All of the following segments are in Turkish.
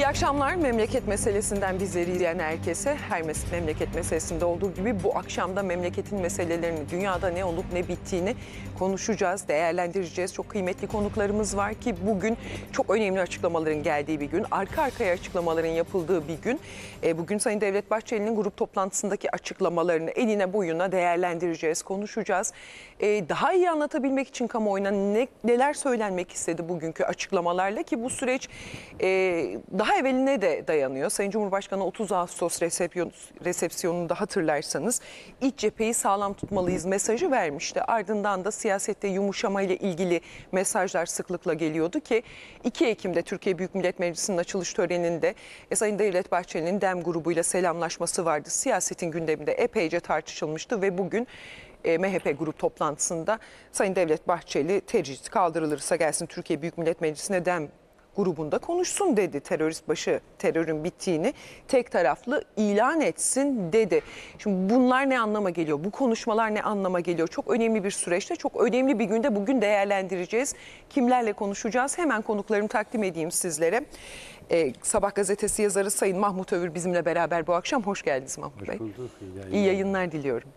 İyi akşamlar. Memleket meselesinden bizleri izleyen herkese, her memleket meselesinde olduğu gibi bu akşamda memleketin meselelerini, dünyada ne olup ne bittiğini konuşacağız, değerlendireceğiz. Çok kıymetli konuklarımız var ki bugün çok önemli açıklamaların geldiği bir gün, arka arkaya açıklamaların yapıldığı bir gün. Bugün Sayın Devlet Bahçeli'nin grup toplantısındaki açıklamalarını eline boyuna değerlendireceğiz, konuşacağız. Daha iyi anlatabilmek için kamuoyuna neler söylenmek istedi bugünkü açıklamalarla ki bu süreç daha evveline de dayanıyor. Sayın Cumhurbaşkanı 30 Ağustos resepsiyonunda hatırlarsanız iç cepheyi sağlam tutmalıyız mesajı vermişti. Ardından da siyasette yumuşama ile ilgili mesajlar sıklıkla geliyordu ki 2 Ekim'de Türkiye Büyük Millet Meclisi'nin açılış töreninde Sayın Devlet Bahçeli'nin DEM grubuyla selamlaşması vardı. Siyasetin gündeminde epeyce tartışılmıştı ve bugün MHP grup toplantısında Sayın Devlet Bahçeli tecrit kaldırılırsa gelsin Türkiye Büyük Millet Meclisi'ne DEM grubunda konuşsun dedi. Terörist başı terörün bittiğini tek taraflı ilan etsin dedi. Şimdi bunlar ne anlama geliyor? Bu konuşmalar ne anlama geliyor? Çok önemli bir süreçte, çok önemli bir günde bugün değerlendireceğiz. Kimlerle konuşacağız? Hemen konuklarımı takdim edeyim sizlere. Sabah gazetesi yazarı Sayın Mahmut Övür bizimle beraber bu akşam. Hoş geldiniz Mahmut Bey. Hoş bulduk. İyi yayınlar diliyorum.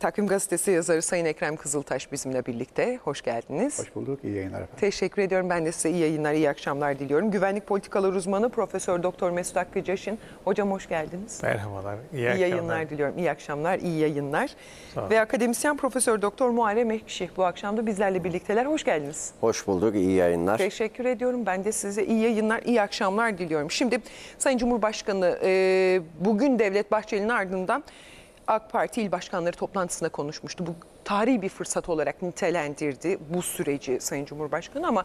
Takvim gazetesi yazarı Sayın Ekrem Kızıltaş bizimle birlikte. Hoş geldiniz. Hoş bulduk. İyi yayınlar efendim. Teşekkür ediyorum. Ben de size iyi yayınlar, iyi akşamlar diliyorum. Güvenlik politikaları uzmanı Profesör Doktor Mesut Hakkı Ceşin. Hocam hoş geldiniz. Merhabalar. İyi yayınlar diliyorum. İyi akşamlar, iyi yayınlar. Ve akademisyen Profesör Doktor Muharrem Ekşi bu akşam da bizlerle birlikteler. Hoş geldiniz. Hoş bulduk. İyi yayınlar. Teşekkür ediyorum. Ben de size iyi yayınlar, iyi akşamlar diliyorum. Şimdi Sayın Cumhurbaşkanı bugün Devlet Bahçeli'nin ardından AK Parti il başkanları toplantısında konuşmuştu. Bu tarihi bir fırsat olarak nitelendirdi bu süreci Sayın Cumhurbaşkanı ama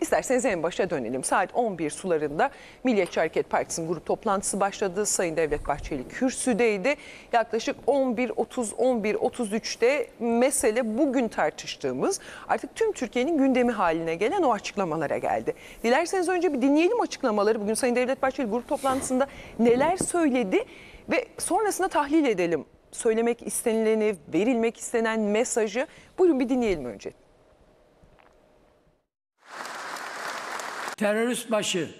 isterseniz en başa dönelim. Saat 11 sularında Milliyetçi Hareket Partisi'nin grup toplantısı başladı. Sayın Devlet Bahçeli kürsüdeydi. Yaklaşık 11.30-11.33'te mesele bugün tartıştığımız artık tüm Türkiye'nin gündemi haline gelen o açıklamalara geldi. Dilerseniz önce bir dinleyelim açıklamaları. Bugün Sayın Devlet Bahçeli grup toplantısında neler söyledi ve sonrasında tahlil edelim. Söylemek istenileni, verilmek istenen mesajı. Buyurun bir dinleyelim önce. Terörist başı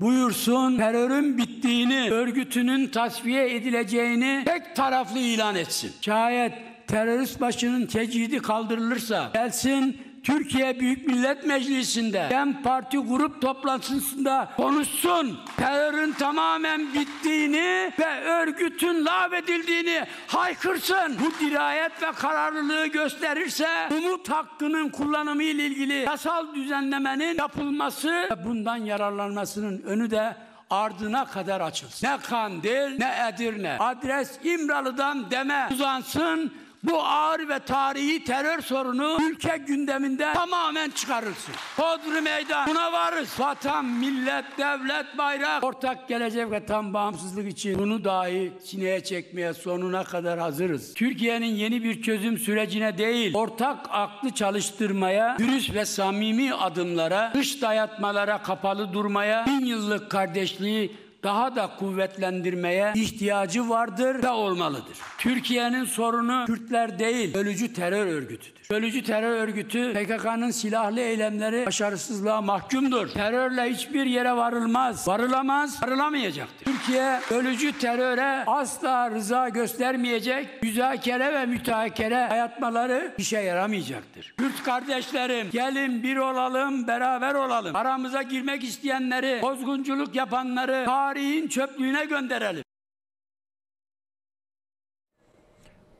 buyursun terörün bittiğini, örgütünün tasfiye edileceğini tek taraflı ilan etsin. Şayet terörist başının tecridi kaldırılırsa gelsin Türkiye Büyük Millet Meclisi'nde DEM Parti grup toplantısında konuşsun. Terörün tamamen bittiğini ve örgütün lağvedildiğini haykırsın. Bu dirayet ve kararlılığı gösterirse umut hakkının kullanımı ile ilgili yasal düzenlemenin yapılması ve bundan yararlanmasının önü de ardına kadar açılsın. Ne Kandil, ne Edirne, adres İmralı'dan DEM'e uzansın. Bu ağır ve tarihi terör sorunu ülke gündeminden tamamen çıkarılsın. Bodrum meydan, buna varız. Vatan, millet, devlet, bayrak, ortak gelecek ve tam bağımsızlık için bunu dahi sineye çekmeye sonuna kadar hazırız. Türkiye'nin yeni bir çözüm sürecine değil, ortak aklı çalıştırmaya, dürüst ve samimi adımlara, dış dayatmalara kapalı durmaya, 1000 yıllık kardeşliği daha da kuvvetlendirmeye ihtiyacı vardır ve olmalıdır. Türkiye'nin sorunu Kürtler değil, bölücü terör örgütüdür. Bölücü terör örgütü PKK'nın silahlı eylemleri başarısızlığa mahkumdur. Terörle hiçbir yere varılmaz, varılamaz, varılamayacaktır. Türkiye bölücü teröre asla rıza göstermeyecek, müzakere ve müteakere dayatmaları işe yaramayacaktır. Kürt kardeşlerim, gelin bir olalım, beraber olalım. Aramıza girmek isteyenleri, bozgunculuk yapanları tarihin çöplüğüne gönderelim.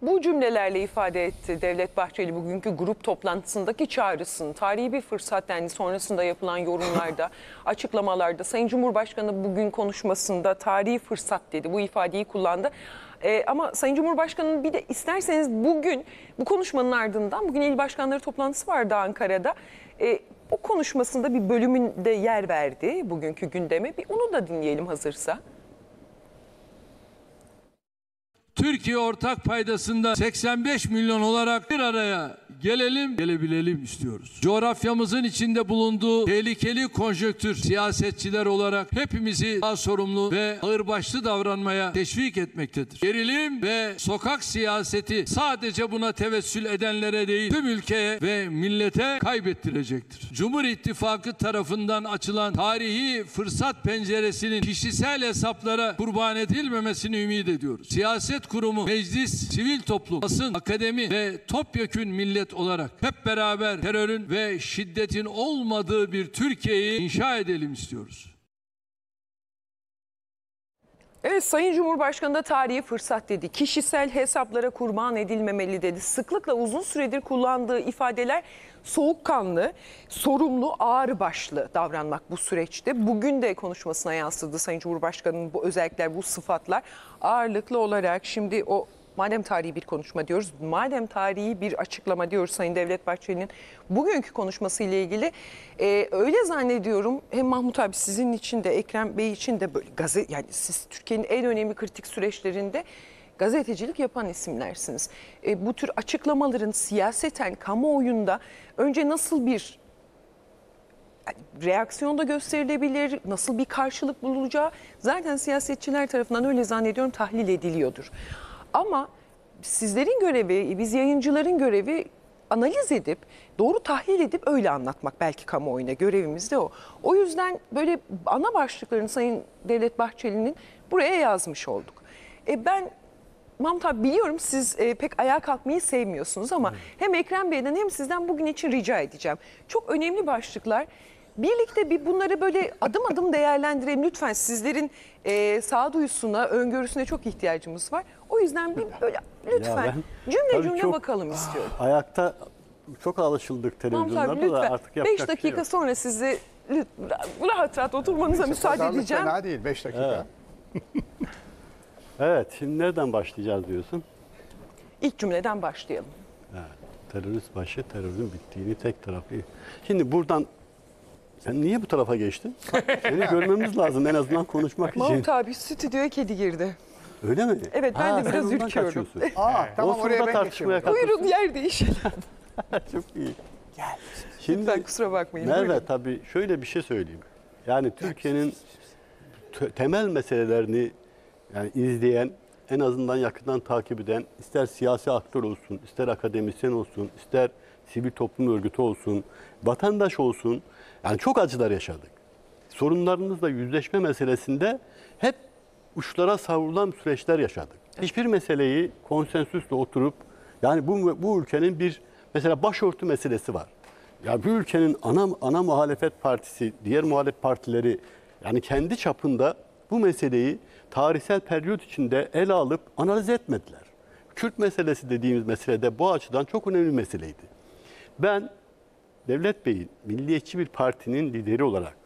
Bu cümlelerle ifade etti Devlet Bahçeli bugünkü grup toplantısındaki çağrısını. Tarihi bir fırsat yani sonrasında yapılan yorumlarda, açıklamalarda. Sayın Cumhurbaşkanı bugün konuşmasında tarihi fırsat dedi. Bu ifadeyi kullandı. Ama Sayın Cumhurbaşkanı'nın bir de isterseniz bugün bu konuşmanın ardından bugün il başkanları toplantısı vardı Ankara'da. O konuşmasında bir bölümünde yer verdi bugünkü gündeme. Bir onu da dinleyelim hazırsa. Türkiye ortak paydasında 85 milyon olarak bir araya gelelim, gelebilelim istiyoruz. Coğrafyamızın içinde bulunduğu tehlikeli konjonktür siyasetçiler olarak hepimizi daha sorumlu ve ağırbaşlı davranmaya teşvik etmektedir. Gerilim ve sokak siyaseti sadece buna tevessül edenlere değil, tüm ülkeye ve millete kaybettirecektir. Cumhur İttifakı tarafından açılan tarihi fırsat penceresinin kişisel hesaplara kurban edilmemesini ümit ediyoruz. Siyaset kurumu, meclis, sivil toplum, basın, akademi ve topyekün millet olarak hep beraber terörün ve şiddetin olmadığı bir Türkiye'yi inşa edelim istiyoruz. Evet, Sayın Cumhurbaşkanı da tarihi fırsat dedi. Kişisel hesaplara kurban edilmemeli dedi. Sıklıkla uzun süredir kullandığı ifadeler soğukkanlı, sorumlu, ağırbaşlı davranmak bu süreçte. Bugün de konuşmasına yansıdı Sayın Cumhurbaşkanı'nın bu özellikler, bu sıfatlar ağırlıklı olarak. Şimdi o madem tarihi bir konuşma diyoruz, madem tarihi bir açıklama diyoruz Sayın Devlet Bahçeli'nin bugünkü konuşmasıyla ilgili öyle zannediyorum hem Mahmut abi sizin için de Ekrem Bey için de böyle yani siz Türkiye'nin en önemli kritik süreçlerinde gazetecilik yapan isimlersiniz. Bu tür açıklamaların siyaseten kamuoyunda önce nasıl bir reaksiyonda gösterilebilir, nasıl bir karşılık bulacağı zaten siyasetçiler tarafından öyle zannediyorum tahlil ediliyordur. Ama sizlerin görevi, biz yayıncıların görevi analiz edip, doğru tahlil edip öyle anlatmak belki kamuoyuna görevimiz de o. O yüzden böyle ana başlıklarını Sayın Devlet Bahçeli'nin buraya yazmış olduk. Ben Mahmut abi biliyorum siz pek ayağa kalkmayı sevmiyorsunuz ama hem Ekrem Bey'den hem sizden bugün için rica edeceğim. Çok önemli başlıklar. Birlikte bir bunları böyle adım adım değerlendirelim. Lütfen sizlerin sağduyusuna, öngörüsüne çok ihtiyacımız var. O yüzden bir böyle lütfen cümle bakalım istiyorum. Ayakta çok alışıldık televizyonlarda da artık yapacak 5 dakika şey yok. Sonra sizi rahat oturmanıza müsaade edeceğim. Fena değil 5 dakika. Evet. Evet, şimdi nereden başlayacağız diyorsun? İlk cümleden başlayalım. Evet, terörist başı terörün bittiğini tek taraflı. Şimdi buradan... Sen niye bu tarafa geçtin? Seni görmemiz lazım en azından konuşmak için. Mahmut abi stüdyoya kedi girdi. Öyle mi? Evet ben de biraz ürküyorum. Tamam oraya ben geçeyim. Buyurun yer değişelim. Çok iyi. Gel. Şimdi, lütfen kusura bakmayın. Merve tabii şöyle bir şey söyleyeyim. Yani Türkiye'nin temel meselelerini yani izleyen, en azından yakından takip eden, ister siyasi aktör olsun, ister akademisyen olsun, ister sivil toplum örgütü olsun, vatandaş olsun. Yani çok acılar yaşadık. Sorunlarımızla yüzleşme meselesinde hep uçlara savrulan süreçler yaşadık. Hiçbir meseleyi konsensüsle oturup, yani bu ülkenin bir, mesela başörtü meselesi var. Ya bu ülkenin ana muhalefet partisi, diğer muhalefet partileri, yani kendi çapında bu meseleyi tarihsel periyot içinde ele alıp analiz etmediler. Kürt meselesi dediğimiz meselede bu açıdan çok önemli bir meseleydi. Ben... Devlet Bey'in milliyetçi bir partinin lideri olarak,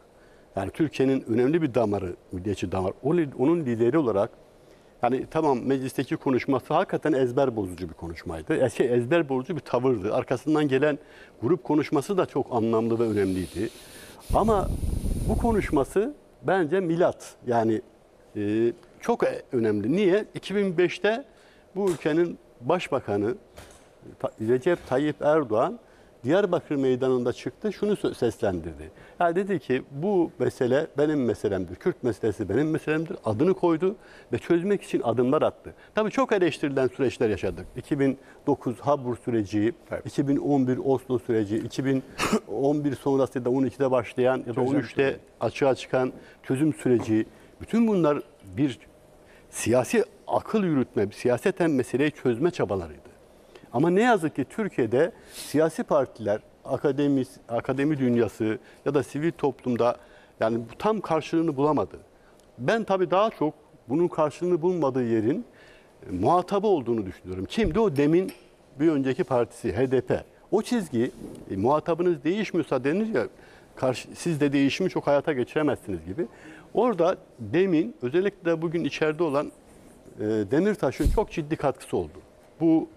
yani Türkiye'nin önemli bir damarı, milliyetçi damar, onun lideri olarak, yani tamam meclisteki konuşması hakikaten ezber bozucu bir konuşmaydı. Ezber bozucu bir tavırdı. Arkasından gelen grup konuşması da çok anlamlı ve önemliydi. Ama bu konuşması bence milat. Yani çok önemli. Niye? 2005'te bu ülkenin başbakanı Recep Tayyip Erdoğan, Diyarbakır Meydanı'nda çıktı, şunu seslendirdi. Yani dedi ki bu mesele benim meselemdir, Kürt meselesi benim meselemdir. Adını koydu ve çözmek için adımlar attı. Tabii çok eleştirilen süreçler yaşadık. 2009 Habur süreci, evet. 2011 Oslo süreci, 2011 sonrası da 12'de başlayan ya da 13'te açığa çıkan çözüm süreci. Bütün bunlar bir siyasi akıl yürütme, siyaseten meseleyi çözme çabalarıydı. Ama ne yazık ki Türkiye'de siyasi partiler, akademi dünyası ya da sivil toplumda yani tam karşılığını bulamadı. Ben tabii daha çok bunun karşılığını bulmadığı yerin muhatabı olduğunu düşünüyorum. Kimdi o? Demin bir önceki partisi HDP. O çizgi muhatabınız değişmiyorsa denir ya, siz de değişimi çok hayata geçiremezsiniz gibi. Orada demin özellikle de bugün içeride olan Demirtaş'ın çok ciddi katkısı oldu. Bu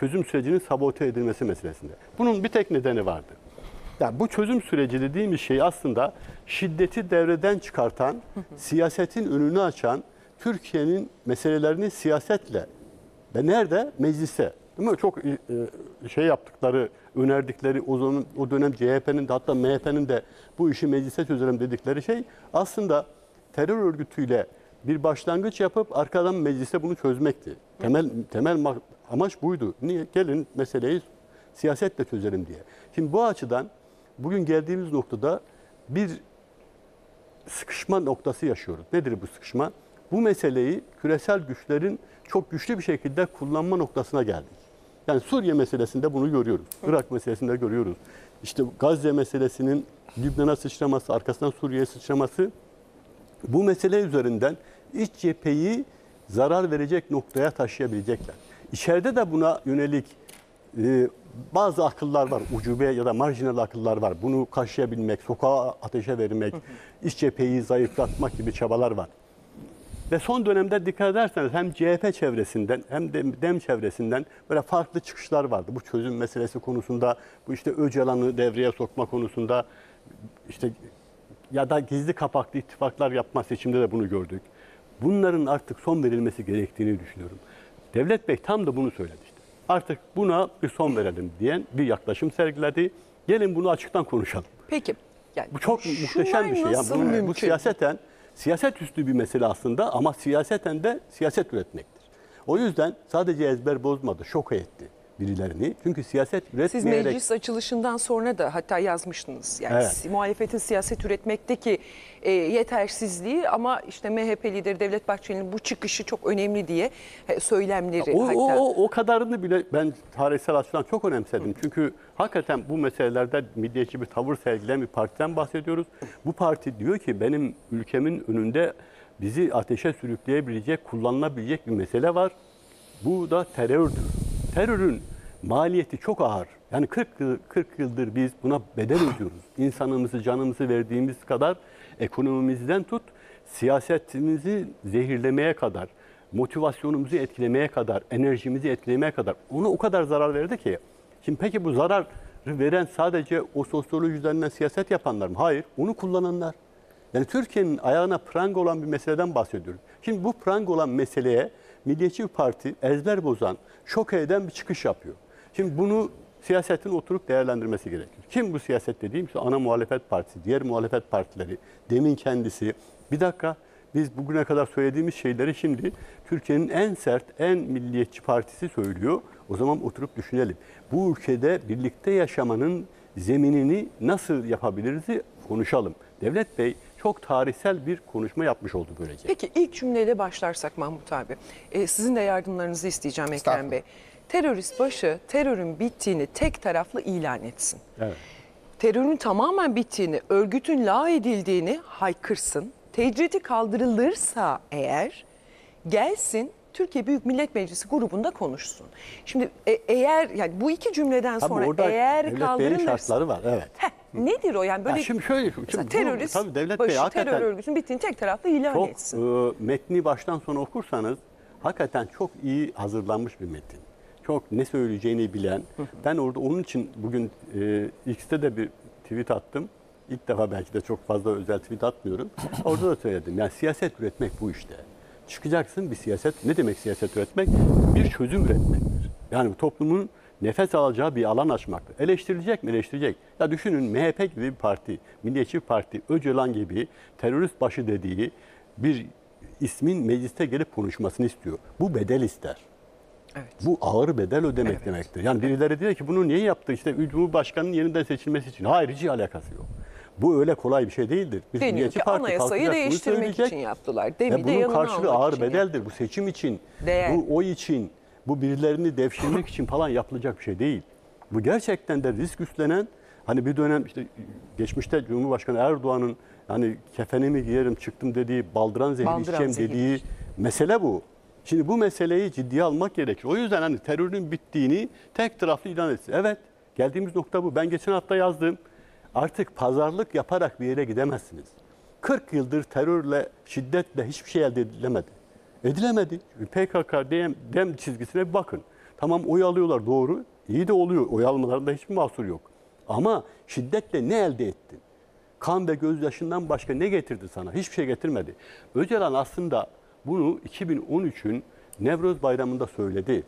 çözüm sürecinin sabote edilmesi meselesinde. Bunun bir tek nedeni vardı. Yani bu çözüm süreci dediğimiz şey aslında şiddeti devreden çıkartan, siyasetin önünü açan, Türkiye'nin meselelerini siyasetle ve nerede? Meclise Değil mi? Çok şey yaptıkları, önerdikleri o dönem CHP'nin de hatta MHP'nin de bu işi meclise çözelim dedikleri şey aslında terör örgütüyle bir başlangıç yapıp arkadan meclise bunu çözmekti. Temel amaç buydu. Niye? Gelin meseleyi siyasetle çözelim diye. Şimdi bu açıdan bugün geldiğimiz noktada bir sıkışma noktası yaşıyoruz. Nedir bu sıkışma? Bu meseleyi küresel güçlerin çok güçlü bir şekilde kullanma noktasına geldik. Yani Suriye meselesinde bunu görüyoruz. Irak meselesinde görüyoruz. İşte Gazze meselesinin Lübnan'a sıçraması, arkasından Suriye'ye sıçraması bu mesele üzerinden iç cepheyi zarar verecek noktaya taşıyabilecekler. İçeride de buna yönelik bazı akıllar var, ucube ya da marjinal akıllar var. Bunu karşılayabilmek, sokağa ateşe vermek, iç cepheyi zayıflatmak gibi çabalar var. Ve son dönemde dikkat ederseniz hem CHP çevresinden hem de DEM çevresinden böyle farklı çıkışlar vardı. Bu çözüm meselesi konusunda, bu işte Öcalan'ı devreye sokma konusunda, işte ya da gizli kapaklı ittifaklar yapma seçimde de bunu gördük. Bunların artık son verilmesi gerektiğini düşünüyorum. Devlet Bey tam da bunu söyledi işte. Artık buna bir son verelim diyen bir yaklaşım sergiledi. Gelin bunu açıktan konuşalım. Peki. Yani bu çok muhteşem bir şey. Yani bu siyaset üstü bir mesele aslında ama siyaseten de siyaset üretmektir. O yüzden sadece ezber bozmadı, şoka etti birilerini. Çünkü siyaset üretmeyerek... Siz meclis açılışından sonra da hatta yazmıştınız. Yani evet. Muhalefetin siyaset üretmekteki yetersizliği ama işte MHP lideri Devlet Bahçeli'nin bu çıkışı çok önemli diye söylemleri. O kadarını bile ben tarihsel açıdan çok önemsedim. Hı. Çünkü hakikaten bu meselelerde milliyetçi bir tavır sergilen bir partiden bahsediyoruz. Bu parti diyor ki benim ülkemin önünde bizi ateşe sürükleyebilecek, kullanılabilecek bir mesele var. Bu da terördür. Terörün maliyeti çok ağır. Yani 40 yıldır biz buna bedel ödüyoruz. İnsanımızı, canımızı verdiğimiz kadar ekonomimizden tut, siyasetimizi zehirlemeye kadar, motivasyonumuzu etkilemeye kadar, enerjimizi etkilemeye kadar ona o kadar zarar verdi ki. Şimdi peki bu zararı veren sadece o sosyoloji üzerinden siyaset yapanlar mı? Hayır, onu kullananlar. Yani Türkiye'nin ayağına pranga olan bir meseleden bahsediyoruz. Şimdi bu pranga olan meseleye Milliyetçi bir parti ezber bozan, şoke eden bir çıkış yapıyor. Şimdi bunu siyasetin oturup değerlendirmesi gerekir. Kim bu siyaset dediğim? İşte ana muhalefet partisi, diğer muhalefet partileri, DEM'in kendisi. Bir dakika, biz bugüne kadar söylediğimiz şeyleri şimdi Türkiye'nin en sert, en milliyetçi partisi söylüyor. O zaman oturup düşünelim. Bu ülkede birlikte yaşamanın zeminini nasıl yapabiliriz konuşalım. Devlet Bey çok tarihsel bir konuşma yapmış oldu böylece. Peki ilk cümleyle başlarsak Mahmut abi. Sizin de yardımlarınızı isteyeceğim Ekrem Bey. Terörist başı terörün bittiğini tek taraflı ilan etsin. Evet. Terörün tamamen bittiğini, örgütün lağ edildiğini haykırsın. Tecridi kaldırılırsa eğer gelsin Türkiye Büyük Millet Meclisi grubunda konuşsun. Şimdi eğer yani bu iki cümleden sonra eğer kaldırılırsa... var, evet. Nedir o yani böyle? Ya şimdi şöyle, şimdi terörist bunu, tabii Devlet Bey, terör örgütünün bittiğini tek taraflı ilan etsin. Metni baştan sona okursanız hakikaten çok iyi hazırlanmış bir metin. Çok ne söyleyeceğini bilen. Ben orada onun için bugün X'te de bir tweet attım. İlk defa belki de çok fazla özel tweet atmıyorum. Orada da söyledim. Yani siyaset üretmek bu işte. Çıkacaksın bir siyaset. Ne demek siyaset üretmek? Bir çözüm üretmektir. Yani toplumun nefes alacağı bir alan açmaktır. Eleştirilecek mi? Eleştirecek. Ya düşünün MHP gibi bir parti, Milliyetçi Parti, Öcalan gibi terörist başı dediği bir ismin mecliste gelip konuşmasını istiyor. Bu bedel ister. Evet. Bu ağır bedel ödemek demektir. Yani birileri diyor ki bunu niye yaptı? İşte Cumhurbaşkanı'nın yeniden seçilmesi için. Hayır, hiç alakası yok. Bu öyle kolay bir şey değildir. Biz Milliyetçi Parti anayasayı değiştirmek için yaptılar. Bunun karşılığı ağır bedeldir. Bu seçim için, bu oy için. Bu birilerini devşirmek için falan yapılacak bir şey değil. Bu gerçekten de risk üstlenen, hani bir dönem işte geçmişte Cumhurbaşkanı Erdoğan'ın hani kefenimi giyerim çıktım dediği, baldıran zehri içeceğim dediği mesele bu. Şimdi bu meseleyi ciddiye almak gerekir. O yüzden hani terörün bittiğini tek taraflı ilan etsin. Evet, geldiğimiz nokta bu. Ben geçen hafta yazdım. Artık pazarlık yaparak bir yere gidemezsiniz. 40 yıldır terörle, şiddetle hiçbir şey elde edilemedi. Edilemedi. PKK, DEM çizgisine bir bakın. Tamam oy alıyorlar, doğru. İyi de oluyor. Oy almalarında hiçbir mahsur yok. Ama şiddetle ne elde ettin? Kan ve gözyaşından başka ne getirdi sana? Hiçbir şey getirmedi. Öcalan aslında bunu 2013'ün Nevruz Bayramı'nda söyledi.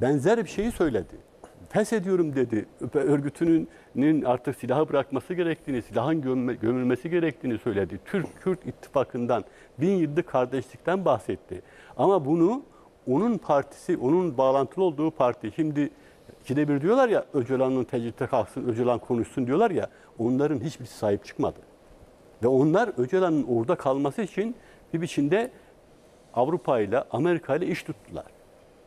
benzer bir şeyi söyledi. Feshediyorum dedi. Örgütünün artık silahı bırakması gerektiğini, silahın gömülmesi gerektiğini söyledi. Türk-Kürt ittifakından, 1000 yıllık kardeşlikten bahsetti. Ama bunu onun partisi, onun bağlantılı olduğu parti, şimdi 2'de 1 diyorlar ya, Öcalan'ın tecritte kalksın, Öcalan konuşsun diyorlar ya, onların hiçbirisi sahip çıkmadı. Ve onlar Öcalan'ın orada kalması için bir biçimde Avrupa ile Amerika ile iş tuttular.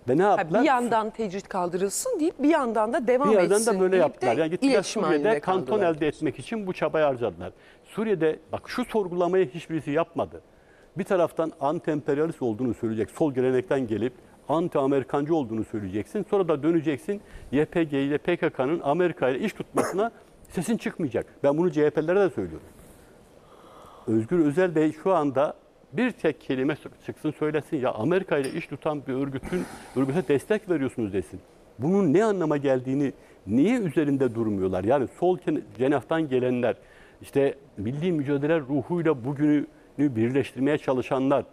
Ve ne yaptılar? Bir yandan tecrit kaldırılsın deyip bir yandan da devam etsin. Bir yandan da böyle yaptılar. Yani gittiler Suriye'de kanton elde etmek için bu çabayı harcadılar. Suriye'de bak şu sorgulamayı hiçbirisi yapmadı. Bir taraftan anti-emperyalist olduğunu söyleyecek, sol gelenekten gelip anti-Amerikancı olduğunu söyleyeceksin. Sonra da döneceksin YPG ile PKK'nın Amerika ile iş tutmasına sesin çıkmayacak. Ben bunu CHP'lere de söylüyorum. Özgür Özel Bey şu anda bir tek kelime çıksın söylesin ya, Amerika ile iş tutan bir örgüte destek veriyorsunuz desin. Bunun ne anlama geldiğini, niye üzerinde durmuyorlar? Yani sol cenahtan gelenler, işte milli mücadele ruhuyla bugünü birleştirmeye çalışanlar,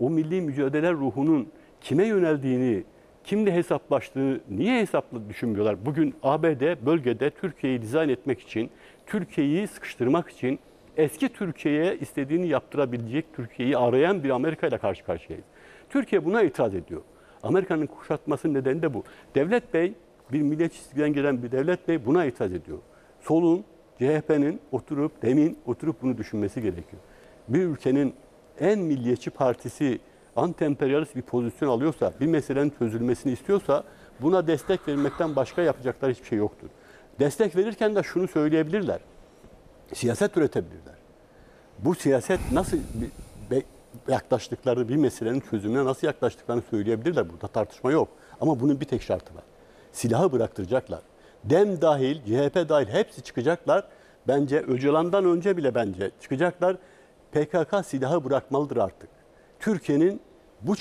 o milli mücadele ruhunun kime yöneldiğini, kimle hesaplaştığını niye hesaplı düşünmüyorlar? Bugün ABD bölgede Türkiye'yi dizayn etmek için, Türkiye'yi sıkıştırmak için, eski Türkiye'ye istediğini yaptırabilecek Türkiye'yi arayan bir Amerika ile karşı karşıyayız. Türkiye buna itiraz ediyor. Amerika'nın kuşatması nedeni de bu. Devlet Bey, bir milliyetçi çizgiden gelen bir Devlet Bey buna itiraz ediyor. Solun, CHP'nin demin oturup bunu düşünmesi gerekiyor. Bir ülkenin en milliyetçi partisi anti-emperyalist bir pozisyon alıyorsa, bir meselenin çözülmesini istiyorsa buna destek vermekten başka yapacakları hiçbir şey yoktur. Destek verirken de şunu söyleyebilirler. Siyaset üretebilirler. Bu siyaset nasıl yaklaştıklarını, bir meselenin çözümüne nasıl yaklaştıklarını söyleyebilirler. Burada tartışma yok. Ama bunun bir tek şartı var. Silahı bıraktıracaklar. DEM dahil, CHP dahil hepsi çıkacaklar. Bence Öcalan'dan önce bile bence çıkacaklar. PKK silahı bırakmalıdır artık. Türkiye'nin bu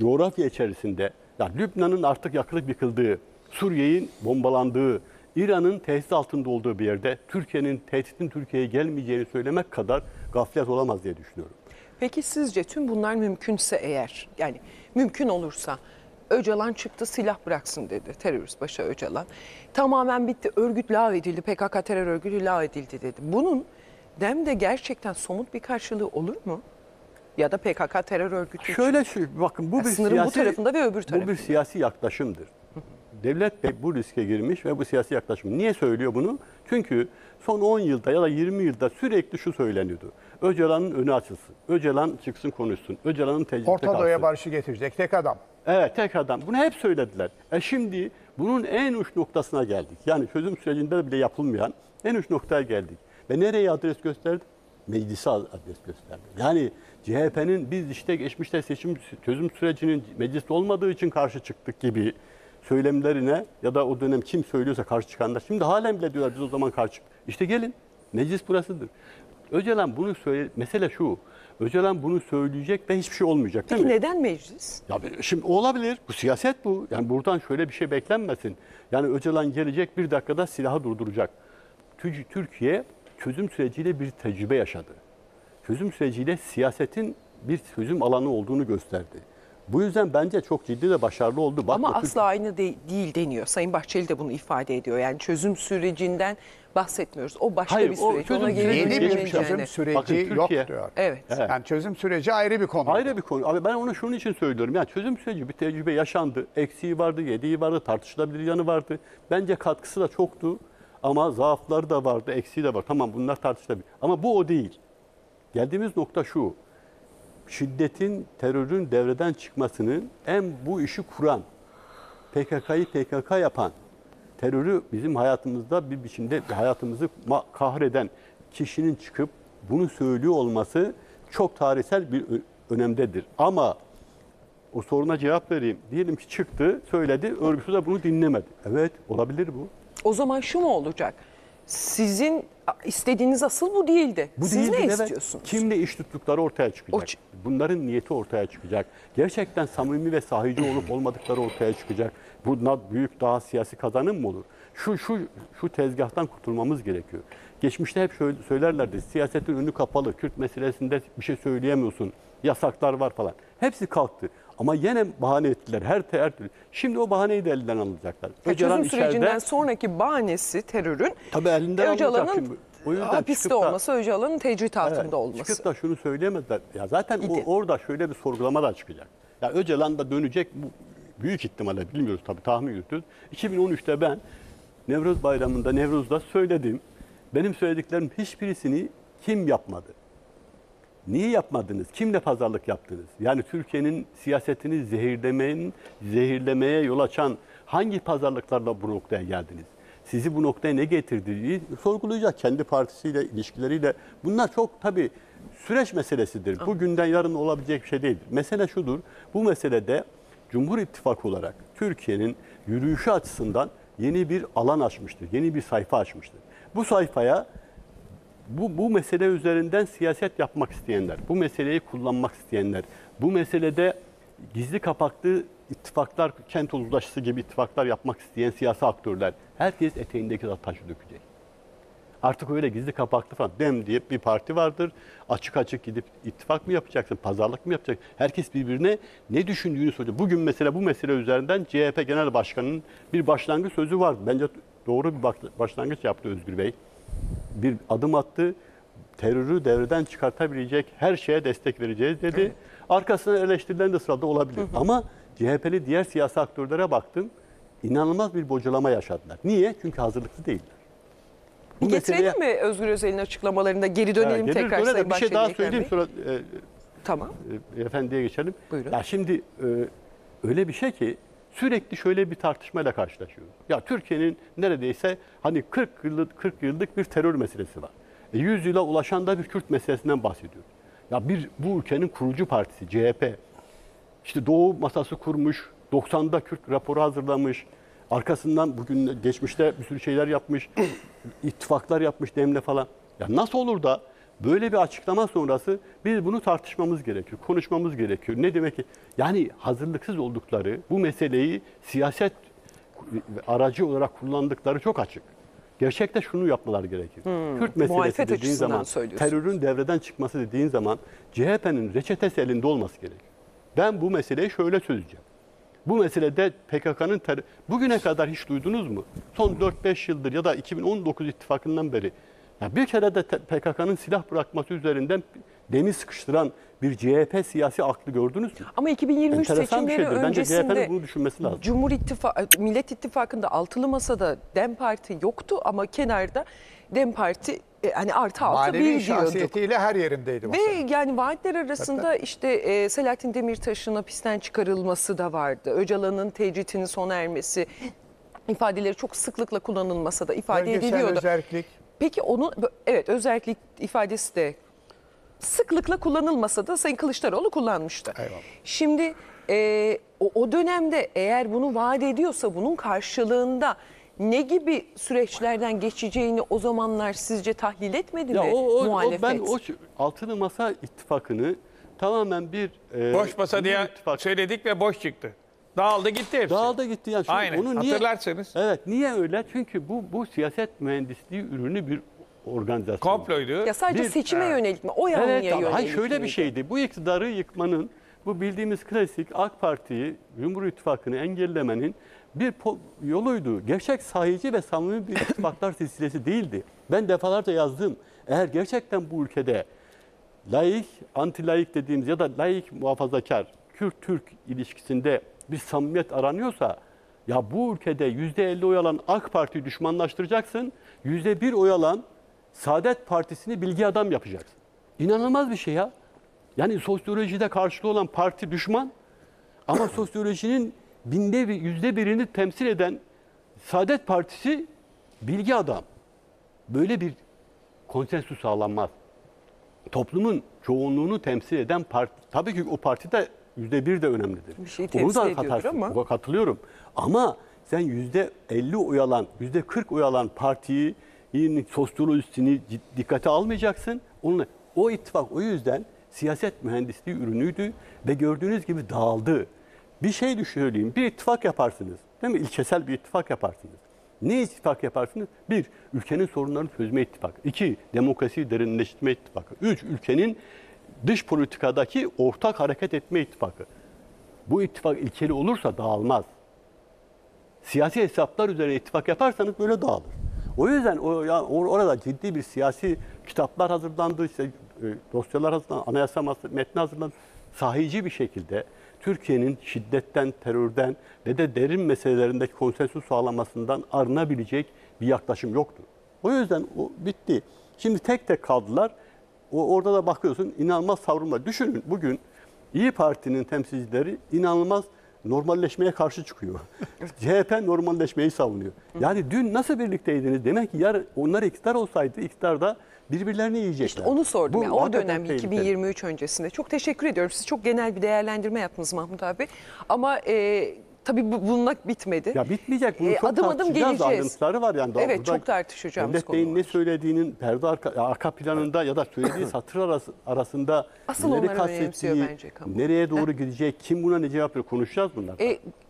coğrafya içerisinde, yani Lübnan'ın artık yakılıp yıkıldığı, Suriye'nin bombalandığı, İran'ın tehdit altında olduğu bir yerde Türkiye'nin tehditin Türkiye'ye gelmeyeceğini söylemek kadar gaflet olamaz diye düşünüyorum. Peki sizce tüm bunlar mümkünse eğer, yani mümkün olursa, Öcalan çıktı silah bıraksın dedi, terörist başı Öcalan. Tamamen bitti, örgüt lağvedildi, PKK terör örgütü lağvedildi dedi. Bunun DEM'de gerçekten somut bir karşılığı olur mu? Ya da PKK terör örgütü şöyle için. Şöyle bakın, bu bir sınırın siyasi, bu tarafında ve öbür tarafında. Bu bir siyasi yaklaşımdır. Devlet Bey bu riske girmiş ve bu siyasi yaklaşım. Niye söylüyor bunu? Çünkü son 10 yılda ya da 20 yılda sürekli şu söyleniyordu. Öcalan'ın önü açılsın. Öcalan çıksın konuşsun. Öcalan'ın tecritte kalsın. Orta Doğu'ya barışı getirecek tek adam. Evet, tek adam. Bunu hep söylediler. Şimdi bunun en uç noktasına geldik. Yani çözüm sürecinde bile yapılmayan en uç noktaya geldik. Ve nereye adres gösterdi? Meclise adres gösterdi. Yani CHP'nin biz işte geçmişte çözüm sürecinin mecliste olmadığı için karşı çıktık gibi söylemlerine ya da o dönem kim söylüyorsa karşı çıkanlar. Şimdi halen bile diyorlar biz o zaman karşı çıktık. İşte gelin, meclis burasıdır. Öcalan bunu söyle, mesele şu. Öcalan bunu söyleyecek ve hiçbir şey olmayacak değil mi? Peki neden meclis? Ya şimdi olabilir. Bu siyaset bu. Yani buradan şöyle bir şey beklenmesin. Yani Öcalan gelecek, bir dakikada silahı durduracak. Türkiye çözüm süreciyle bir tecrübe yaşadı. Çözüm süreciyle siyasetin bir çözüm alanı olduğunu gösterdi. Bu yüzden bence çok ciddi de başarılı oldu. Bak, ama asla aynı değil deniyor. Sayın Bahçeli de bunu ifade ediyor. Yani çözüm sürecinden bahsetmiyoruz. O başka bir süreç. Yeni bir çözüm süreci yok diyor. Evet. Yani çözüm süreci ayrı bir konu. Ayrı bir konu. Abi ben onu şunun için söylüyorum. Yani çözüm süreci bir tecrübe yaşandı. Eksiği vardı, yediği vardı, tartışılabilir yanı vardı. Bence katkısı da çoktu. Ama zaafları da vardı, eksiği de var. Tamam, bunlar tartışılabilir. Ama bu o değil. Geldiğimiz nokta şu. Şiddetin, terörün devreden çıkmasının bu işi kuran, PKK'yı PKK yapan, terörü bizim hayatımızda bir biçimde hayatımızı kahreden kişinin çıkıp bunu söylüyor olması çok tarihsel bir önemdedir. Ama o soruna cevap vereyim. Diyelim ki çıktı, söyledi, örgütü de bunu dinlemedi. Evet, olabilir bu. O zaman şu mu olacak? Sizin istediğiniz asıl bu değildi. Bu siz ne istiyorsunuz? Kimle iş tuttukları ortaya çıkacak. Bunların niyeti ortaya çıkacak. Gerçekten samimi ve sahici olup olmadıkları ortaya çıkacak. Bundan büyük daha siyasi kazanım mı olur? Şu tezgahtan kurtulmamız gerekiyor. Geçmişte hep şöyle söylerlerdi. Siyasetin önü kapalı. Kürt meselesinde bir şey söyleyemiyorsun. Yasaklar var falan. Hepsi kalktı. Ama yine bahane ettiler her türlü. Şimdi o bahaneyi de elinden alacaklar. Çözüm sürecinden sonraki bahanesi terörün. Tabii elinden alacak şimdi. O yüzden hapiste olması, Öcalan'ın tecrit altında olması. Çıkıp da şunu söyleyemezler. Ya zaten orada şöyle bir sorgulama da çıkacak. Ya Öcalan da dönecek büyük ihtimalle, bilmiyoruz tabii, tahmin ediyoruz. 2013'te ben Nevruz Bayramı'nda, Nevruz'da söyledim. Benim söylediklerim hiçbirisini kim yapmadı? Niye yapmadınız? Kimle pazarlık yaptınız? Yani Türkiye'nin siyasetini zehirlemeye yol açan hangi pazarlıklarla bu noktaya geldiniz? Sizi bu noktaya ne getirdiği sorgulayacak, kendi partisiyle, ilişkileriyle. Bunlar çok tabii süreç meselesidir. Bugünden yarın olabilecek bir şey değildir. Mesele şudur, bu meselede Cumhur İttifakı olarak Türkiye'nin yürüyüşü açısından yeni bir alan açmıştır, yeni bir sayfa açmıştır. Bu sayfaya bu mesele üzerinden siyaset yapmak isteyenler, bu meseleyi kullanmak isteyenler, bu meselede gizli kapaklı ittifaklar, kent uzlaşısı gibi ittifaklar yapmak isteyen siyasi aktörler, herkes eteğindeki taşı dökecek. Artık öyle gizli kapaklı falan dem diye bir parti vardır. Açık açık gidip ittifak mı yapacaksın, pazarlık mı yapacaksın? Herkes birbirine ne düşündüğünü söylüyor. Bugün mesela bu mesele üzerinden CHP Genel Başkanı'nın bir başlangıç sözü vardı. Bence doğru bir başlangıç yaptı Özgür Bey. Bir adım attı. Terörü devreden çıkartabilecek her şeye destek vereceğiz dedi. Evet. Arkasına eleştirilen de sırada olabilir. Hı hı. Ama CHP'li diğer siyasi aktörlere baktım. İnanılmaz bir bocalama yaşadılar. Niye? Çünkü hazırlıklı değiller. Bu getirelim mi Özgür Özel'in açıklamalarında? Geri dönelim tekrar Sayın Bahçeli'ye. Bir şey daha söyleyeyim sonra tamam. Efendiye geçelim. Buyurun. Ya şimdi öyle bir şey ki sürekli şöyle bir tartışmayla karşılaşıyoruz. Ya Türkiye'nin neredeyse hani 40 yıllık bir terör meselesi var. 100 yıla ulaşan da bir Kürt meselesinden bahsediyoruz. Ya bu ülkenin kurucu partisi CHP işte Doğu masası kurmuş, 90'da Kürt raporu hazırlamış. Arkasından bugün geçmişte bir sürü şeyler yapmış, ittifaklar yapmış demle falan. Ya nasıl olur da böyle bir açıklama sonrası biz bunu tartışmamız gerekiyor, konuşmamız gerekiyor. Ne demek ki? Yani hazırlıksız oldukları, bu meseleyi siyaset aracı olarak kullandıkları çok açık. Gerçekte şunu yapmalar gerekir. Kürt meselesi dediğin zaman, terörün devreden çıkması dediğin zaman CHP'nin reçetesi elinde olması gerekir. Ben bu meseleyi şöyle çözeceğim. Bu meselede PKK'nın bugüne kadar hiç duydunuz mu? Son 4-5 yıldır ya da 2019 ittifakından beri ya bir kere de PKK'nın silah bırakması üzerinden demir sıkıştıran bir CHP siyasi aklı gördünüz mü? Ama 2023 seçimleri öncesinde CHP'nin bunu düşünmesi lazım. Cumhur İttifakı, Millet İttifakı'nda altılı masada DEM Parti yoktu ama kenarda DEM Parti hani artı altı bir diyorduk. Şahsiyetiyle her yerindeydi. Ve yani vaatler arasında tabii. işte Selahattin Demirtaş'ın hapisten çıkarılması da vardı. Öcalan'ın tecritinin sona ermesi ifadeleri çok sıklıkla kullanılmasa da ifade ediliyordu. Özellik. Peki onu evet özellik ifadesi de sıklıkla kullanılmasa da Sayın Kılıçdaroğlu kullanmıştı. Eyvallah. Şimdi o dönemde eğer bunu vaat ediyorsa bunun karşılığında ne gibi süreçlerden geçeceğini o zamanlar sizce tahlil etmedi mi muhalefet? Ben altılı masa ittifakını tamamen bir boş masa diye söyledik ve boş çıktı. Dağıldı gitti hepsi. Dağıldı gitti. Yani aynen. Onu niye, hatırlarsanız. Evet. Niye öyle? Çünkü bu siyaset mühendisliği ürünü bir organizasyon. Komploydu. Ya sadece seçime yönelik mi? O yanlıya yönelik. Hayır, şöyle bir şeydi. Bu iktidarı yıkmanın, bu bildiğimiz klasik AK Parti'yi, Cumhur İttifakı'nı engellemenin bir yoluydu. Gerçek sahici ve samimi bir ittifaklar silsilesi değildi. Ben defalarca yazdım. Eğer gerçekten bu ülkede laik, anti-laik dediğimiz ya da laik muhafazakar, Kürt-Türk ilişkisinde bir samimiyet aranıyorsa ya bu ülkede %50 oy alan AK Parti'yi düşmanlaştıracaksın, %1 oy alan Saadet Partisi'ni bilgi adam yapacaksın. İnanılmaz bir şey ya. Yani sosyolojide karşılığı olan parti düşman ama sosyolojinin %1'ini temsil eden Saadet Partisi bilgi adam. Böyle bir konsensüs sağlanmaz. Toplumun çoğunluğunu temsil eden parti, tabii ki o parti de %1 de önemlidir. Bir şey onu da katarsın. Ama. Katılıyorum. Ama sen %50 oy alan, %40 oy alan partiyi, sosyolojisini dikkate almayacaksın. Onunla, o ittifak o yüzden siyaset mühendisliği ürünüydü ve gördüğünüz gibi dağıldı. Bir şey söyleyeyim. Bir ittifak yaparsınız. Değil mi? İlkesel bir ittifak yaparsınız. Ne ittifak yaparsınız? Bir, ülkenin sorunlarını çözme ittifakı. İki, demokrasiyi derinleştirme ittifakı. Üç, ülkenin dış politikadaki ortak hareket etme ittifakı. Bu ittifak ilkeli olursa dağılmaz. Siyasi hesaplar üzerine ittifak yaparsanız böyle dağılır. O yüzden orada ciddi bir siyasi kitaplar hazırlandı, işte dosyalar hazırlandı, anayasa metni hazırlandı. Sahici bir şekilde Türkiye'nin şiddetten, terörden ve de derin meselelerindeki konsensus sağlamasından arınabilecek bir yaklaşım yoktu. O yüzden o bitti. Şimdi tek tek kaldılar. Orada da bakıyorsun inanılmaz savrulma. Düşünün bugün İYİ Parti'nin temsilcileri inanılmaz normalleşmeye karşı çıkıyor. CHP normalleşmeyi savunuyor. Yani dün nasıl birlikteydiniz? Demek ki yarın onlar iktidar olsaydı iktidarda birbirlerini yiyecekler. İşte onu sordum. Yani. O dönem 2023 öncesinde. Çok teşekkür ediyorum. Siz çok genel bir değerlendirme yaptınız Mahmut abi. Ama tabii bununla bitmedi. Ya bitmeyecek. Bunu çok adım geleceğiz. Ayrıntıları var yani. Evet, çok tartışacağımız konu var. Devlet Bey'in ne söylediğinin perde arka planında ya da söylediği satır arasında asıl neleri kastettiği, nereye doğru gidecek, kim buna ne cevap veriyor, konuşacağız bunlar.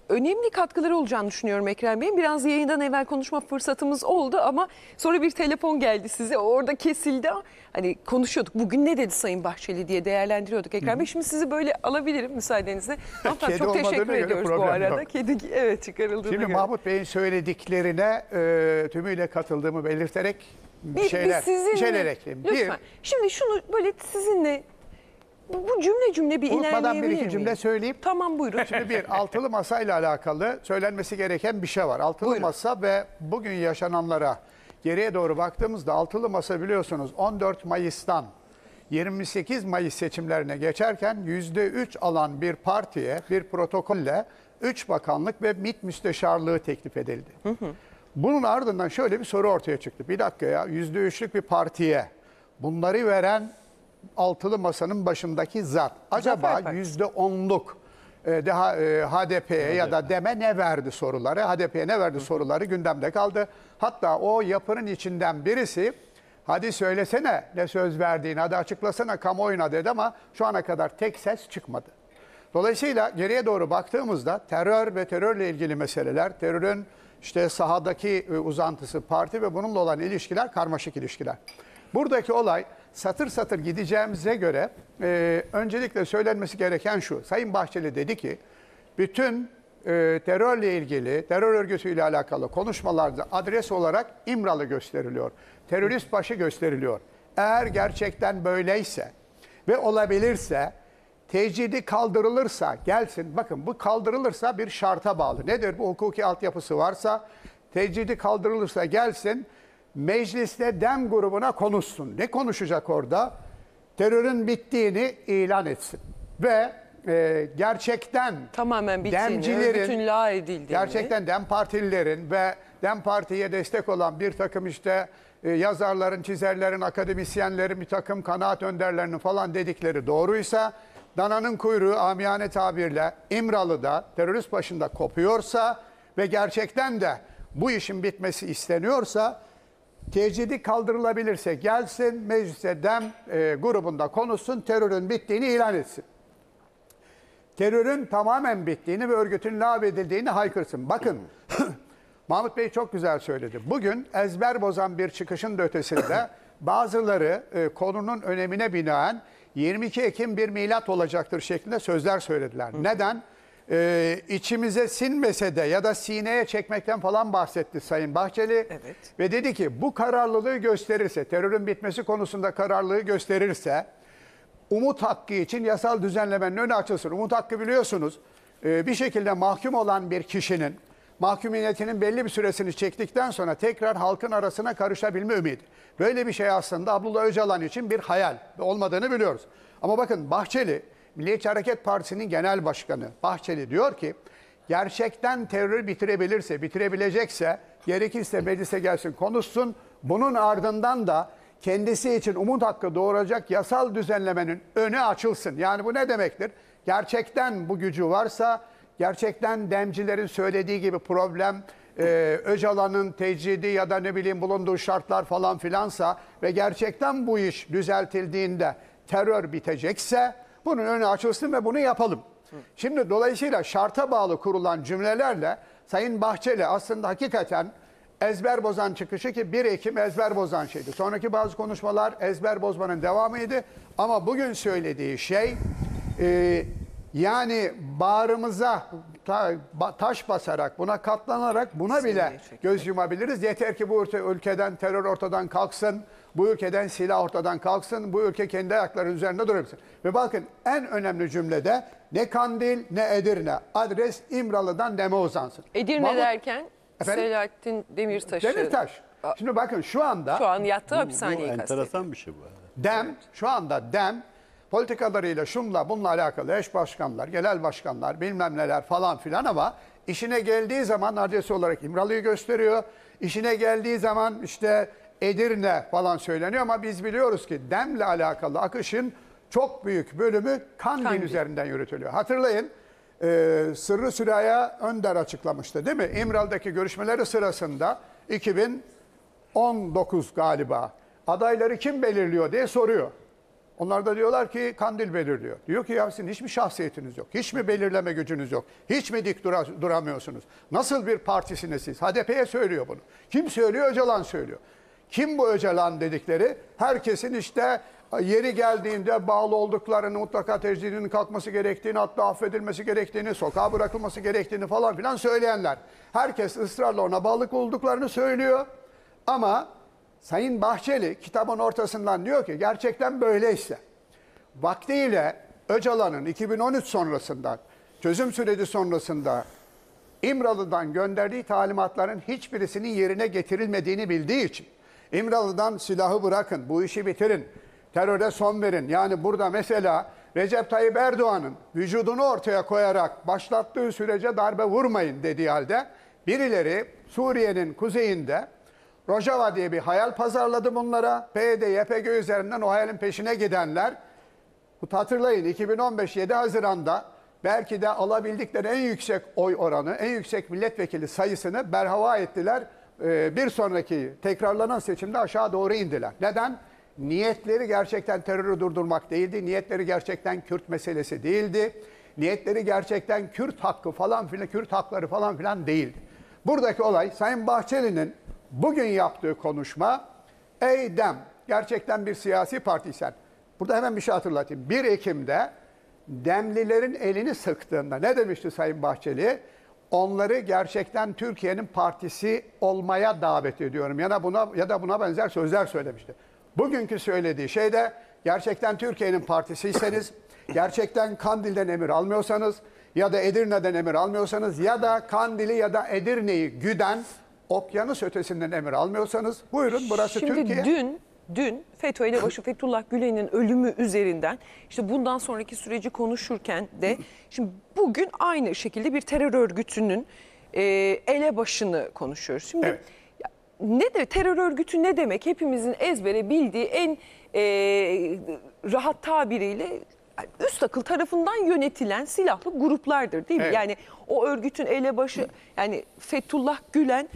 Önemli katkıları olacağını düşünüyorum Ekrem Bey'in. Biraz yayından evvel konuşma fırsatımız oldu ama sonra bir telefon geldi size. Orada kesildi. Hani konuşuyorduk. Bugün ne dedi Sayın Bahçeli diye değerlendiriyorduk Ekrem Bey. Şimdi sizi böyle alabilirim müsaadenizle. Kedi çok teşekkür ediyoruz bu arada. Yok. Kedi evet çıkarıldığına şimdi göre. Mahmut Bey'in söylediklerine tümüyle katıldığımı belirterek bir şeyler ekleyeyim. Lütfen. Şimdi şunu böyle sizinle bu cümle bir ilerleyebilir miyim? Unutmadan bir iki cümle söyleyeyim. Tamam buyurun. Şimdi bir altılı masayla alakalı söylenmesi gereken bir şey var. Altılı buyurun. Masa ve bugün yaşananlara geriye doğru baktığımızda altılı masa biliyorsunuz 14 Mayıs'tan 28 Mayıs seçimlerine geçerken %3 alan bir partiye bir protokolle 3 bakanlık ve MİT müsteşarlığı teklif edildi. Hı hı. Bunun ardından şöyle bir soru ortaya çıktı. Bir dakika ya %3'lük bir partiye bunları veren altılı masanın başındaki zat. Acaba %10'luk HDP'ye ya da DEM'e ne verdi soruları? HDP'ye ne verdi soruları gündemde kaldı. Hatta o yapının içinden birisi hadi söylesene ne söz verdiğini, hadi açıklasana kamuoyuna dedi ama şu ana kadar tek ses çıkmadı. Dolayısıyla geriye doğru baktığımızda terör ve terörle ilgili meseleler, terörün işte sahadaki uzantısı parti ve bununla olan ilişkiler karmaşık ilişkiler. Buradaki olay satır satır gideceğimize göre öncelikle söylenmesi gereken şu. Sayın Bahçeli dedi ki bütün terörle ilgili, terör örgütüyle alakalı konuşmalarda adres olarak İmralı gösteriliyor. Terörist başı gösteriliyor. Eğer gerçekten böyleyse ve olabilirse tecidi kaldırılırsa gelsin. Bakın bu kaldırılırsa bir şarta bağlı. Nedir bu hukuki altyapısı varsa tecidi kaldırılırsa gelsin. Mecliste DEM grubuna konuşsun. Ne konuşacak orada? Terörün bittiğini ilan etsin. Ve gerçekten tamamen bittiğini, DEM'cilerin, bütünlüğe edildiğini. Gerçekten DEM partililerin ve DEM partiye destek olan bir takım işte yazarların, çizerlerin, akademisyenlerin, bir takım kanaat önderlerinin falan dedikleri doğruysa, dananın kuyruğu amiyane tabirle İmralı'da terörist başında kopuyorsa ve gerçekten de bu işin bitmesi isteniyorsa tecidi kaldırılabilirse gelsin, meclise DEM grubunda konuşsun, terörün bittiğini ilan etsin. Terörün tamamen bittiğini ve örgütün lağvedildiğini haykırsın. Bakın, Mahmut Bey çok güzel söyledi. Bugün ezber bozan bir çıkışın da ötesinde bazıları konunun önemine binaen 22 Ekim bir milat olacaktır şeklinde sözler söylediler. Neden? İçimize sinmese de ya da sineye çekmekten falan bahsetti Sayın Bahçeli. Evet. Ve dedi ki bu kararlılığı gösterirse, terörün bitmesi konusunda kararlılığı gösterirse umut hakkı için yasal düzenlemenin önü açılsın. Umut hakkı biliyorsunuz bir şekilde mahkum olan bir kişinin mahkumiyetinin belli bir süresini çektikten sonra tekrar halkın arasına karışabilme ümidi. Böyle bir şey aslında Abdullah Öcalan için bir hayal olmadığını biliyoruz. Ama bakın Bahçeli, Milliyetçi Hareket Partisi'nin genel başkanı Bahçeli diyor ki gerçekten terörü bitirebilecekse gerekirse meclise gelsin konuşsun. Bunun ardından da kendisi için umut hakkı doğuracak yasal düzenlemenin önü açılsın. Yani bu ne demektir? Gerçekten bu gücü varsa gerçekten DEM'cilerin söylediği gibi problem Öcalan'ın tecidi ya da ne bileyim bulunduğu şartlar falan filansa ve gerçekten bu iş düzeltildiğinde terör bitecekse bunun önü açılsın ve bunu yapalım. Şimdi dolayısıyla şarta bağlı kurulan cümlelerle Sayın Bahçeli aslında hakikaten ezber bozan çıkışı ki 1 Ekim ezber bozan şeydi. Sonraki bazı konuşmalar ezber bozmanın devamıydı. Ama bugün söylediği şey Yani bağrımıza taş basarak, buna katlanarak, buna bile göz yumabiliriz. Yeter ki bu ülkeden terör ortadan kalksın, bu ülkeden silah ortadan kalksın, bu ülke kendi ayaklarının üzerinde durabilsin. Ve bakın en önemli cümlede ne Kandil ne Edirne, adres İmralı'dan Dem'e uzansın. Edirne derken efendim? Selahattin Demirtaş'ı. Demirtaş. Şimdi bakın şu anda... Şu an yattı hapishaneye kastediyor. Enteresan bir şey bu. Dem, evet. Şu anda Dem politikalarıyla şunla bununla alakalı eş başkanlar, genel başkanlar, bilmem neler falan filan, ama işine geldiği zaman adresi olarak İmralı'yı gösteriyor. İşine geldiği zaman işte Edirne falan söyleniyor, ama biz biliyoruz ki Dem'le alakalı akışın çok büyük bölümü Kandil üzerinden yürütülüyor. Hatırlayın, Sırrı Süreyya Önder açıklamıştı değil mi? İmralı'daki görüşmeleri sırasında 2019 galiba adayları kim belirliyor diye soruyor. Onlar da diyorlar ki Kandil belirliyor. Diyor ki ya sizin hiç mi şahsiyetiniz yok? Hiç mi belirleme gücünüz yok? Hiç mi dik duramıyorsunuz? Nasıl bir partisiniz siz? HDP'ye söylüyor bunu. Kim söylüyor? Öcalan söylüyor. Kim bu Öcalan dedikleri? Herkesin işte yeri geldiğinde bağlı olduklarını, mutlaka tecridinin kalkması gerektiğini, hatta affedilmesi gerektiğini, sokağa bırakılması gerektiğini falan filan söyleyenler. Herkes ısrarla ona bağlı olduklarını söylüyor. Ama Sayın Bahçeli kitabın ortasından diyor ki gerçekten böyleyse vaktiyle Öcalan'ın 2013 sonrasında, çözüm süreci sonrasında İmralı'dan gönderdiği talimatların hiçbirisinin yerine getirilmediğini bildiği için, İmralı'dan silahı bırakın, bu işi bitirin, teröre son verin. Yani burada mesela Recep Tayyip Erdoğan'ın vücudunu ortaya koyarak başlattığı sürece darbe vurmayın dediği halde birileri Suriye'nin kuzeyinde Rojava diye bir hayal pazarladı bunlara. PYD, YPG üzerinden o hayalin peşine gidenler, hatırlayın 2015 7 Haziran'da belki de alabildikleri en yüksek oy oranı, en yüksek milletvekili sayısını berhava ettiler. Bir sonraki tekrarlanan seçimde aşağı doğru indiler. Neden? Niyetleri gerçekten terörü durdurmak değildi. Niyetleri gerçekten Kürt meselesi değildi. Niyetleri gerçekten Kürt hakkı falan filan, Kürt hakları falan filan değildi. Buradaki olay Sayın Bahçeli'nin bugün yaptığı konuşma, ey Dem, gerçekten bir siyasi partiysen. Burada hemen bir şey hatırlatayım. 1 Ekim'de Demlilerin elini sıktığında ne demişti Sayın Bahçeli? Onları gerçekten Türkiye'nin partisi olmaya davet ediyorum. Ya da buna benzer sözler söylemişti. Bugünkü söylediği şey de gerçekten Türkiye'nin partisiyseniz, gerçekten Kandil'den emir almıyorsanız ya da Edirne'den emir almıyorsanız ya da Kandil'i ya da Edirne'yi güden okyanus ötesinden emir almıyorsanız buyurun, burası şimdi Türkiye. Dün FETÖ ile başı Fethullah Gülen'in ölümü üzerinden işte bundan sonraki süreci konuşurken de şimdi bugün aynı şekilde bir terör örgütünün elebaşını konuşuyoruz. Şimdi evet. Terör örgütü ne demek? Hepimizin ezbere bildiği en rahat tabiriyle üst akıl tarafından yönetilen silahlı gruplardır değil mi? Evet. Yani o örgütün elebaşı, yani Fethullah Gülen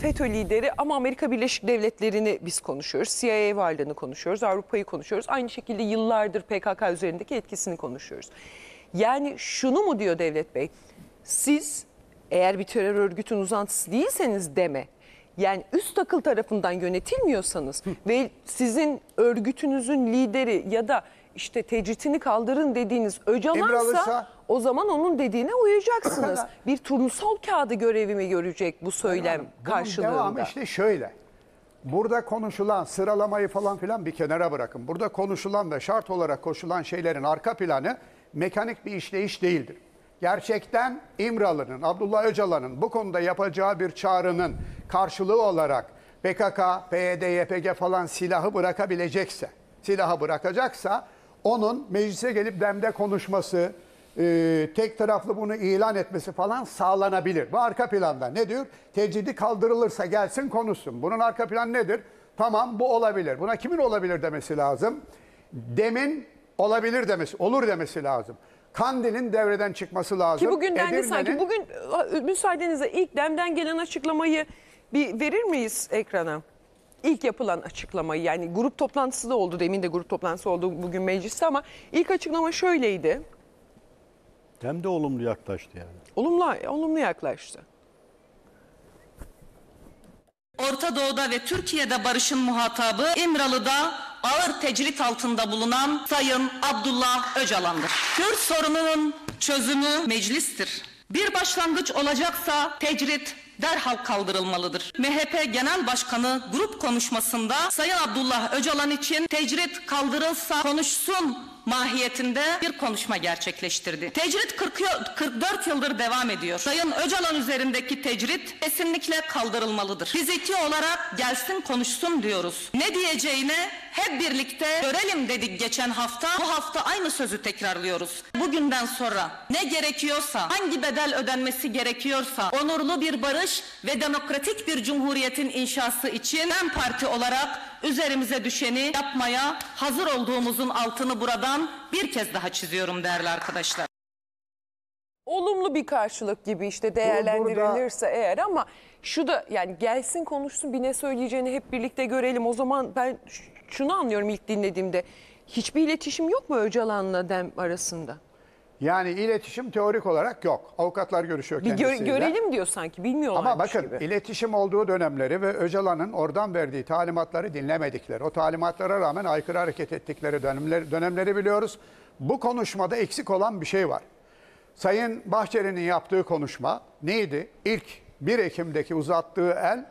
FETÖ lideri, ama Amerika Birleşik Devletleri'ni biz konuşuyoruz. CIA varlığını konuşuyoruz, Avrupa'yı konuşuyoruz. Aynı şekilde yıllardır PKK üzerindeki etkisini konuşuyoruz. Yani şunu mu diyor Devlet Bey? Siz eğer bir terör örgütün uzantısı değilseniz Dem'e, yani üst akıl tarafından yönetilmiyorsanız ve sizin örgütünüzün lideri ya da işte tecritini kaldırın dediğiniz Öcalan'sa, o zaman onun dediğine uyacaksınız. Bir turnusol kağıdı görevimi görecek bu söylem karşılığında. Bunun devamı işte şöyle. Burada konuşulan sıralamayı falan filan bir kenara bırakın. Burada konuşulan ve şart olarak koşulan şeylerin arka planı mekanik bir işleyiş değildir. Gerçekten İmralı'nın, Abdullah Öcalan'ın bu konuda yapacağı bir çağrının karşılığı olarak PKK, PYD, YPG falan silahı bırakabilecekse, onun meclise gelip Dem'de konuşması, tek taraflı bunu ilan etmesi falan sağlanabilir. Bu arka planda ne diyor? Tecridi kaldırılırsa gelsin konuşsun. Bunun arka planı nedir? Tamam, bu olabilir. Buna kimin olabilir demesi lazım? Dem'in olabilir demesi, olur demesi lazım. Kandil'in devreden çıkması lazım. Ki bugün dendi sanki. Bugün müsaadenizle ilk Dem'den gelen açıklamayı bir verir miyiz ekrana? İlk yapılan açıklamayı, yani grup toplantısı da oldu, demin de grup toplantısı oldu bugün mecliste, ama ilk açıklama şöyleydi. Dem de olumlu yaklaştı yani. Olumlu yaklaştı. Orta Doğu'da ve Türkiye'de barışın muhatabı İmralı'da ağır tecrit altında bulunan Sayın Abdullah Öcalan'dır. Kürt sorununun çözümü meclistir. Bir başlangıç olacaksa tecrit derhal kaldırılmalıdır. MHP Genel Başkanı grup konuşmasında Sayın Abdullah Öcalan için tecrit kaldırılsa konuşsun mahiyetinde bir konuşma gerçekleştirdi. Tecrit 44 yıldır devam ediyor. Sayın Öcalan üzerindeki tecrit kesinlikle kaldırılmalıdır. Fiziki olarak gelsin konuşsun diyoruz. Ne diyeceğine hep birlikte görelim dedik geçen hafta. Bu hafta aynı sözü tekrarlıyoruz. Bugünden sonra ne gerekiyorsa, hangi bedel ödenmesi gerekiyorsa onurlu bir barış ve demokratik bir cumhuriyetin inşası için hem parti olarak üzerimize düşeni yapmaya hazır olduğumuzun altını buradan bir kez daha çiziyorum değerli arkadaşlar. Olumlu bir karşılık gibi işte değerlendirilirse eğer, ama şu da yani gelsin konuşsun, bir ne söyleyeceğini hep birlikte görelim. O zaman ben şunu anlıyorum ilk dinlediğimde, hiçbir iletişim yok mu Öcalan'la DEM arasında? Yani iletişim teorik olarak yok. Avukatlar görüşüyor kendisiyle. Bir görelim diyor sanki, bilmiyorlarmış gibi. Ama bakın iletişim olduğu dönemleri ve Öcalan'ın oradan verdiği talimatları dinlemedikleri, o talimatlara rağmen aykırı hareket ettikleri dönemleri biliyoruz. Bu konuşmada eksik olan bir şey var. Sayın Bahçeli'nin yaptığı konuşma neydi? İlk 1 Ekim'deki uzattığı el,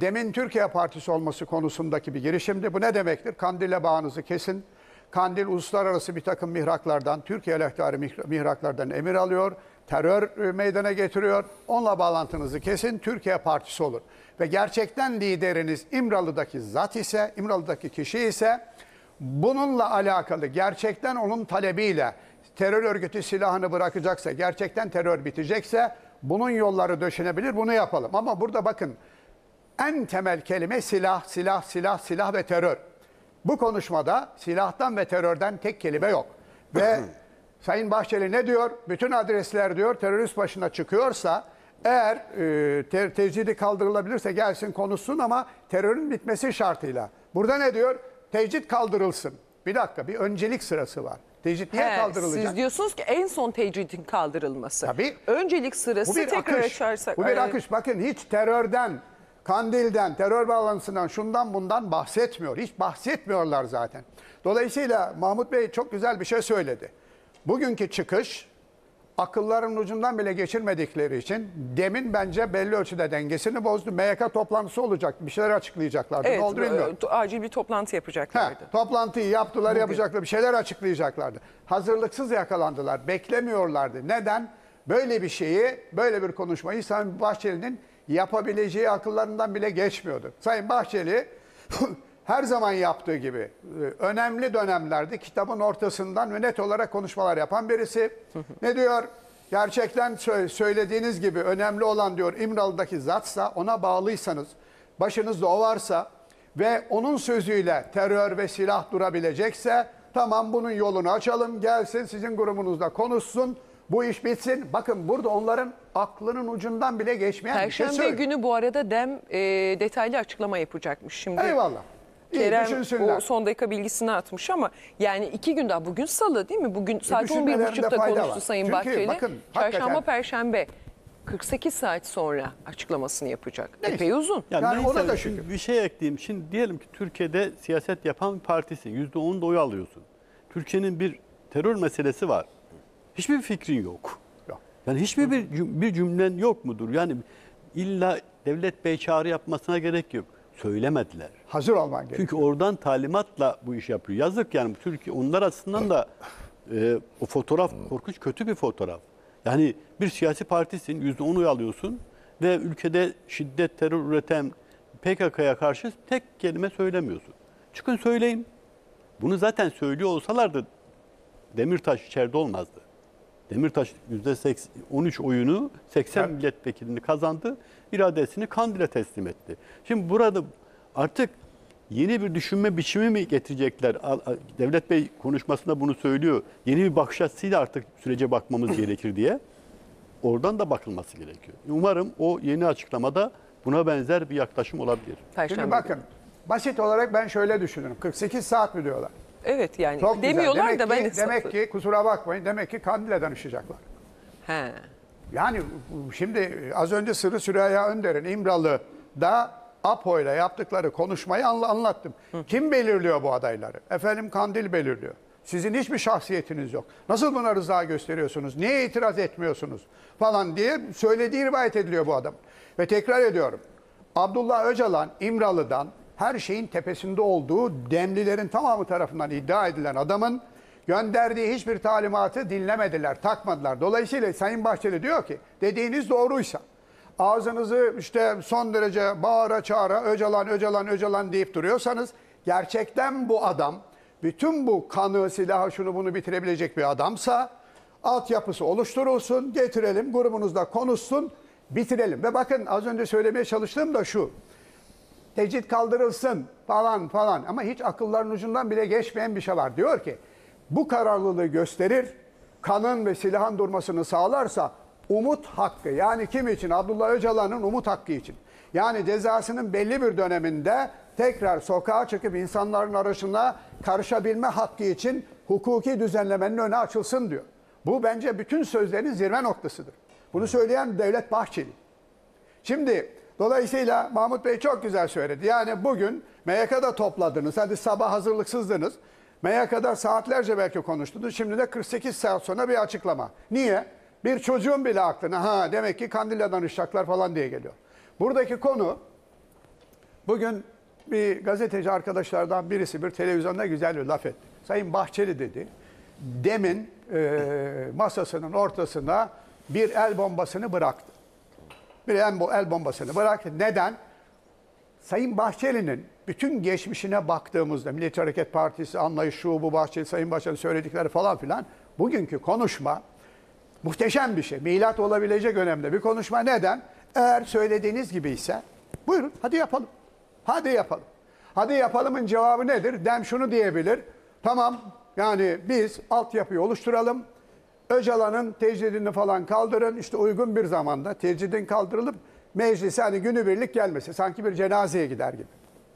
DEM'in Türkiye Partisi olması konusundaki bir girişimdi. Bu ne demektir? Kandil'le bağınızı kesin. Kandil uluslararası bir takım mihraklardan, Türkiye aleyhtarı mihraklardan emir alıyor, terör meydana getiriyor. Onunla bağlantınızı kesin, Türkiye Partisi olur. Ve gerçekten lideriniz İmralı'daki zat ise, İmralı'daki kişi ise bununla alakalı gerçekten onun talebiyle terör örgütü silahını bırakacaksa, gerçekten terör bitecekse bunun yolları döşenebilir, bunu yapalım. Ama burada bakın en temel kelime silah, silah, silah, silah ve terör. Bu konuşmada silahtan ve terörden tek kelime yok. Ve Sayın Bahçeli ne diyor? Bütün adresler diyor terörist başına çıkıyorsa eğer tecrüde kaldırılabilirse gelsin konuşsun ama terörün bitmesi şartıyla. Burada ne diyor? Tecrit kaldırılsın. Bir dakika, bir öncelik sırası var. Tecrit niye kaldırılacak? Siz diyorsunuz ki en son tecritin kaldırılması. Tabii. Öncelik sırası bu bir tekrar akış. Yaşarsak. Bu bir akış. Bakın hiç terörden, Kandil'den, terör bağlantısından, şundan bundan bahsetmiyor. Hiç bahsetmiyorlar zaten. Dolayısıyla Mahmut Bey çok güzel bir şey söyledi. Bugünkü çıkış akılların ucundan bile geçirmedikleri için DEM'in bence belli ölçüde dengesini bozdu. MYK toplantısı olacak. Bir şeyler açıklayacaklardı. Evet, ne oldu bilmiyorum. Acil bir toplantı yapacaklardı. Toplantıyı yaptılar, bugün yapacaklar. Bir şeyler açıklayacaklardı. Hazırlıksız yakalandılar. Beklemiyorlardı. Neden? Böyle bir şeyi, böyle bir konuşmayı Sayın Bahçeli'nin yapabileceği akıllarından bile geçmiyordu. Sayın Bahçeli her zaman yaptığı gibi önemli dönemlerde kitabın ortasından ve net olarak konuşmalar yapan birisi. Ne diyor? Gerçekten söylediğiniz gibi önemli olan diyor İmralı'daki zatsa, ona bağlıysanız, başınızda o varsa ve onun sözüyle terör ve silah durabilecekse tamam, bunun yolunu açalım, gelsin sizin grubunuzda konuşsun. Bu iş bitsin. Bakın burada onların aklının ucundan bile geçmeyen Perşembe bir şey söylüyor. Günü bu arada DEM detaylı açıklama yapacakmış şimdi. Eyvallah. İyi, Kerem o son dakika bilgisini atmış ama yani 2 gün daha, bugün salı değil mi? Bugün saat 11.30'da konuştu Sayın Bahçeli. Bakın, çarşamba, perşembe 48 saat sonra açıklamasını yapacak. Neyse. Epey uzun. Yani ona da şükür. Bir şey ekleyeyim. Şimdi diyelim ki Türkiye'de siyaset yapan partisin. %10 da oy alıyorsun. Türkiye'nin bir terör meselesi var. Hiçbir fikrin yok. Yani hiçbir bir cümlen yok mudur? Yani illa Devlet Bey çağrı yapmasına gerek yok. Söylemediler. Hazır olman gerekiyor. Çünkü oradan talimatla bu iş yapıyor. Yazık yani Türkiye. Onlar açısından da o fotoğraf korkunç, kötü bir fotoğraf. Yani bir siyasi partisin, %10 oy alıyorsun ve ülkede şiddet, terör üreten PKK'ya karşı tek kelime söylemiyorsun. Çıkın söyleyin. Bunu zaten söylüyor olsalardı Demirtaş içeride olmazdı. Demirtaş %13 oyunu, 80 milletvekilini kazandı. İradesini Kandil'e teslim etti. Şimdi burada artık yeni bir düşünme biçimi mi getirecekler? Devlet Bey konuşmasında bunu söylüyor. Yeni bir bakış açısıyla artık sürece bakmamız gerekir diye. Oradan da bakılması gerekiyor. Umarım o yeni açıklamada buna benzer bir yaklaşım olabilir. Şimdi bakın, basit olarak ben şöyle düşünürüm. 48 saat mi diyorlar? Evet yani çok demiyorlar güzel. Demek ki kusura bakmayın, demek ki Kandil'e danışacaklar. He. Yani şimdi az önce Sırrı Süreyya Önder'in İmralı'da APO'yla yaptıkları konuşmayı anlattım. Hı. Kim belirliyor bu adayları? Efendim Kandil belirliyor. Sizin hiçbir şahsiyetiniz yok. Nasıl buna rıza gösteriyorsunuz? Niye itiraz etmiyorsunuz? Falan diye söylediği rivayet ediliyor bu adam. Ve tekrar ediyorum. Abdullah Öcalan İmralı'dan her şeyin tepesinde olduğu Demlilerin tamamı tarafından iddia edilen adamın gönderdiği hiçbir talimatı dinlemediler, takmadılar. Dolayısıyla Sayın Bahçeli diyor ki dediğiniz doğruysa ağzınızı işte son derece bağıra çağıra Öcalan, Öcalan, Öcalan deyip duruyorsanız gerçekten bu adam bütün bu kanı, silahı, şunu bunu bitirebilecek bir adamsa altyapısı oluşturulsun, getirelim, grubunuzda konuşsun, bitirelim. Ve bakın az önce söylemeye çalıştığım da şu. Tecrit kaldırılsın falan falan ama hiç akılların ucundan bile geçmeyen bir şey var. Diyor ki bu kararlılığı gösterir, kanın ve silahın durmasını sağlarsa umut hakkı, yani kim için? Abdullah Öcalan'ın umut hakkı için. Yani cezasının belli bir döneminde tekrar sokağa çıkıp insanların arasına karışabilme hakkı için hukuki düzenlemenin önü açılsın diyor. Bu bence bütün sözlerin zirve noktasıdır. Bunu söyleyen Devlet Bahçeli. Şimdi dolayısıyla Mahmut Bey çok güzel söyledi. Yani bugün MYK'da topladınız, hadi sabah hazırlıksızdınız. MYK'da saatlerce belki konuştunuz. Şimdi de 48 saat sonra bir açıklama. Niye? Bir çocuğun bile aklına ha demek ki Kandil'le danışacaklar falan diye geliyor. Buradaki konu bugün bir gazeteci arkadaşlardan birisi bir televizyonda güzel bir laf etti. Sayın Bahçeli dedi. Demin masasının ortasına bir el bombasını bıraktı. Bir el bombasını bıraktı. Neden? Sayın Bahçeli'nin bütün geçmişine baktığımızda Milliyetçi Hareket Partisi, anlayış şu, bu Bahçeli, Sayın Bahçeli söyledikleri falan filan bugünkü konuşma muhteşem bir şey. Milat olabilecek önemli bir konuşma. Neden? Eğer söylediğiniz gibi ise buyurun hadi yapalım. Hadi yapalım. Hadi yapalımın cevabı nedir? Dem şunu diyebilir. Tamam yani biz altyapıyı oluşturalım. Öcalan'ın tecridini falan kaldırın. İşte uygun bir zamanda tecridin kaldırılıp meclise hani günübirlik gelmesi. Sanki bir cenazeye gider gibi.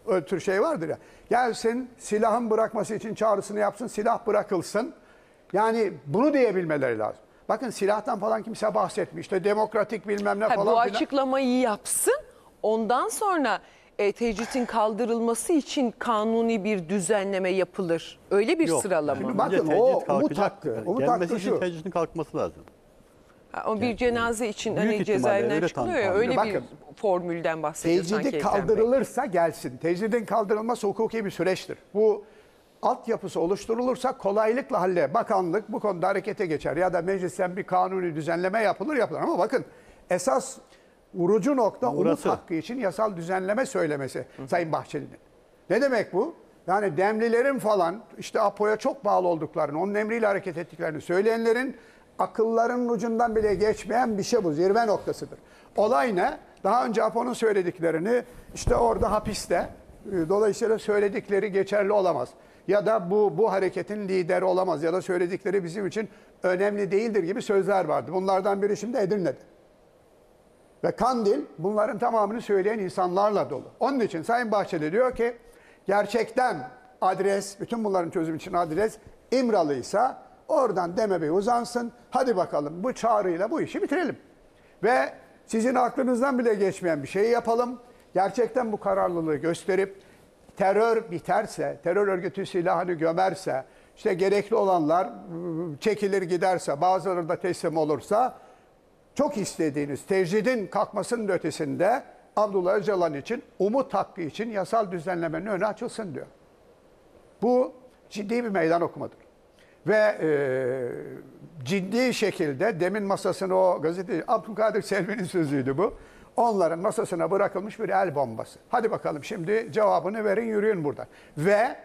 Öyle tür şey vardır ya. Gelsin silahın bırakması için çağrısını yapsın. Silah bırakılsın. Yani bunu diyebilmeleri lazım. Bakın silahtan falan kimse bahsetmiyor. İşte demokratik bilmem ne falan filan. Bu açıklamayı yapsın. Ondan sonra tecritin kaldırılması için kanuni bir düzenleme yapılır. Öyle bir sıralama. Şimdi bakın o umut hakkı. Umut hakkı şu. Tecritin kalkması lazım. O bir cenaze için hani cezaevinden çıkılıyor ya, öyle bakın, bir formülden bahsediyor sanki. Tecridi kaldırılırsa gelsin. Tecridin kaldırılması hukuki bir süreçtir. Bu altyapısı oluşturulursa kolaylıkla halle. Bakanlık bu konuda harekete geçer ya da meclisten bir kanuni düzenleme yapılır ama bakın esas vurucu nokta umut hakkı için yasal düzenleme söylemesi Sayın Bahçeli'nin. Ne demek bu? Yani Demlilerin falan işte APO'ya çok bağlı olduklarını, onun emriyle hareket ettiklerini söyleyenlerin akıllarının ucundan bile geçmeyen bir şey bu. Zirve noktasıdır. Olay ne? Daha önce APO'nun söylediklerini işte orada hapiste dolayısıyla söyledikleri geçerli olamaz. Ya da bu hareketin lideri olamaz ya da söyledikleri bizim için önemli değildir gibi sözler vardı. Bunlardan biri şimdi Edirne'de. Ve Kandil bunların tamamını söyleyen insanlarla dolu. Onun için Sayın Bahçeli diyor ki gerçekten adres, bütün bunların çözümü için adres İmralı'ysa oradan Demebey uzansın. Hadi bakalım bu çağrıyla bu işi bitirelim. Ve sizin aklınızdan bile geçmeyen bir şeyi yapalım. Gerçekten bu kararlılığı gösterip terör biterse, terör örgütü silahını gömerse, işte gerekli olanlar çekilir giderse, bazıları da teslim olursa çok istediğiniz tecridin kalkmasının ötesinde Abdullah Öcalan için, umut hakkı için yasal düzenlemenin önü açılsın diyor. Bu ciddi bir meydan okumadır. Ve ciddi şekilde demin masasına o gazeteci Abdülkadir Selvi'nin sözüydü bu. Onların masasına bırakılmış bir el bombası. Hadi bakalım şimdi cevabını verin, yürüyün buradan. Ve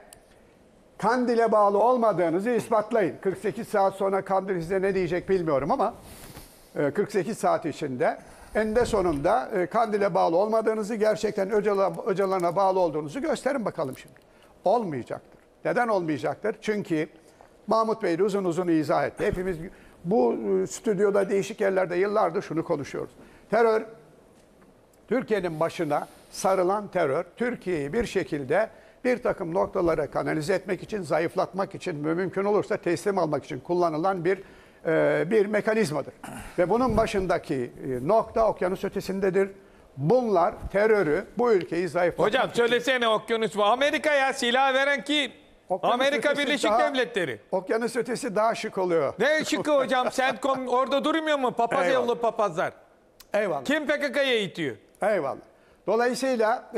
Kandil'e bağlı olmadığınızı ispatlayın. 48 saat sonra Kandil size ne diyecek bilmiyorum ama 48 saat içinde eninde sonunda Kandil'e bağlı olmadığınızı, gerçekten Öcalan'a bağlı olduğunuzu gösterin bakalım şimdi. Olmayacaktır. Neden olmayacaktır? Çünkü Mahmut Bey de uzun uzun izah etti. Hepimiz bu stüdyoda değişik yerlerde yıllardır şunu konuşuyoruz. Terör, Türkiye'nin başına sarılan terör, Türkiye'yi bir şekilde bir takım noktalara kanalize etmek için, zayıflatmak için ve mümkün olursa teslim almak için kullanılan bir mekanizmadır. Ve bunun başındaki nokta okyanus ötesindedir. Bunlar terörü, bu ülkeyi zayıflatmak. Hocam söylesene okyanus bu. Amerika'ya silah veren kim? Okyanus Amerika Birleşik Devletleri. Okyanus ötesi daha şık oluyor. Ne şıkı hocam? CENTCOM orada durmuyor mu? Papaz yollu papazlar. Eyvallah. Kim PKK'ya eğitiyor? Eyvallah. Dolayısıyla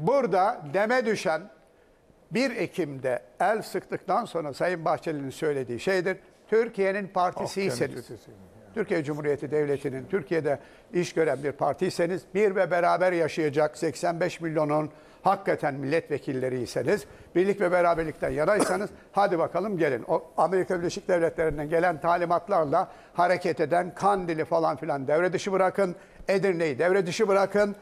burada deme düşen 1 Ekim'de el sıktıktan sonra Sayın Bahçeli'nin söylediği şeydir. Türkiye'nin partisiyseniz, Türkiye Cumhuriyeti Devleti'nin Türkiye'de iş gören bir partiyseniz, bir ve beraber yaşayacak 85 milyonun hakikaten milletvekilleriyseniz, birlik ve beraberlikten yanaysanız hadi bakalım gelin. O Amerika Birleşik Devletleri'nden gelen talimatlarla hareket eden Kandil'i falan filan devre dışı bırakın, Edirne'yi devre dışı bırakın.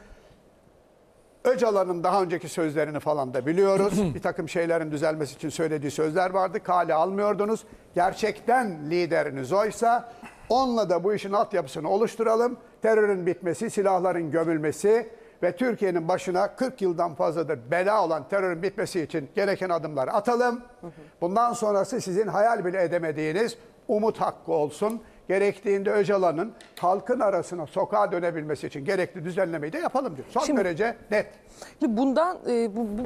Öcalan'ın daha önceki sözlerini falan da biliyoruz. Bir takım şeylerin düzelmesi için söylediği sözler vardı. Kale almıyordunuz. Gerçekten lideriniz oysa onunla da bu işin altyapısını oluşturalım. Terörün bitmesi, silahların gömülmesi ve Türkiye'nin başına 40 yıldan fazladır bela olan terörün bitmesi için gereken adımlar atalım. Bundan sonrası sizin hayal bile edemediğiniz umut hakkı olsun. Gerektiğinde Öcalan'ın halkın arasına, sokağa dönebilmesi için gerekli düzenlemeyi de yapalım diyor. Son derece net. Bundan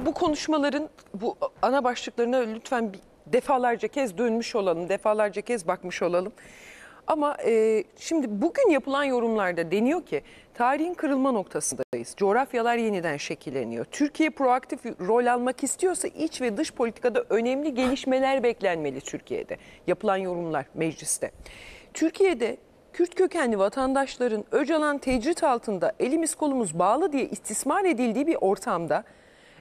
bu konuşmaların bu ana başlıklarına lütfen defalarca kez dönmüş olalım, defalarca kez bakmış olalım. Ama şimdi bugün yapılan yorumlarda deniyor ki tarihin kırılma noktasındayız. Coğrafyalar yeniden şekilleniyor. Türkiye proaktif rol almak istiyorsa iç ve dış politikada önemli gelişmeler beklenmeli Türkiye'de. Yapılan yorumlar mecliste. Türkiye'de Kürt kökenli vatandaşların Öcalan tecrit altında elimiz kolumuz bağlı diye istismar edildiği bir ortamda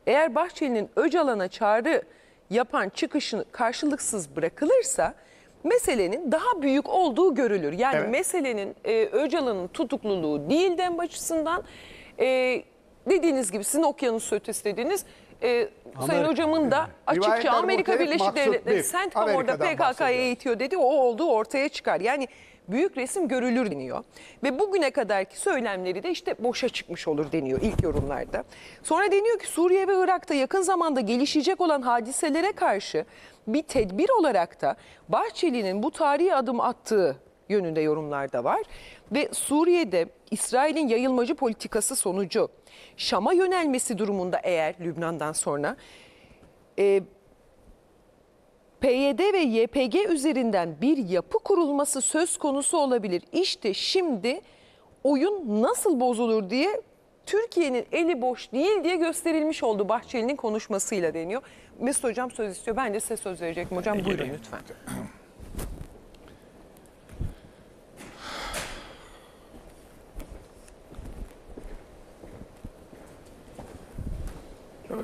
eğer Bahçeli'nin Öcalan'a çağrı yapan çıkışını karşılıksız bırakılırsa meselenin daha büyük olduğu görülür. Yani meselenin Öcalan'ın tutukluluğu değil dem açısından dediğiniz gibi sizin okyanus ötesi dediğiniz Sayın Hocam'ın da açıkça Amerika Birleşik Devletleri CENTCOM orada PKK'ya eğitiyor dedi. O olduğu ortaya çıkar. Yani büyük resim görülür deniyor. Ve bugüne kadarki söylemleri de işte boşa çıkmış olur deniyor ilk yorumlarda. Sonra deniyor ki Suriye ve Irak'ta yakın zamanda gelişecek olan hadiselere karşı bir tedbir olarak da Bahçeli'nin bu tarihi adım attığı yönünde yorumlar da var. Ve Suriye'de İsrail'in yayılmacı politikası sonucu Şam'a yönelmesi durumunda eğer Lübnan'dan sonra PYD ve YPG üzerinden bir yapı kurulması söz konusu olabilir. İşte şimdi oyun nasıl bozulur diye Türkiye'nin eli boş değil diye gösterilmiş oldu Bahçeli'nin konuşmasıyla deniyor. Mesut Hocam söz istiyor. Ben de size söz verecektim. Hocam buyurun lütfen.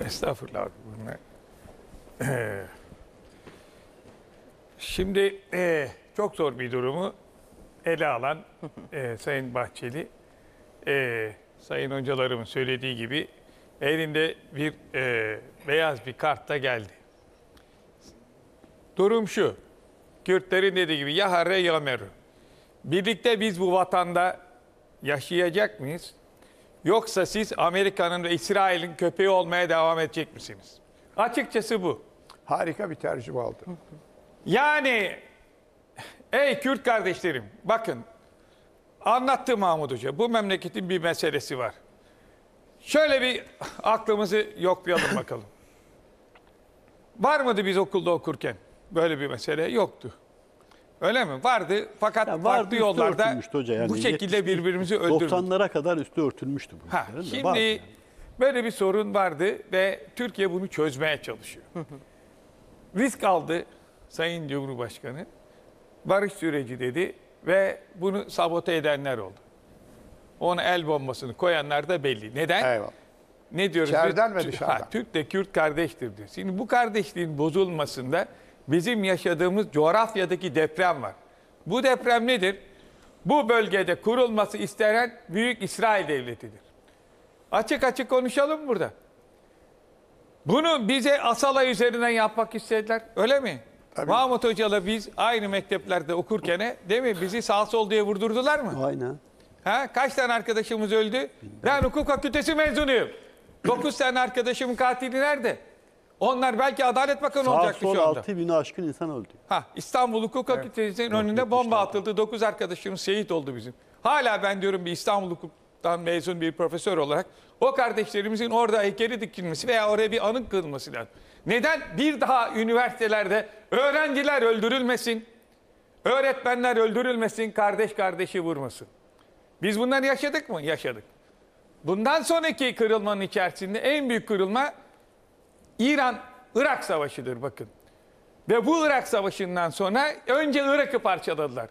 Estağfurullah. Şimdi çok zor bir durumu ele alan Sayın Bahçeli, Sayın Hocalarımın söylediği gibi elinde bir beyaz bir kartla geldi. Durum şu, Kürtlerin dediği gibi ya harre ya meru. Birlikte biz bu vatanda yaşayacak mıyız? Yoksa siz Amerika'nın ve İsrail'in köpeği olmaya devam edecek misiniz? Açıkçası bu. Harika bir tercüme oldu. Yani ey Kürt kardeşlerim bakın anlattı Mahmut Hoca bu memleketin bir meselesi var. Şöyle bir aklımızı yoklayalım bakalım. Var mıydı biz okulda okurken böyle bir mesele yoktu. Öyle mi? Vardı fakat ya farklı yollarda yani bu şekilde birbirimizi öldürdük. 90'lara kadar üstü örtülmüştü bu. Şimdi yani böyle bir sorun vardı ve Türkiye bunu çözmeye çalışıyor. Risk aldı Sayın Cumhurbaşkanı. Barış süreci dedi ve bunu sabote edenler oldu. Ona el bombasını koyanlar da belli. Neden? Eyvallah. Ne diyoruz? İçeriden ve dışarıdan. Türk de Kürt kardeştir diyor. Şimdi bu kardeşliğin bozulmasında bizim yaşadığımız coğrafyadaki deprem var. Bu deprem nedir? Bu bölgede kurulması istenen Büyük İsrail Devleti'dir. Açık açık konuşalım burada. Bunu bize Asala üzerinden yapmak istediler. Öyle mi? Tabii. Mahmut Hoca'la biz aynı mekteplerde okurken değil mi? Bizi sağ sol diye vurdurdular mı? Aynen. Ha, kaç tane arkadaşımız öldü? Bilmiyorum. Ben hukuk fakültesi mezunuyum. 9 tane arkadaşımın katili nerede? Onlar belki Adalet Bakanı olacaktı şu anda. 6.000'i aşkın insan öldü. Ha, İstanbul Hukuk Fakültesi'nin önünde bomba atıldı. 9 arkadaşımız şehit oldu bizim. Hala ben diyorum bir İstanbul Hukuk dan mezun bir profesör olarak o kardeşlerimizin orada heykeli dikilmesi veya oraya bir anı kılması lazım. Neden bir daha üniversitelerde öğrenciler öldürülmesin, öğretmenler öldürülmesin, kardeş kardeşi vurmasın? Biz bunları yaşadık mı? Yaşadık. Bundan sonraki kırılmanın içerisinde en büyük kırılma İran-Irak Savaşı'dır bakın. Ve bu Irak Savaşı'ndan sonra önce Irak'ı parçaladılar.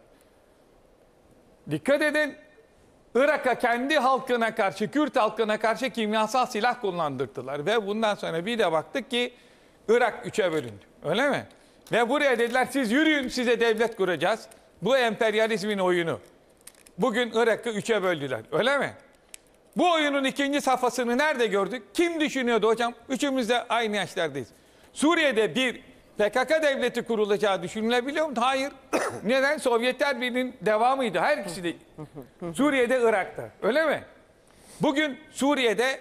Dikkat edin, Irak'a kendi halkına karşı, Kürt halkına karşı kimyasal silah kullandırdılar. Ve bundan sonra bir de baktık ki Irak 3'e bölündü. Öyle mi? Ve buraya dediler siz yürüyün, size devlet kuracağız. Bu emperyalizmin oyunu. Bugün Irak'ı 3'e böldüler. Öyle mi? Bu oyunun ikinci safhasını nerede gördük? Kim düşünüyordu hocam? Üçümüz de aynı yaşlardayız. Suriye'de bir PKK devleti kurulacağı düşünülebiliyor mu? Hayır. Neden? Sovyetler Birliği'nin devamıydı. Her ikisi de Suriye'de, Irak'ta. Öyle mi? Bugün Suriye'de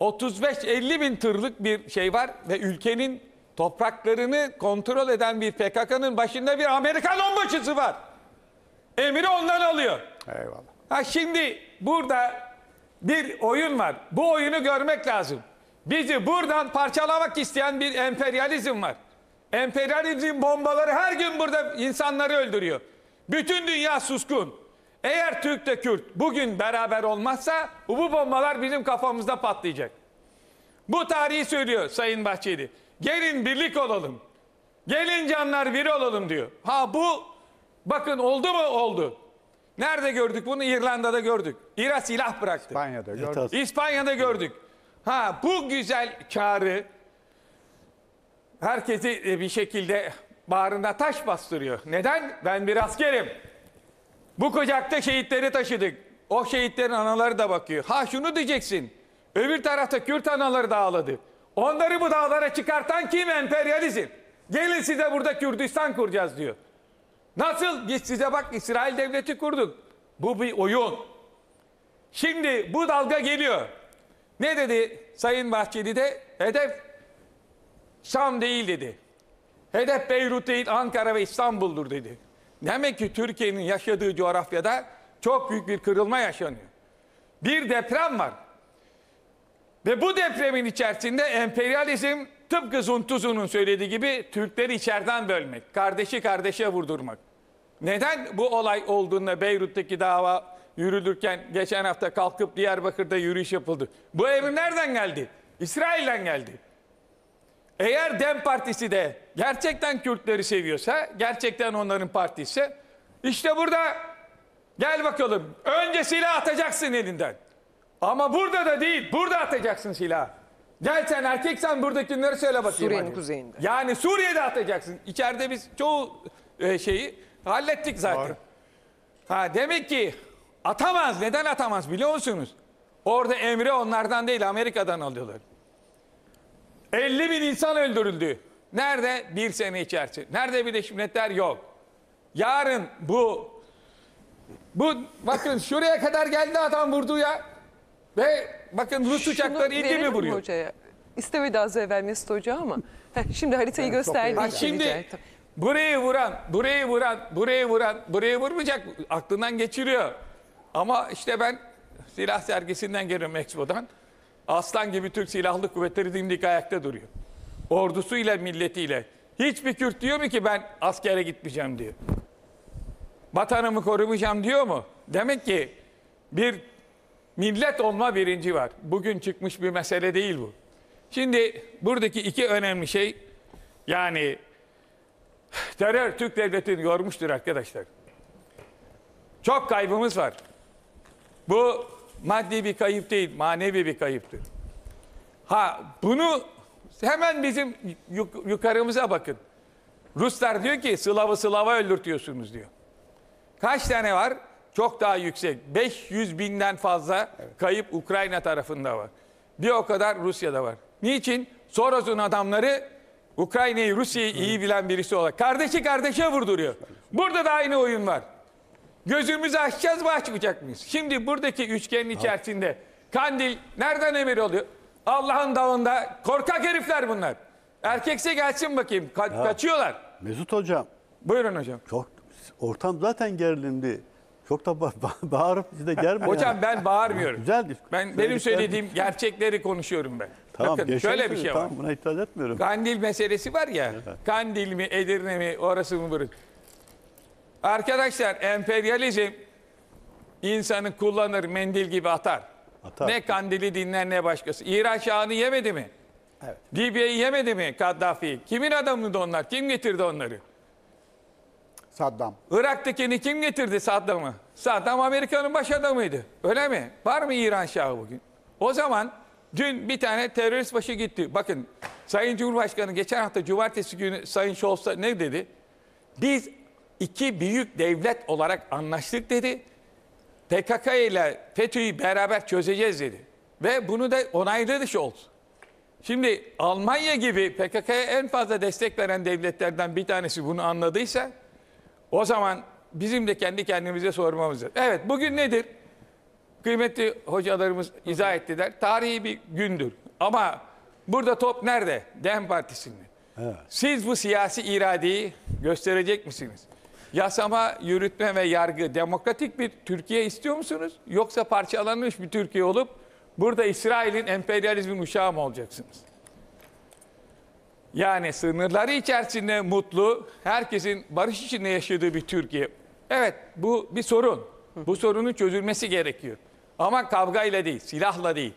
35-50 bin tırlık bir şey var ve ülkenin topraklarını kontrol eden bir PKK'nın başında bir Amerikan onbaşısı var. Emiri ondan alıyor. Eyvallah. Ha şimdi burada bir oyun var. Bu oyunu görmek lazım. Bizi buradan parçalamak isteyen bir emperyalizm var. Emperyalizm bombaları her gün burada insanları öldürüyor. Bütün dünya suskun. Eğer Türk de Kürt bugün beraber olmazsa bu bombalar bizim kafamızda patlayacak. Bu tarihi söylüyor Sayın Bahçeli. Gelin birlik olalım. Gelin canlar biri olalım diyor. Ha bu bakın oldu mu? Oldu. Nerede gördük bunu? İrlanda'da gördük. İran silah bıraktı. İspanya'da gördük. İspanya'da gördük. Ha bu güzel çağrı herkesi bir şekilde bağrına taş bastırıyor. Neden? Ben bir askerim. Bu kucakta şehitleri taşıdık. O şehitlerin anaları da bakıyor. Ha şunu diyeceksin. Öbür tarafta Kürt anaları da ağladı. Onları bu dağlara çıkartan kim? Emperyalizm. Gelin size burada Kürdistan kuracağız diyor. Nasıl? Biz size bak İsrail devleti kurduk. Bu bir oyun. Şimdi bu dalga geliyor. Ne dedi Sayın Bahçeli de? Hedef Şam değil dedi. Hedef Beyrut değil, Ankara ve İstanbul'dur dedi. Demek ki Türkiye'nin yaşadığı coğrafyada çok büyük bir kırılma yaşanıyor. Bir deprem var. Ve bu depremin içerisinde emperyalizm tıpkı Zuntuzu'nun söylediği gibi Türkleri içeriden bölmek, kardeşi kardeşe vurdurmak. Neden bu olay olduğunda Beyrut'taki dava yürülürken geçen hafta kalkıp Diyarbakır'da yürüyüş yapıldı. Bu emir nereden geldi? İsrail'den geldi. Eğer DEM Partisi de gerçekten Kürtleri seviyorsa, gerçekten onların partisi, işte burada gel bakalım. Önce silah atacaksın elinden. Ama burada da değil, burada atacaksın silahı. Gel sen erkeksen buradakileri söyle bakayım. Suriye'nin kuzeyinde. Yani Suriye'de atacaksın. İçeride biz çoğu şeyi hallettik zaten. Doğru. Ha demek ki atamaz. Neden atamaz biliyor musunuz? Orada emri onlardan değil Amerika'dan alıyorlar. 50 bin insan öldürüldü. Nerede? Bir sene içerisinde. Nerede Birleşmiş Milletler? Yok. Yarın bu bakın şuraya kadar geldi adam vurdu ya. Ve bakın Rus uçakları İdlib'i mi vuruyor? Hocaya. İstemedi az evvel Mesut Hoca ama. Şimdi haritayı gösterdi. Şimdi burayı vurmayacak. Aklından geçiriyor. Ama işte ben silah sergisinden geliyorum Expo'dan. Aslan gibi Türk Silahlı Kuvvetleri dimdik ayakta duruyor. Ordusuyla, milletiyle. Hiçbir Kürt diyor mu ki ben askere gitmeyeceğim diyor. Vatanımı korumayacağım diyor mu? Demek ki bir millet olma bilinci var. Bugün çıkmış bir mesele değil bu. Şimdi buradaki iki önemli şey yani terör Türk devletini yormuştur arkadaşlar. Çok kaybımız var. Bu maddi bir kayıp değil, manevi bir kayıptır. Ha bunu hemen bizim yukarımıza bakın. Ruslar diyor ki Slav'ı öldürtüyorsunuz diyor. Kaç tane var? Çok daha yüksek. 500 binden fazla kayıp Ukrayna tarafında var. Bir o kadar Rusya'da var. Niçin? Soros'un adamları Ukrayna'yı, Rusya'yı iyi bilen birisi olarak kardeşi kardeşe vurduruyor. Burada da aynı oyun var. Gözümüzü açacağız mı açmayacak mıyız? Şimdi buradaki üçgenin içerisinde Kandil nereden emir oluyor? Allah'ın dağında korkak herifler bunlar. Erkekse gelsin bakayım. Kaçıyorlar. Mesut Hocam. Buyurun hocam. Çok ortam zaten gerilindi. Çok da bağırıp size gelmiyor. Hocam yani. Ben bağırmıyorum. Güzeldir. Benim söylediğim gerçekleri konuşuyorum ben. Tamam, bakın şöyle bir şey tamam, var. Buna itiraz etmiyorum. Kandil meselesi var ya. Evet. Kandil mi, Edirne mi, orası mı burası? Arkadaşlar emperyalizm insanı kullanır, mendil gibi atar. Ne Kandil'i dinler ne başkası. İran Şah'ını yemedi mi? Evet. Libya'yı yemedi mi Kaddafi'yi? Kimin adamıydı onlar? Kim getirdi onları? Saddam. Irak'takini kim getirdi Saddam'ı? Saddam Amerika'nın baş adamıydı. Öyle mi? Var mı İran Şahı bugün? O zaman dün bir tane terörist başı gitti. Bakın Sayın Cumhurbaşkanı geçen hafta cumartesi günü Sayın Scholz'a ne dedi? Biz iki büyük devlet olarak anlaştık dedi. PKK ile FETÖ'yü beraber çözeceğiz dedi. Ve bunu da onayladı Scholz. Şimdi Almanya gibi PKK'ya en fazla destek veren devletlerden bir tanesi bunu anladıysa o zaman bizim de kendi kendimize sormamız lazım. Evet, bugün nedir? Kıymetli hocalarımız izah ettiler. Tarihi bir gündür. Ama burada top nerede? DEM Partisi'nde. Evet. Siz bu siyasi iradeyi gösterecek misiniz? Yasama, yürütme ve yargı demokratik bir Türkiye istiyor musunuz? Yoksa parçalanmış bir Türkiye olup burada İsrail'in, emperyalizmin uşağı mı olacaksınız? Yani sınırları içerisinde mutlu, herkesin barış içinde yaşadığı bir Türkiye. Evet, bu bir sorun. Bu sorunun çözülmesi gerekiyor. Ama kavgayla değil, silahla değil.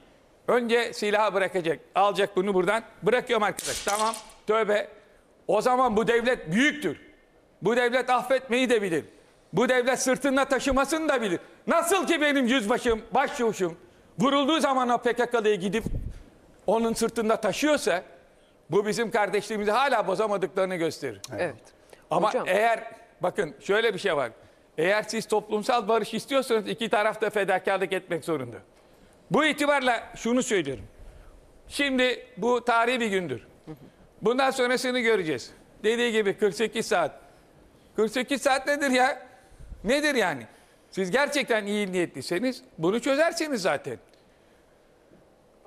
Önce silahı bırakacak, alacak bunu buradan. Bırakıyorum arkadaş, tamam, tövbe. O zaman bu devlet büyüktür. Bu devlet affetmeyi de bilir. Bu devlet sırtında taşımasını da bilir. Nasıl ki benim yüzbaşım, başçavuşum vurulduğu zaman o PKK'lıya gidip onun sırtında taşıyorsa... Bu bizim kardeşliğimizi hala bozamadıklarını gösterir. Evet. Ama hocam, eğer bakın şöyle bir şey var. Eğer siz toplumsal barış istiyorsanız iki taraf da fedakarlık etmek zorunda. Bu itibarla şunu söylüyorum. Şimdi bu tarihi bir gündür. Bundan sonrasını göreceğiz. Dediği gibi 48 saat. 48 saat nedir ya? Nedir yani? Siz gerçekten iyi niyetliyseniz bunu çözersiniz zaten.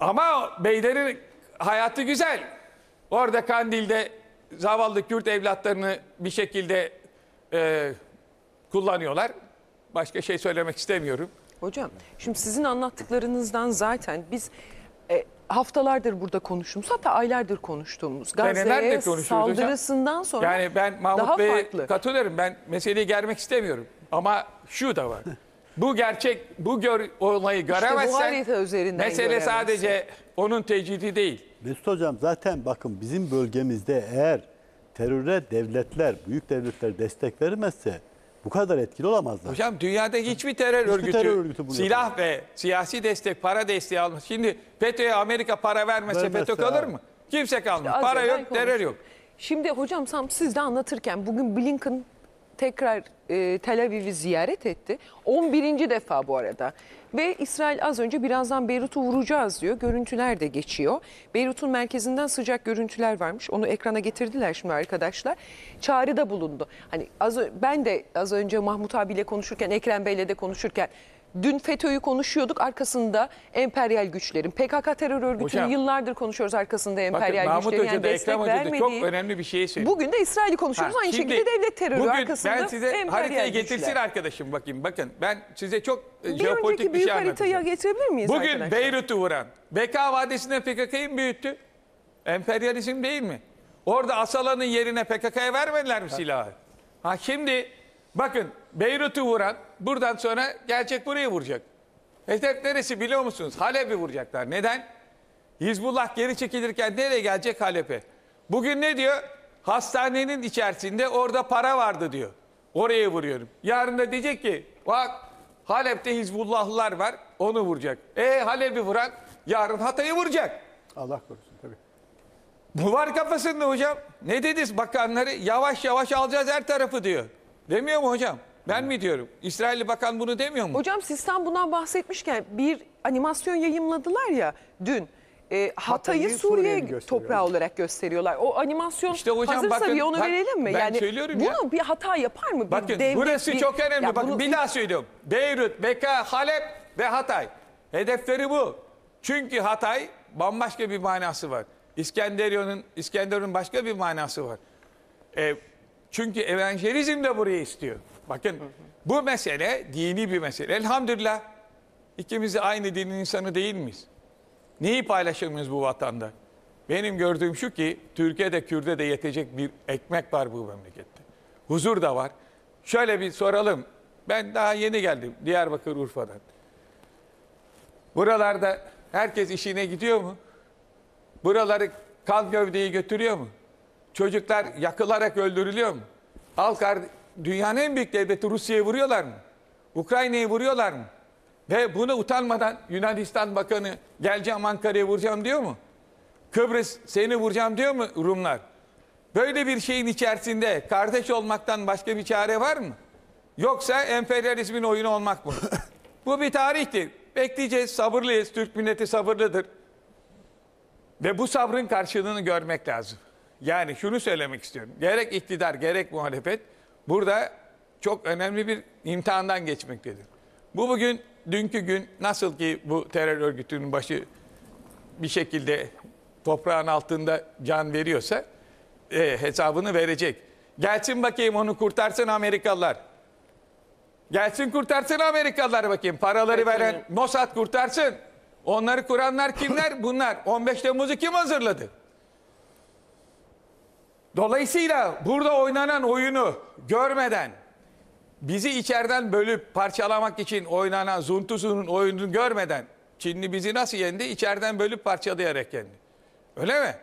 Ama beylerin hayatı güzel. Orada Kandil'de zavallı Kürt evlatlarını bir şekilde kullanıyorlar. Başka şey söylemek istemiyorum. Hocam, şimdi sizin anlattıklarınızdan zaten biz haftalardır burada konuştuğumuz, hatta aylardır konuştuğumuz Gazze'ye saldırısından hocam. Sonra yani ben Mahmut Bey'e katılıyorum. Ben meseleyi germek istemiyorum. Ama şu da var. Bu gerçek, bu olayı göremezsen işte bu mesele sadece onun tecidi değil. Mesut Hocam zaten bakın bizim bölgemizde eğer teröre devletler, büyük devletler destek vermezse bu kadar etkili olamazlar. Hocam dünyada hiçbir terör örgütü silah yapar. Ve siyasi destek, para desteği almaz. Şimdi FETÖ'ye Amerika para vermese FETÖ kalır mı? Kimse kalmaz. İşte para yok, terör yok. Şimdi hocam siz de anlatırken bugün Blinken tekrar Tel Aviv'i ziyaret etti. 11. defa bu arada. Ve İsrail az önce birazdan Beyrut'u vuracağız diyor. Görüntüler de geçiyor. Beyrut'un merkezinden sıcak görüntüler varmış. Onu ekrana getirdiler şimdi arkadaşlar. Çağrıda bulundu. Hani ben de az önce Mahmut abiyle konuşurken, Ekrem Bey'le de konuşurken dün FETÖ'yü konuşuyorduk. Arkasında emperyal güçlerin, PKK terör örgütünü hocam, yıllardır konuşuyoruz arkasında emperyal bakın, güçlerin. Yani destek vermediği. Çok önemli bir şey söyledi. Bugün de İsrail'i konuşuyoruz. Aynı şekilde devlet terörü bugün arkasında emperyal güçler. Ben size haritayı getirsin arkadaşım bakayım. Bakın ben size çok jeopolitik bir şey haritayı getirebilir miyiz bugün arkadaşlar? Beyrut'u vuran, Beka Vadisi'ne PKK'yı mı büyüttü? Emperyalizm değil mi? Orada Asala'nın yerine PKK'ya vermediler mi silahı? Ha şimdi bakın Beyrut'u vuran buradan sonra gelecek burayı vuracak. Hedef neresi biliyor musunuz? Halep'i vuracaklar. Neden? Hizbullah geri çekilirken nereye gelecek? Halep'e. Bugün ne diyor? Hastanenin içerisinde orada para vardı diyor. Oraya vuruyorum. Yarın da diyecek ki bak Halep'te Hizbullahlılar var onu vuracak. Halep'i vuran yarın Hatay'ı vuracak. Allah korusun tabii. Bu var kafasında hocam. Ne dediniz bakanları? Yavaş yavaş alacağız her tarafı diyor. Demiyor mu hocam? Ben mi diyorum? İsrailli bakan bunu demiyor mu? Hocam siz tam bundan bahsetmişken bir animasyon yayımladılar ya dün. Hatay'ı Suriye toprağı olarak gösteriyorlar. O animasyon işte hocam, hazırsa bakın, bir onu verelim mi? Yani bunu ya. Bir hata yapar mı? Bakın devlet, burası çok önemli. Bakın bunu, bir daha söylüyorum. Beyrut, Beka, Halep ve Hatay. Hedefleri bu. Çünkü Hatay bambaşka bir manası var. İskenderun'un başka bir manası var. Çünkü evangelizm de burayı istiyor. Bakın bu mesele dini bir mesele. Elhamdülillah ikimiz de aynı dinin insanı değil miyiz? Neyi paylaşır mıyız bu vatanda? Benim gördüğüm şu ki Türkiye'de Kürt'e de yetecek bir ekmek var bu memlekette. Huzur da var. Şöyle bir soralım. Ben daha yeni geldim Diyarbakır, Urfa'dan. Buralarda herkes işine gidiyor mu? Buraları kan gövdeyi götürüyor mu? Çocuklar yakılarak öldürülüyor mu? Dünyanın en büyük devleti Rusya'yı vuruyorlar mı? Ukrayna'yı vuruyorlar mı? Ve bunu utanmadan Yunanistan Bakanı geleceğim Ankara'ya vuracağım diyor mu? Kıbrıs seni vuracağım diyor mu Rumlar? Böyle bir şeyin içerisinde kardeş olmaktan başka bir çare var mı? Yoksa emperyalizmin oyunu olmak mı? Bu bir tarihtir. Bekleyeceğiz, sabırlıyız. Türk milleti sabırlıdır. Ve bu sabrın karşılığını görmek lazım. Yani şunu söylemek istiyorum. Gerek iktidar, gerek muhalefet burada çok önemli bir imtihandan geçmektedir. Bu bugün, dünkü gün nasıl ki bu terör örgütünün başı bir şekilde toprağın altında can veriyorsa hesabını verecek. Gelsin bakayım onu kurtarsın Amerikalılar. Gelsin kurtarsın Amerikalılar bakayım. Paraları veren Mossad kurtarsın. Onları kuranlar kimler? Bunlar. 15 Temmuz'u kim hazırladı? Dolayısıyla burada oynanan oyunu görmeden, bizi içeriden bölüp parçalamak için oynanan Zuntusu'nun oyununu görmeden, Çinli bizi nasıl yendi? İçeriden bölüp parçalayarak yendi. Öyle mi?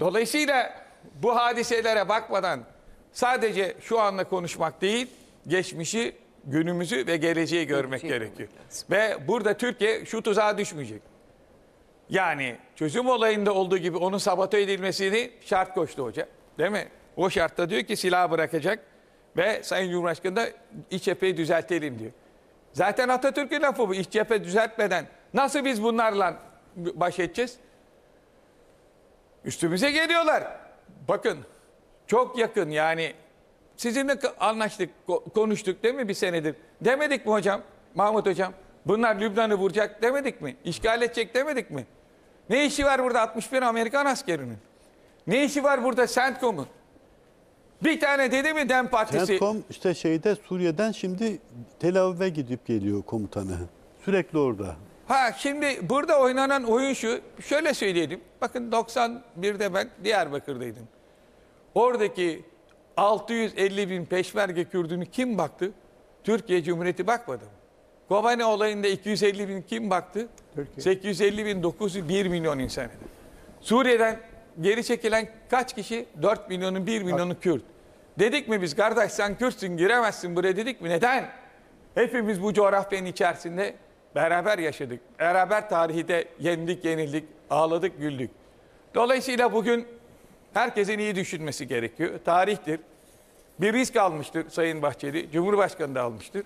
Dolayısıyla bu hadiselere bakmadan sadece şu anda konuşmak değil, geçmişi, günümüzü ve geleceği görmek gerekiyor. Ve burada Türkiye şu tuzağa düşmeyecek. Yani çözüm olayında olduğu gibi onun sabote edilmesini şart koştu hoca. Değil mi? O şartta diyor ki silahı bırakacak ve Sayın Cumhurbaşkanı da iç cepheyi düzeltelim diyor. Zaten Atatürk'ün lafı bu. İç cephe düzeltmeden nasıl biz bunlarla baş edeceğiz? Üstümüze geliyorlar. Bakın çok yakın yani sizinle anlaştık, konuştuk değil mi bir senedir? Demedik mi hocam, Mahmut hocam? Bunlar Lübnan'ı vuracak demedik mi? İşgal edecek demedik mi? Ne işi var burada 61 Amerikan askerinin? Ne işi var burada CENTCOM'un? Bir tane dedi mi DEM Partisi? CENTCOM işte şeyde Suriye'den şimdi Tel Aviv'e gidip geliyor komutanı. Sürekli orada. Ha şimdi burada oynanan oyun şu. Şöyle söyleyelim. Bakın 91'de ben Diyarbakır'daydım. Oradaki 650 bin peşmerge Kürdünü kim baktı? Türkiye Cumhuriyeti bakmadı mı? Kobane olayında 250 bin kim baktı? Türkiye. 850 bin, 900, 1 milyon insan idi. Suriye'den geri çekilen kaç kişi? 4 milyonun 1 milyonu Kürt. Dedik mi biz kardeş sen Kürtsün giremezsin buraya dedik mi? Neden? Hepimiz bu coğrafyanın içerisinde beraber yaşadık. Beraber tarihi de yendik, yenildik, ağladık, güldük. Dolayısıyla bugün herkesin iyi düşünmesi gerekiyor. Tarihtir. Bir risk almıştır Sayın Bahçeli. Cumhurbaşkanı da almıştır.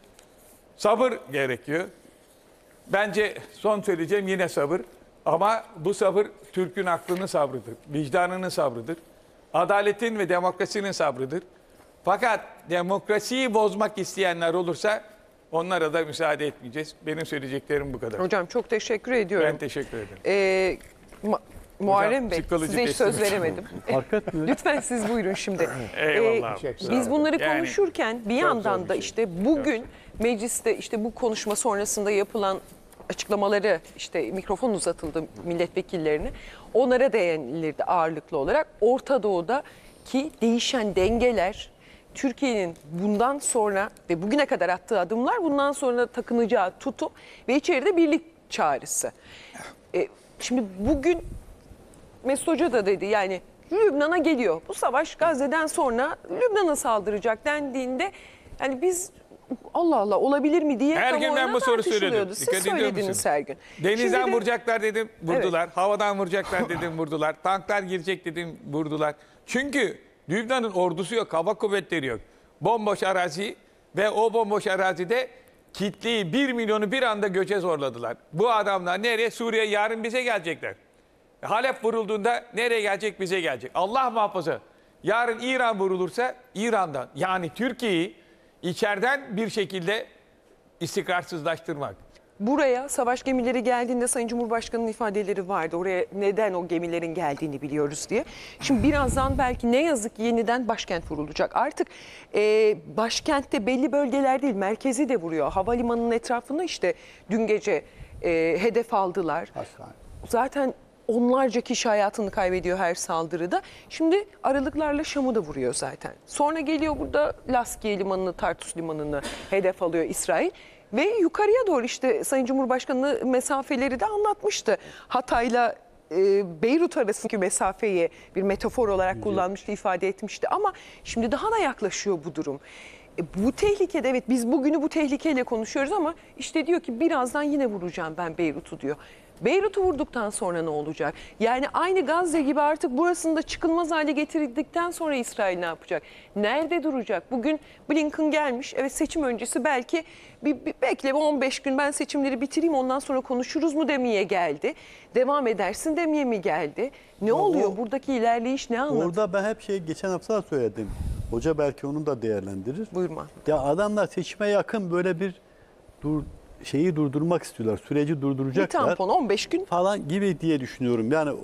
Sabır gerekiyor. Bence son söyleyeceğim yine sabır. Ama bu sabır Türk'ün aklının sabrıdır. Vicdanının sabrıdır. Adaletin ve demokrasinin sabrıdır. Fakat demokrasiyi bozmak isteyenler olursa onlara da müsaade etmeyeceğiz. Benim söyleyeceklerim bu kadar. Hocam çok teşekkür ediyorum. Ben teşekkür ederim. Muharrem Bey size hiç söz veremedim. Lütfen siz buyurun şimdi. Eyvallah. Biz bunları konuşurken bir yandan da işte bugün mecliste işte bu konuşma sonrasında yapılan açıklamaları işte mikrofon uzatıldı milletvekillerine onlara değinilirdi ağırlıklı olarak. Orta Doğu'daki değişen dengeler Türkiye'nin bundan sonra ve bugüne kadar attığı adımlar bundan sonra takınacağı tutum ve içeride birlik çağrısı. Şimdi bugün Mesut Hoca da dedi yani Lübnan'a geliyor. Bu savaş Gazze'den sonra Lübnan'a saldıracak dendiğinde yani biz Allah Allah olabilir mi diye her gün ben bu soru söylüyordum. Siz söylediniz her gün. Denizden şimdi vuracaklar dedim vurdular. Evet. Havadan vuracaklar dedim vurdular. Tanklar girecek dedim vurdular. Çünkü Lübnan'ın ordusu yok. Hava kuvvetleri yok. Bomboş arazi ve o bomboş arazide kitleyi 1 milyonu bir anda göçe zorladılar. Bu adamlar nereye? Suriye yarın bize gelecekler. Halep vurulduğunda nereye gelecek? Bize gelecek. Allah muhafaza. Yarın İran vurulursa İran'dan yani Türkiye'yi içeriden bir şekilde istikrarsızlaştırmak. buraya savaş gemileri geldiğinde Sayın Cumhurbaşkanı'nın ifadeleri vardı. Oraya neden o gemilerin geldiğini biliyoruz diye. Şimdi birazdan belki ne yazık ki yeniden başkent vurulacak. Artık başkentte belli bölgeler değil, merkezi de vuruyor. Havalimanının etrafını işte dün gece hedef aldılar. Hastane. Zaten onlarca kişi hayatını kaybediyor her saldırıda. Şimdi aralıklarla Şam'ı da vuruyor zaten. Sonra geliyor burada Laskiye Limanı'nı, Tartus Limanı'nı hedef alıyor İsrail. Ve yukarıya doğru işte Sayın Cumhurbaşkanı mesafeleri de anlatmıştı. Hatay'la Beyrut arasındaki mesafeyi bir metafor olarak kullanmıştı, ifade etmişti. Ama şimdi daha da yaklaşıyor bu durum. Bu tehlikede, evet, biz bugünü bu tehlikeyle konuşuyoruz ama işte diyor ki birazdan yine vuracağım ben Beyrut'u diyor. Beyrut'u vurduktan sonra ne olacak? Yani aynı Gazze gibi artık burasını da çıkılmaz hale getirdikten sonra İsrail ne yapacak? Nerede duracak? Bugün Blinken gelmiş. Evet, seçim öncesi belki bir bekle 15 gün ben seçimleri bitireyim ondan sonra konuşuruz mu demeye geldi. Devam edersin demeye mi geldi? Ne oluyor? Buradaki ilerleyiş ne anlatıyor? Burada ben hep geçen hafta söyledim. Hoca belki onu da değerlendirir. Buyurma. Ya adamlar seçime yakın böyle bir şeyi durdurmak istiyorlar. Süreci durduracaklar. Bir tampon 15 gün falan gibi diye düşünüyorum. Yani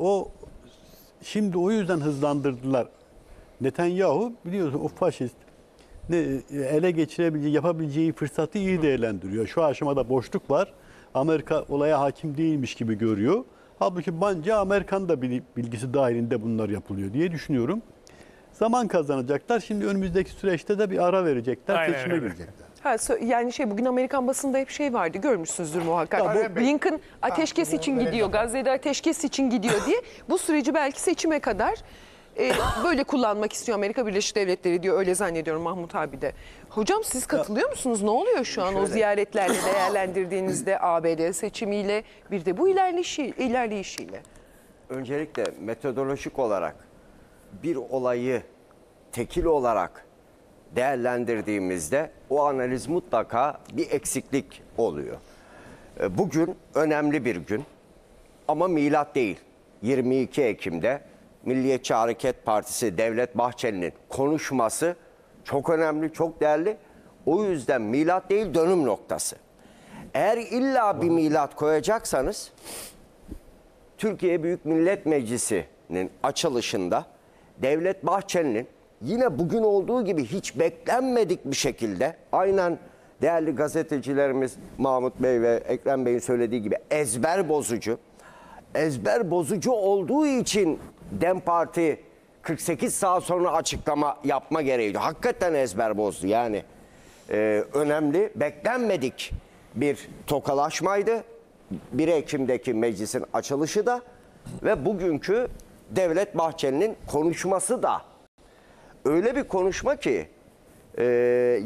şimdi o yüzden hızlandırdılar. Netanyahu biliyorsun o faşist ele geçirebileceği, yapabileceği fırsatı iyi değerlendiriyor. Şu aşamada boşluk var. Amerika olaya hakim değilmiş gibi görüyor. Halbuki bence Amerikan da bilgisi dahilinde bunlar yapılıyor diye düşünüyorum. Zaman kazanacaklar. Şimdi önümüzdeki süreçte de bir ara verecekler. Aynen, seçime girecekler. Yani bugün Amerikan basında hep vardı, görmüşsünüzdür muhakkak. Blinken ateşkes için gidiyor, Gazze'de ateşkes için gidiyor diye. Bu süreci belki seçime kadar böyle kullanmak istiyor Amerika Birleşik Devletleri diyor. Öyle zannediyorum Mahmut abi de. Hocam siz katılıyor musunuz? Ne oluyor şu an o ziyaretlerle değerlendirdiğinizde ABD seçimiyle bir de bu ilerleyişiyle? Öncelikle metodolojik olarak bir olayı tekil olarak değerlendirdiğimizde o analiz mutlaka bir eksiklik oluyor. Bugün önemli bir gün ama milat değil. 22 Ekim'de Milliyetçi Hareket Partisi Devlet Bahçeli'nin konuşması çok önemli, çok değerli. O yüzden milat değil, dönüm noktası. Eğer illa bir milat koyacaksanız Türkiye Büyük Millet Meclisi'nin açılışında Devlet Bahçeli'nin yine bugün olduğu gibi hiç beklenmedik bir şekilde aynen değerli gazetecilerimiz Mahmut Bey ve Ekrem Bey'in söylediği gibi ezber bozucu olduğu için DEM Parti 48 saat sonra açıklama yapma gereğiydi. Hakikaten ezber bozdu. Yani önemli, beklenmedik bir tokalaşmaydı. 1 Ekim'deki meclisin açılışı da ve bugünkü Devlet Bahçeli'nin konuşması da öyle bir konuşma ki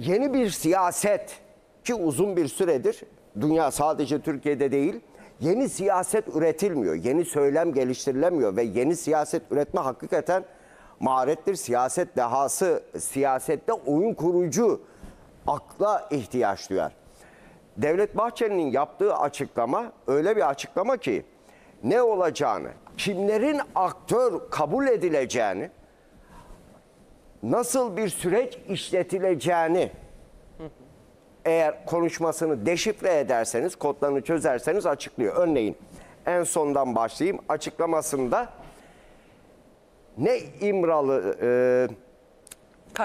yeni bir siyaset ki uzun bir süredir dünya sadece Türkiye'de değil yeni siyaset üretilmiyor. Yeni söylem geliştirilemiyor ve yeni siyaset üretme hakikaten maharettir. Siyaset dehası, siyasette oyun kurucu akla ihtiyaç duyar. Devlet Bahçeli'nin yaptığı açıklama öyle bir açıklama ki ne olacağını, kimlerin aktör kabul edileceğini, nasıl bir süreç işletileceğini eğer konuşmasını deşifre ederseniz, kodlarını çözerseniz açıklıyor. Örneğin en sondan başlayayım. Açıklamasında ne İmralı,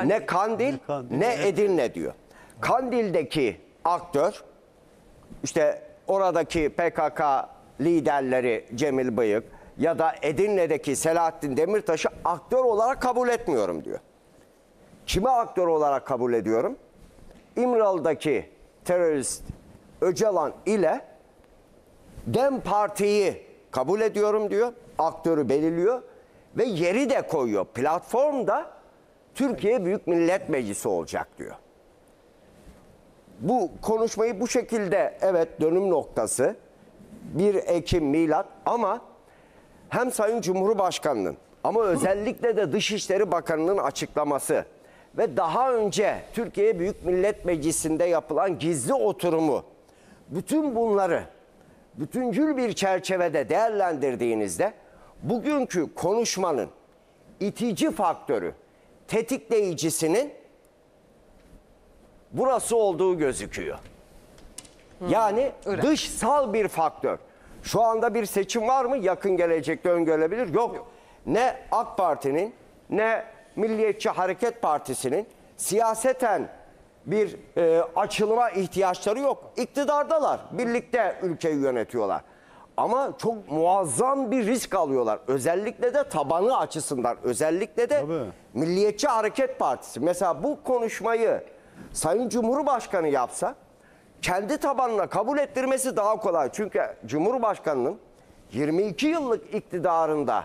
ne Kandil, ne Edirne diyor. Kandil'deki aktör, işte oradaki PKK liderleri Cemil Bıyık ya da Edirne'deki Selahattin Demirtaş'ı aktör olarak kabul etmiyorum diyor. Kime aktör olarak kabul ediyorum? İmralı'daki terörist Öcalan ile DEM Parti'yi kabul ediyorum diyor. Aktörü belirliyor ve yeri de koyuyor. Platformda Türkiye Büyük Millet Meclisi olacak diyor. Bu konuşmayı bu şekilde, evet, dönüm noktası 1 Ekim milat ama hem Sayın Cumhurbaşkanı'nın ama özellikle de Dışişleri Bakanı'nın açıklaması ve daha önce Türkiye Büyük Millet Meclisi'nde yapılan gizli oturumu, bütün bunları bütüncül bir çerçevede değerlendirdiğinizde bugünkü konuşmanın itici faktörü, tetikleyicisinin burası olduğu gözüküyor. Yani dışsal bir faktör. Şu anda bir seçim var mı? Yakın gelecekte öngörülebilir. Yok. Ne AK Parti'nin ne Milliyetçi Hareket Partisi'nin siyaseten bir açılıma ihtiyaçları yok. İktidardalar. Birlikte ülkeyi yönetiyorlar. Ama çok muazzam bir risk alıyorlar. Özellikle de tabanı açısından. Özellikle de tabii. Milliyetçi Hareket Partisi. Mesela bu konuşmayı Sayın Cumhurbaşkanı yapsa kendi tabanına kabul ettirmesi daha kolay. Çünkü Cumhurbaşkanı'nın 22 yıllık iktidarında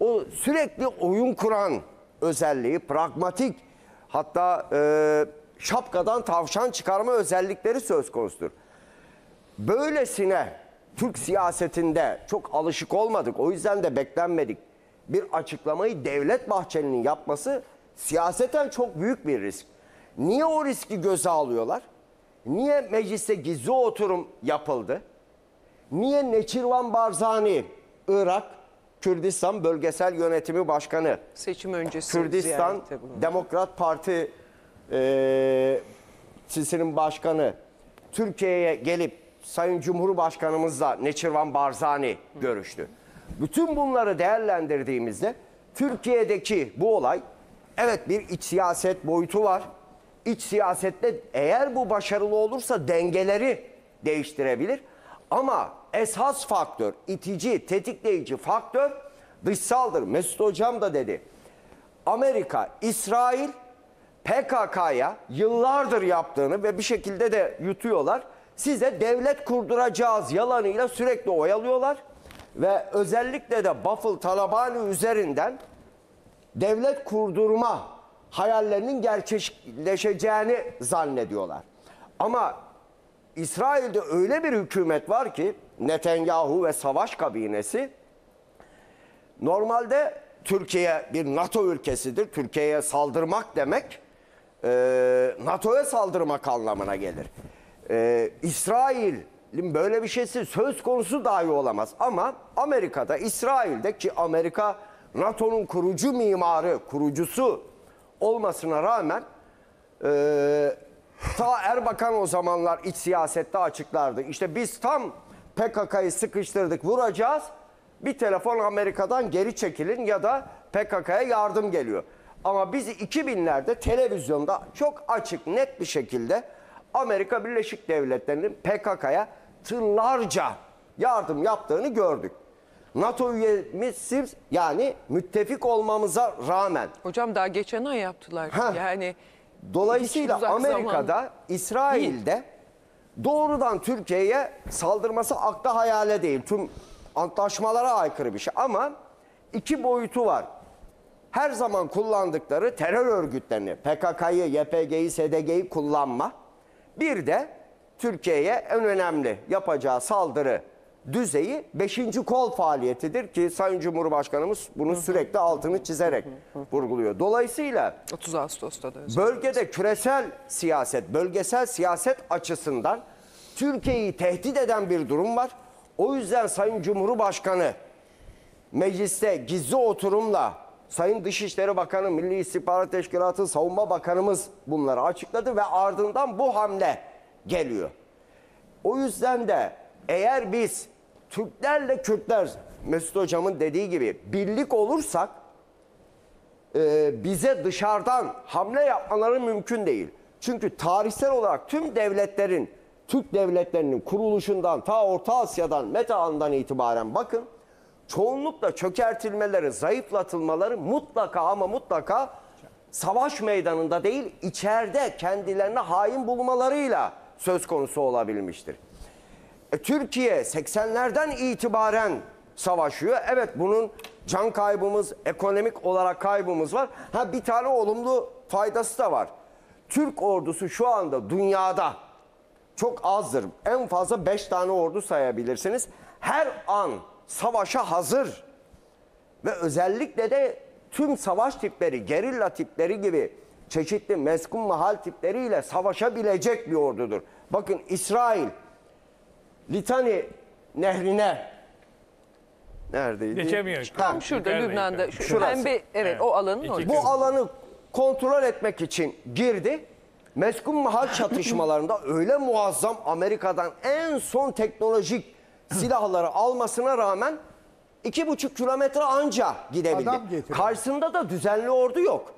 o sürekli oyun kuran özelliği, pragmatik, hatta şapkadan tavşan çıkarma özellikleri söz konusudur. Böylesine Türk siyasetinde çok alışık olmadık. O yüzden de beklenmedik. Bir açıklamayı Devlet Bahçeli'nin yapması siyaseten çok büyük bir risk. Niye o riski göze alıyorlar? Niye mecliste gizli oturum yapıldı? Niye Neçirvan Barzani, Irak, Kürdistan Bölgesel Yönetimi Başkanı, seçim öncesi Kürdistan Demokrat Parti Partisi'nin başkanı Türkiye'ye gelip Sayın Cumhurbaşkanımızla Neçirvan Barzani görüştü? Bütün bunları değerlendirdiğimizde Türkiye'deki bu olay, evet, bir iç siyaset boyutu var. İç siyasette eğer bu başarılı olursa dengeleri değiştirebilir. Ama esas faktör, itici, tetikleyici faktör dışsaldır. Mesut Hocam da dedi. Amerika, İsrail PKK'ya yıllardır yaptığını ve bir şekilde de yutuyorlar. Size devlet kurduracağız yalanıyla sürekli oyalıyorlar. Ve özellikle de Bafıl Talabani üzerinden devlet kurdurma hayallerinin gerçekleşeceğini zannediyorlar. Ama İsrail'de öyle bir hükümet var ki, Netanyahu ve savaş kabinesi, normalde Türkiye bir NATO ülkesidir. Türkiye'ye saldırmak demek NATO'ya saldırmak anlamına gelir. İsrail'in böyle bir şeysi söz konusu dahi olamaz. Ama Amerika'da, İsrail'de, ki Amerika NATO'nun kurucu mimarı, kurucusu olmasına rağmen ta Erbakan o zamanlar iç siyasette açıklardı. İşte biz tam PKK'yı sıkıştırdık, vuracağız. Bir telefon Amerika'dan geri çekilin ya da PKK'ya yardım geliyor. Ama bizi 2000'lerde televizyonda çok açık, net bir şekilde Amerika Birleşik Devletleri'nin PKK'ya tırlarca yardım yaptığını gördük. NATO üyemizsiz, yani müttefik olmamıza rağmen. Hocam daha geçen ay yaptılar. Yani dolayısıyla Amerika'da, İsrail'de doğrudan Türkiye'ye saldırması akla hayale değil. Tüm antlaşmalara aykırı bir şey. Ama iki boyutu var. Her zaman kullandıkları terör örgütlerini, PKK'yı, YPG'yi, SDG'yi kullanma. Bir de Türkiye'ye en önemli yapacağı saldırı düzeyi 5. kol faaliyetidir ki Sayın Cumhurbaşkanımız bunu sürekli altını çizerek vurguluyor. Dolayısıyla 30 Ağustos'ta da bölgede küresel siyaset, bölgesel siyaset açısından Türkiye'yi tehdit eden bir durum var. O yüzden Sayın Cumhurbaşkanı mecliste gizli oturumla Sayın Dışişleri Bakanı, Milli İstihbarat Teşkilatı, Savunma Bakanımız bunları açıkladı ve ardından bu hamle geliyor. O yüzden de eğer biz Türklerle Kürtler, Mesut Hocam'ın dediği gibi, birlik olursak bize dışarıdan hamle yapmaları mümkün değil. Çünkü tarihsel olarak tüm devletlerin, Türk devletlerinin kuruluşundan ta Orta Asya'dan, Metehan'dan itibaren bakın, çoğunlukla çökertilmeleri, zayıflatılmaları mutlaka ama mutlaka savaş meydanında değil, içeride kendilerine hain bulmalarıyla söz konusu olabilmiştir. Türkiye 80'lerden itibaren savaşıyor. Evet, bunun can kaybımız, ekonomik olarak kaybımız var. Bir tane olumlu faydası da var. Türk ordusu şu anda dünyada çok azdır. En fazla 5 tane ordu sayabilirsiniz. Her an savaşa hazır ve özellikle de tüm savaş tipleri, gerilla tipleri gibi çeşitli meskun mahal tipleriyle savaşabilecek bir ordudur. Bakın İsrail Litani nehrine neredeydi? Geçemiyor. Tam şurada, Lübnan'da. Şu pembe, evet, o alanın. Bu alanı kontrol etmek için girdi. meskun mahal çatışmalarında öyle muazzam Amerika'dan en son teknolojik silahları almasına rağmen 2,5 kilometre anca gidebildi. Karşısında da düzenli ordu yok.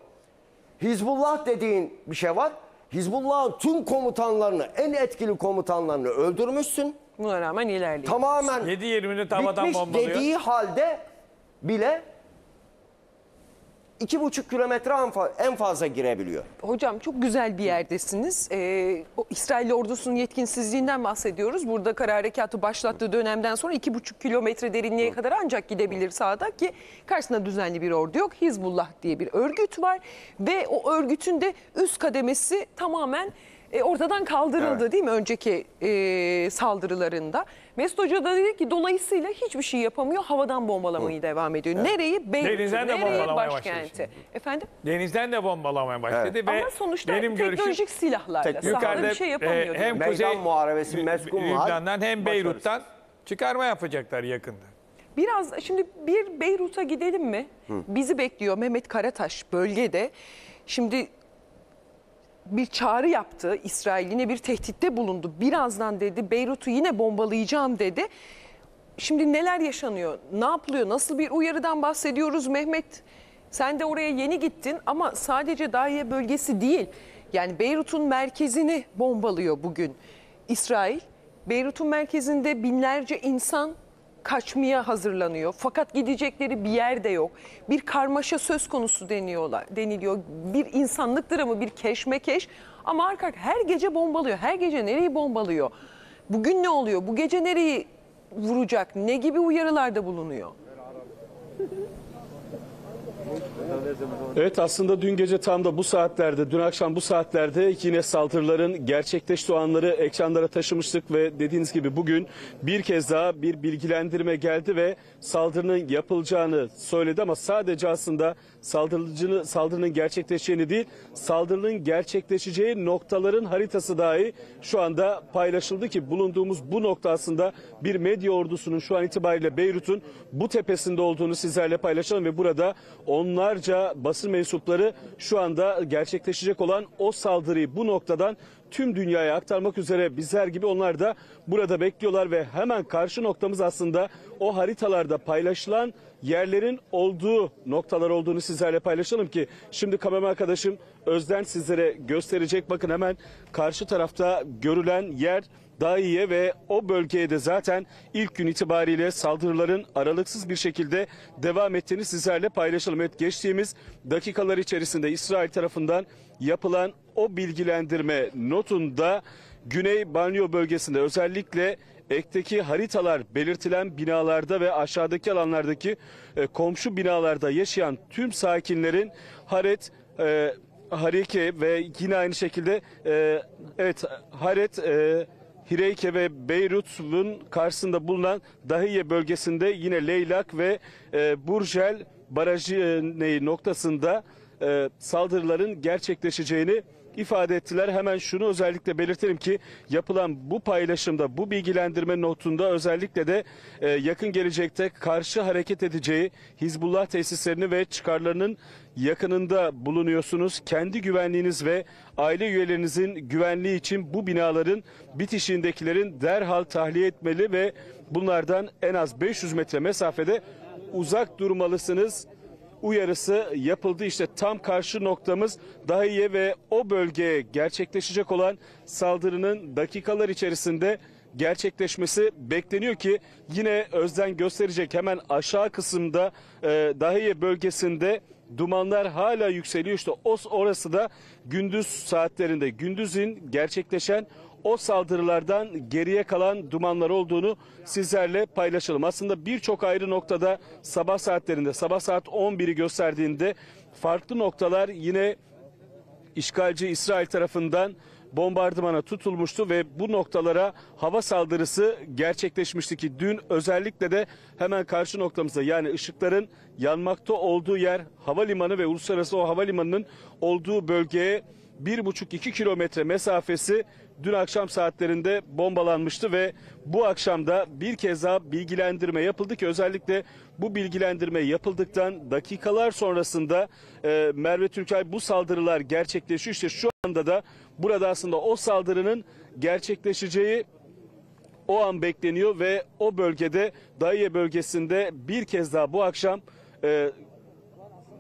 Hizbullah dediğin bir şey var. Hizbullah'ın tüm komutanlarını, en etkili komutanlarını öldürmüşsün. Buna rağmen ilerliyor. Tamamen 7-20'ni tavadan bombalıyor. Dediği halde bile 2,5 kilometre en fazla girebiliyor. Hocam çok güzel bir yerdesiniz. İsrail ordusunun yetkinsizliğinden bahsediyoruz. Burada kara harekatı başlattığı dönemden sonra 2,5 kilometre derinliğe kadar ancak gidebilir sahada ki karşısında düzenli bir ordu yok. Hizbullah diye bir örgüt var ve o örgütün de üst kademesi tamamen ortadan kaldırıldı, evet, değil mi önceki saldırılarında? Mesut Hoca da dedi ki dolayısıyla hiçbir şey yapamıyor. Havadan bombalamayı devam ediyor. Evet. Nereyi? Beyrut'u, nereye? Başkenti. Efendim? Denizden de bombalamaya başladı. Evet. Ve ama sonuçta benim teknolojik silahlarla sahada bir şey yapamıyor. Hem Kuzey Muharebesi, Meskun Muharebesi'nden hem Beyrut'tan çıkarma yapacaklar yakında. Biraz şimdi bir Beyrut'a gidelim mi? Hı. Bizi bekliyor Mehmet Karataş bölgede. Şimdi bir çağrı yaptı. İsrail yine bir tehditte bulundu. Birazdan dedi Beyrut'u yine bombalayacağım dedi. Şimdi neler yaşanıyor? Ne yapılıyor? Nasıl bir uyarıdan bahsediyoruz? Mehmet, sen de oraya yeni gittin ama sadece Dahiye bölgesi değil. Yani Beyrut'un merkezini bombalıyor bugün İsrail. Beyrut'un merkezinde binlerce insan kaçmaya hazırlanıyor. Fakat gidecekleri bir yer de yok. Bir karmaşa söz konusu deniliyor. Bir insanlık dramı, bir keşmekeş. Ama arka her gece bombalıyor. Her gece nereyi bombalıyor? Bugün ne oluyor? Bu gece nereyi vuracak? Ne gibi uyarılarda bulunuyor? Evet, aslında dün gece tam da bu saatlerde, dün akşam bu saatlerde yine saldırıların gerçekleştiği anları ekranlara taşımıştık ve dediğiniz gibi bugün bir kez daha bir bilgilendirme geldi ve saldırının yapılacağını söyledi ama sadece aslında saldırının gerçekleşeceğini değil, saldırının gerçekleşeceği noktaların haritası dahi şu anda paylaşıldı ki bulunduğumuz bu nokta aslında bir medya ordusunun şu an itibariyle Beyrut'un bu tepesinde olduğunu sizlerle paylaşalım ve burada onlarca basın mensupları şu anda gerçekleşecek olan o saldırıyı bu noktadan tüm dünyaya aktarmak üzere bizler gibi onlar da burada bekliyorlar ve hemen karşı noktamız aslında o haritalarda paylaşılan yerlerin olduğu noktalar olduğunu sizlerle paylaşalım ki şimdi kameraman arkadaşım Özden sizlere gösterecek. Bakın hemen karşı tarafta görülen yer Dahiye ve o bölgeye de zaten ilk gün itibariyle saldırıların aralıksız bir şekilde devam ettiğini sizlerle paylaşalım. Evet, geçtiğimiz dakikalar içerisinde İsrail tarafından yapılan o bilgilendirme notunda Güney Banliyö bölgesinde özellikle ekteki haritalar belirtilen binalarda ve aşağıdaki alanlardaki komşu binalarda yaşayan tüm sakinlerin Hareke ve yine aynı şekilde Hireyke ve Beyrut'un karşısında bulunan Dahiye bölgesinde yine Leylak ve Burjel barajı noktasında saldırıların gerçekleşeceğini ifade ettiler. Hemen şunu özellikle belirtelim ki yapılan bu paylaşımda, bu bilgilendirme notunda özellikle de yakın gelecekte karşı hareket edeceği Hizbullah tesislerini ve çıkarlarının yakınında bulunuyorsunuz. Kendi güvenliğiniz ve aile üyelerinizin güvenliği için bu binaların bitişiğindekilerin derhal tahliye etmeli ve bunlardan en az 500 metre mesafede uzak durmalısınız uyarısı yapıldı. İşte tam karşı noktamız Dahiye ve o bölgeye gerçekleşecek olan saldırının dakikalar içerisinde gerçekleşmesi bekleniyor ki yine Özden gösterecek. Hemen aşağı kısımda Dahiye bölgesinde dumanlar hala yükseliyor. İşte orası da gündüz saatlerinde, gündüzün gerçekleşen o saldırılardan geriye kalan dumanlar olduğunu sizlerle paylaşalım. Aslında birçok ayrı noktada sabah saatlerinde, sabah saat 11'i gösterdiğinde farklı noktalar yine işgalci İsrail tarafından bombardımana tutulmuştu ve bu noktalara hava saldırısı gerçekleşmişti ki dün özellikle de hemen karşı noktamızda yani ışıkların yanmakta olduğu yer havalimanı ve uluslararası o havalimanının olduğu bölgeye 1,5-2 kilometre mesafesi dün akşam saatlerinde bombalanmıştı ve bu akşamda bir kez daha bilgilendirme yapıldı ki özellikle bu bilgilendirme yapıldıktan dakikalar sonrasında Merve Türkay bu saldırılar gerçekleşiyor. İşte şu anda da Burada aslında o saldırının gerçekleşeceği o an bekleniyor ve o bölgede, Daiye bölgesinde bir kez daha bu akşam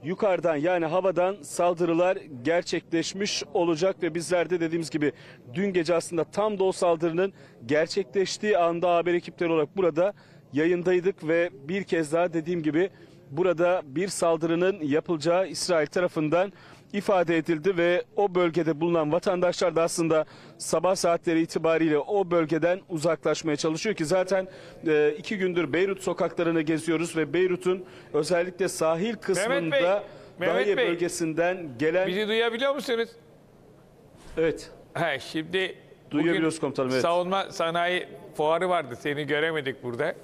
yukarıdan, yani havadan saldırılar gerçekleşmiş olacak ve bizler de dediğimiz gibi dün gece aslında tam da o saldırının gerçekleştiği anda haber ekipleri olarak burada yayındaydık ve bir kez daha dediğim gibi burada bir saldırının yapılacağı İsrail tarafından ifade edildi ve o bölgede bulunan vatandaşlar da aslında sabah saatleri itibariyle o bölgeden uzaklaşmaya çalışıyor ki zaten iki gündür Beyrut sokaklarını geziyoruz ve Beyrut'un özellikle sahil kısmında Daiye bölgesinden gelen... Bizi duyabiliyor musunuz? Evet. Ha, şimdi duyabiliyoruz komutanım. Evet. Savunma sanayi fuarı vardı, seni göremedik burada.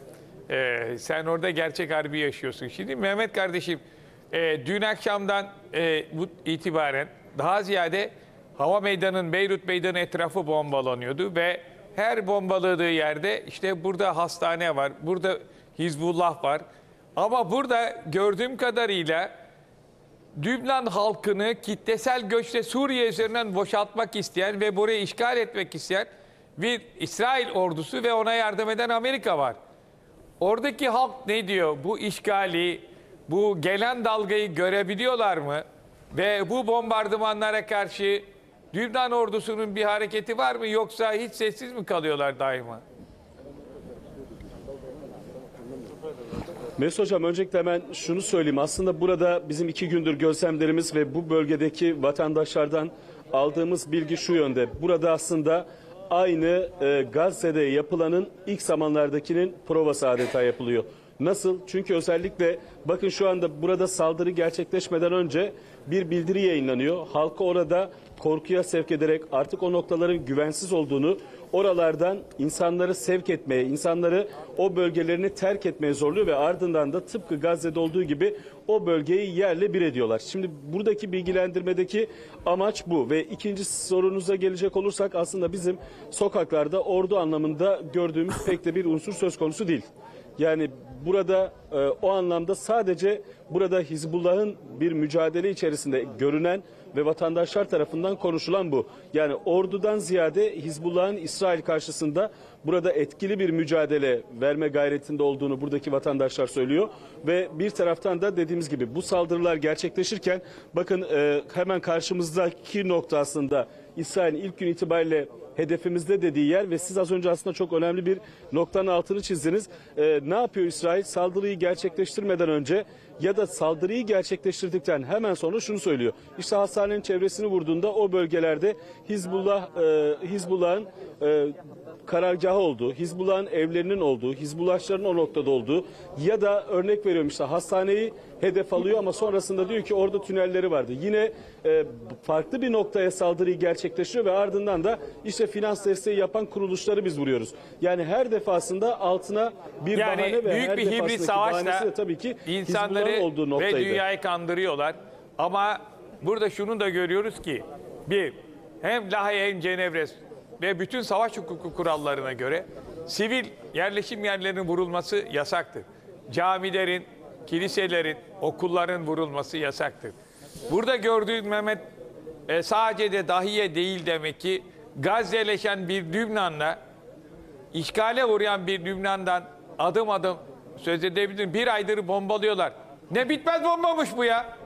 Sen orada gerçek harbi yaşıyorsun. Şimdi Mehmet kardeşim, dün akşamdan bu itibaren daha ziyade hava meydanının, Beyrut meydanı etrafı bombalanıyordu ve her bombaladığı yerde işte burada hastane var, burada Hizbullah var. Ama burada gördüğüm kadarıyla Lübnan halkını kitlesel göçle Suriye üzerinden boşaltmak isteyen ve burayı işgal etmek isteyen bir İsrail ordusu ve ona yardım eden Amerika var. Oradaki halk ne diyor? Bu işgali, bu gelen dalgayı görebiliyorlar mı? Ve bu bombardımanlara karşı Lübnan ordusunun bir hareketi var mı? Yoksa hiç sessiz mi kalıyorlar daima? Mesut Hocam, öncelikle hemen şunu söyleyeyim. Aslında burada bizim iki gündür gözlemlerimiz ve bu bölgedeki vatandaşlardan aldığımız bilgi şu yönde. Burada aslında aynı Gazze'de yapılanın ilk zamanlardakinin provası adeta yapılıyor. Nasıl? Çünkü özellikle bakın şu anda burada saldırı gerçekleşmeden önce bir bildiri yayınlanıyor. Halkı orada korkuya sevk ederek artık o noktaların güvensiz olduğunu, oralardan insanları sevk etmeye, insanları o bölgelerini terk etmeye zorluyor ve ardından da tıpkı Gazze'de olduğu gibi o bölgeyi yerle bir ediyorlar. Şimdi buradaki bilgilendirmedeki amaç bu ve ikinci sorunuza gelecek olursak aslında bizim sokaklarda ordu anlamında gördüğümüz pek de bir unsur söz konusu değil. Yani burada o anlamda sadece burada Hizbullah'ın bir mücadele içerisinde görünen ve vatandaşlar tarafından konuşulan bu. Yani ordudan ziyade Hizbullah'ın İsrail karşısında burada etkili bir mücadele verme gayretinde olduğunu buradaki vatandaşlar söylüyor. Ve bir taraftan da dediğimiz gibi bu saldırılar gerçekleşirken bakın hemen karşımızdaki nokta aslında İsrail'in ilk gün itibariyle hedefimizde dediği yer ve siz az önce aslında çok önemli bir noktanın altını çizdiniz. Ne yapıyor İsrail? Saldırıyı gerçekleştirmeden önce ya da saldırıyı gerçekleştirdikten hemen sonra şunu söylüyor. İşte hastanenin çevresini vurduğunda o bölgelerde Hizbullah'ın karargahı olduğu, Hizbullah'ın evlerinin olduğu, Hizbullahçıların o noktada olduğu ya da örnek veriyorum işte hastaneyi hedef alıyor ama sonrasında diyor ki orada tünelleri vardı. Yine farklı bir noktaya saldırıyı gerçekleştiriyor ve ardından da işte finans desteği yapan kuruluşları biz vuruyoruz. Yani her defasında altına bir yani bahane ve her defasındaki bahanesi de tabii ki insanları olduğu noktaydı. Ve dünyayı kandırıyorlar. Ama burada şunu da görüyoruz ki hem Lahey hem Cenevre ve bütün savaş hukuku kurallarına göre sivil yerleşim yerlerinin vurulması yasaktır. Camilerin, kiliselerin, okulların vurulması yasaktır. Burada gördüğün Mehmet sadece de Daiye değil demek ki Gazzeleşen bir Lübnan'la işgale uğrayan bir Lübnan'dan adım adım söz edebilirim. Bir aydır bombalıyorlar. Ne bitmez bombamış bu ya.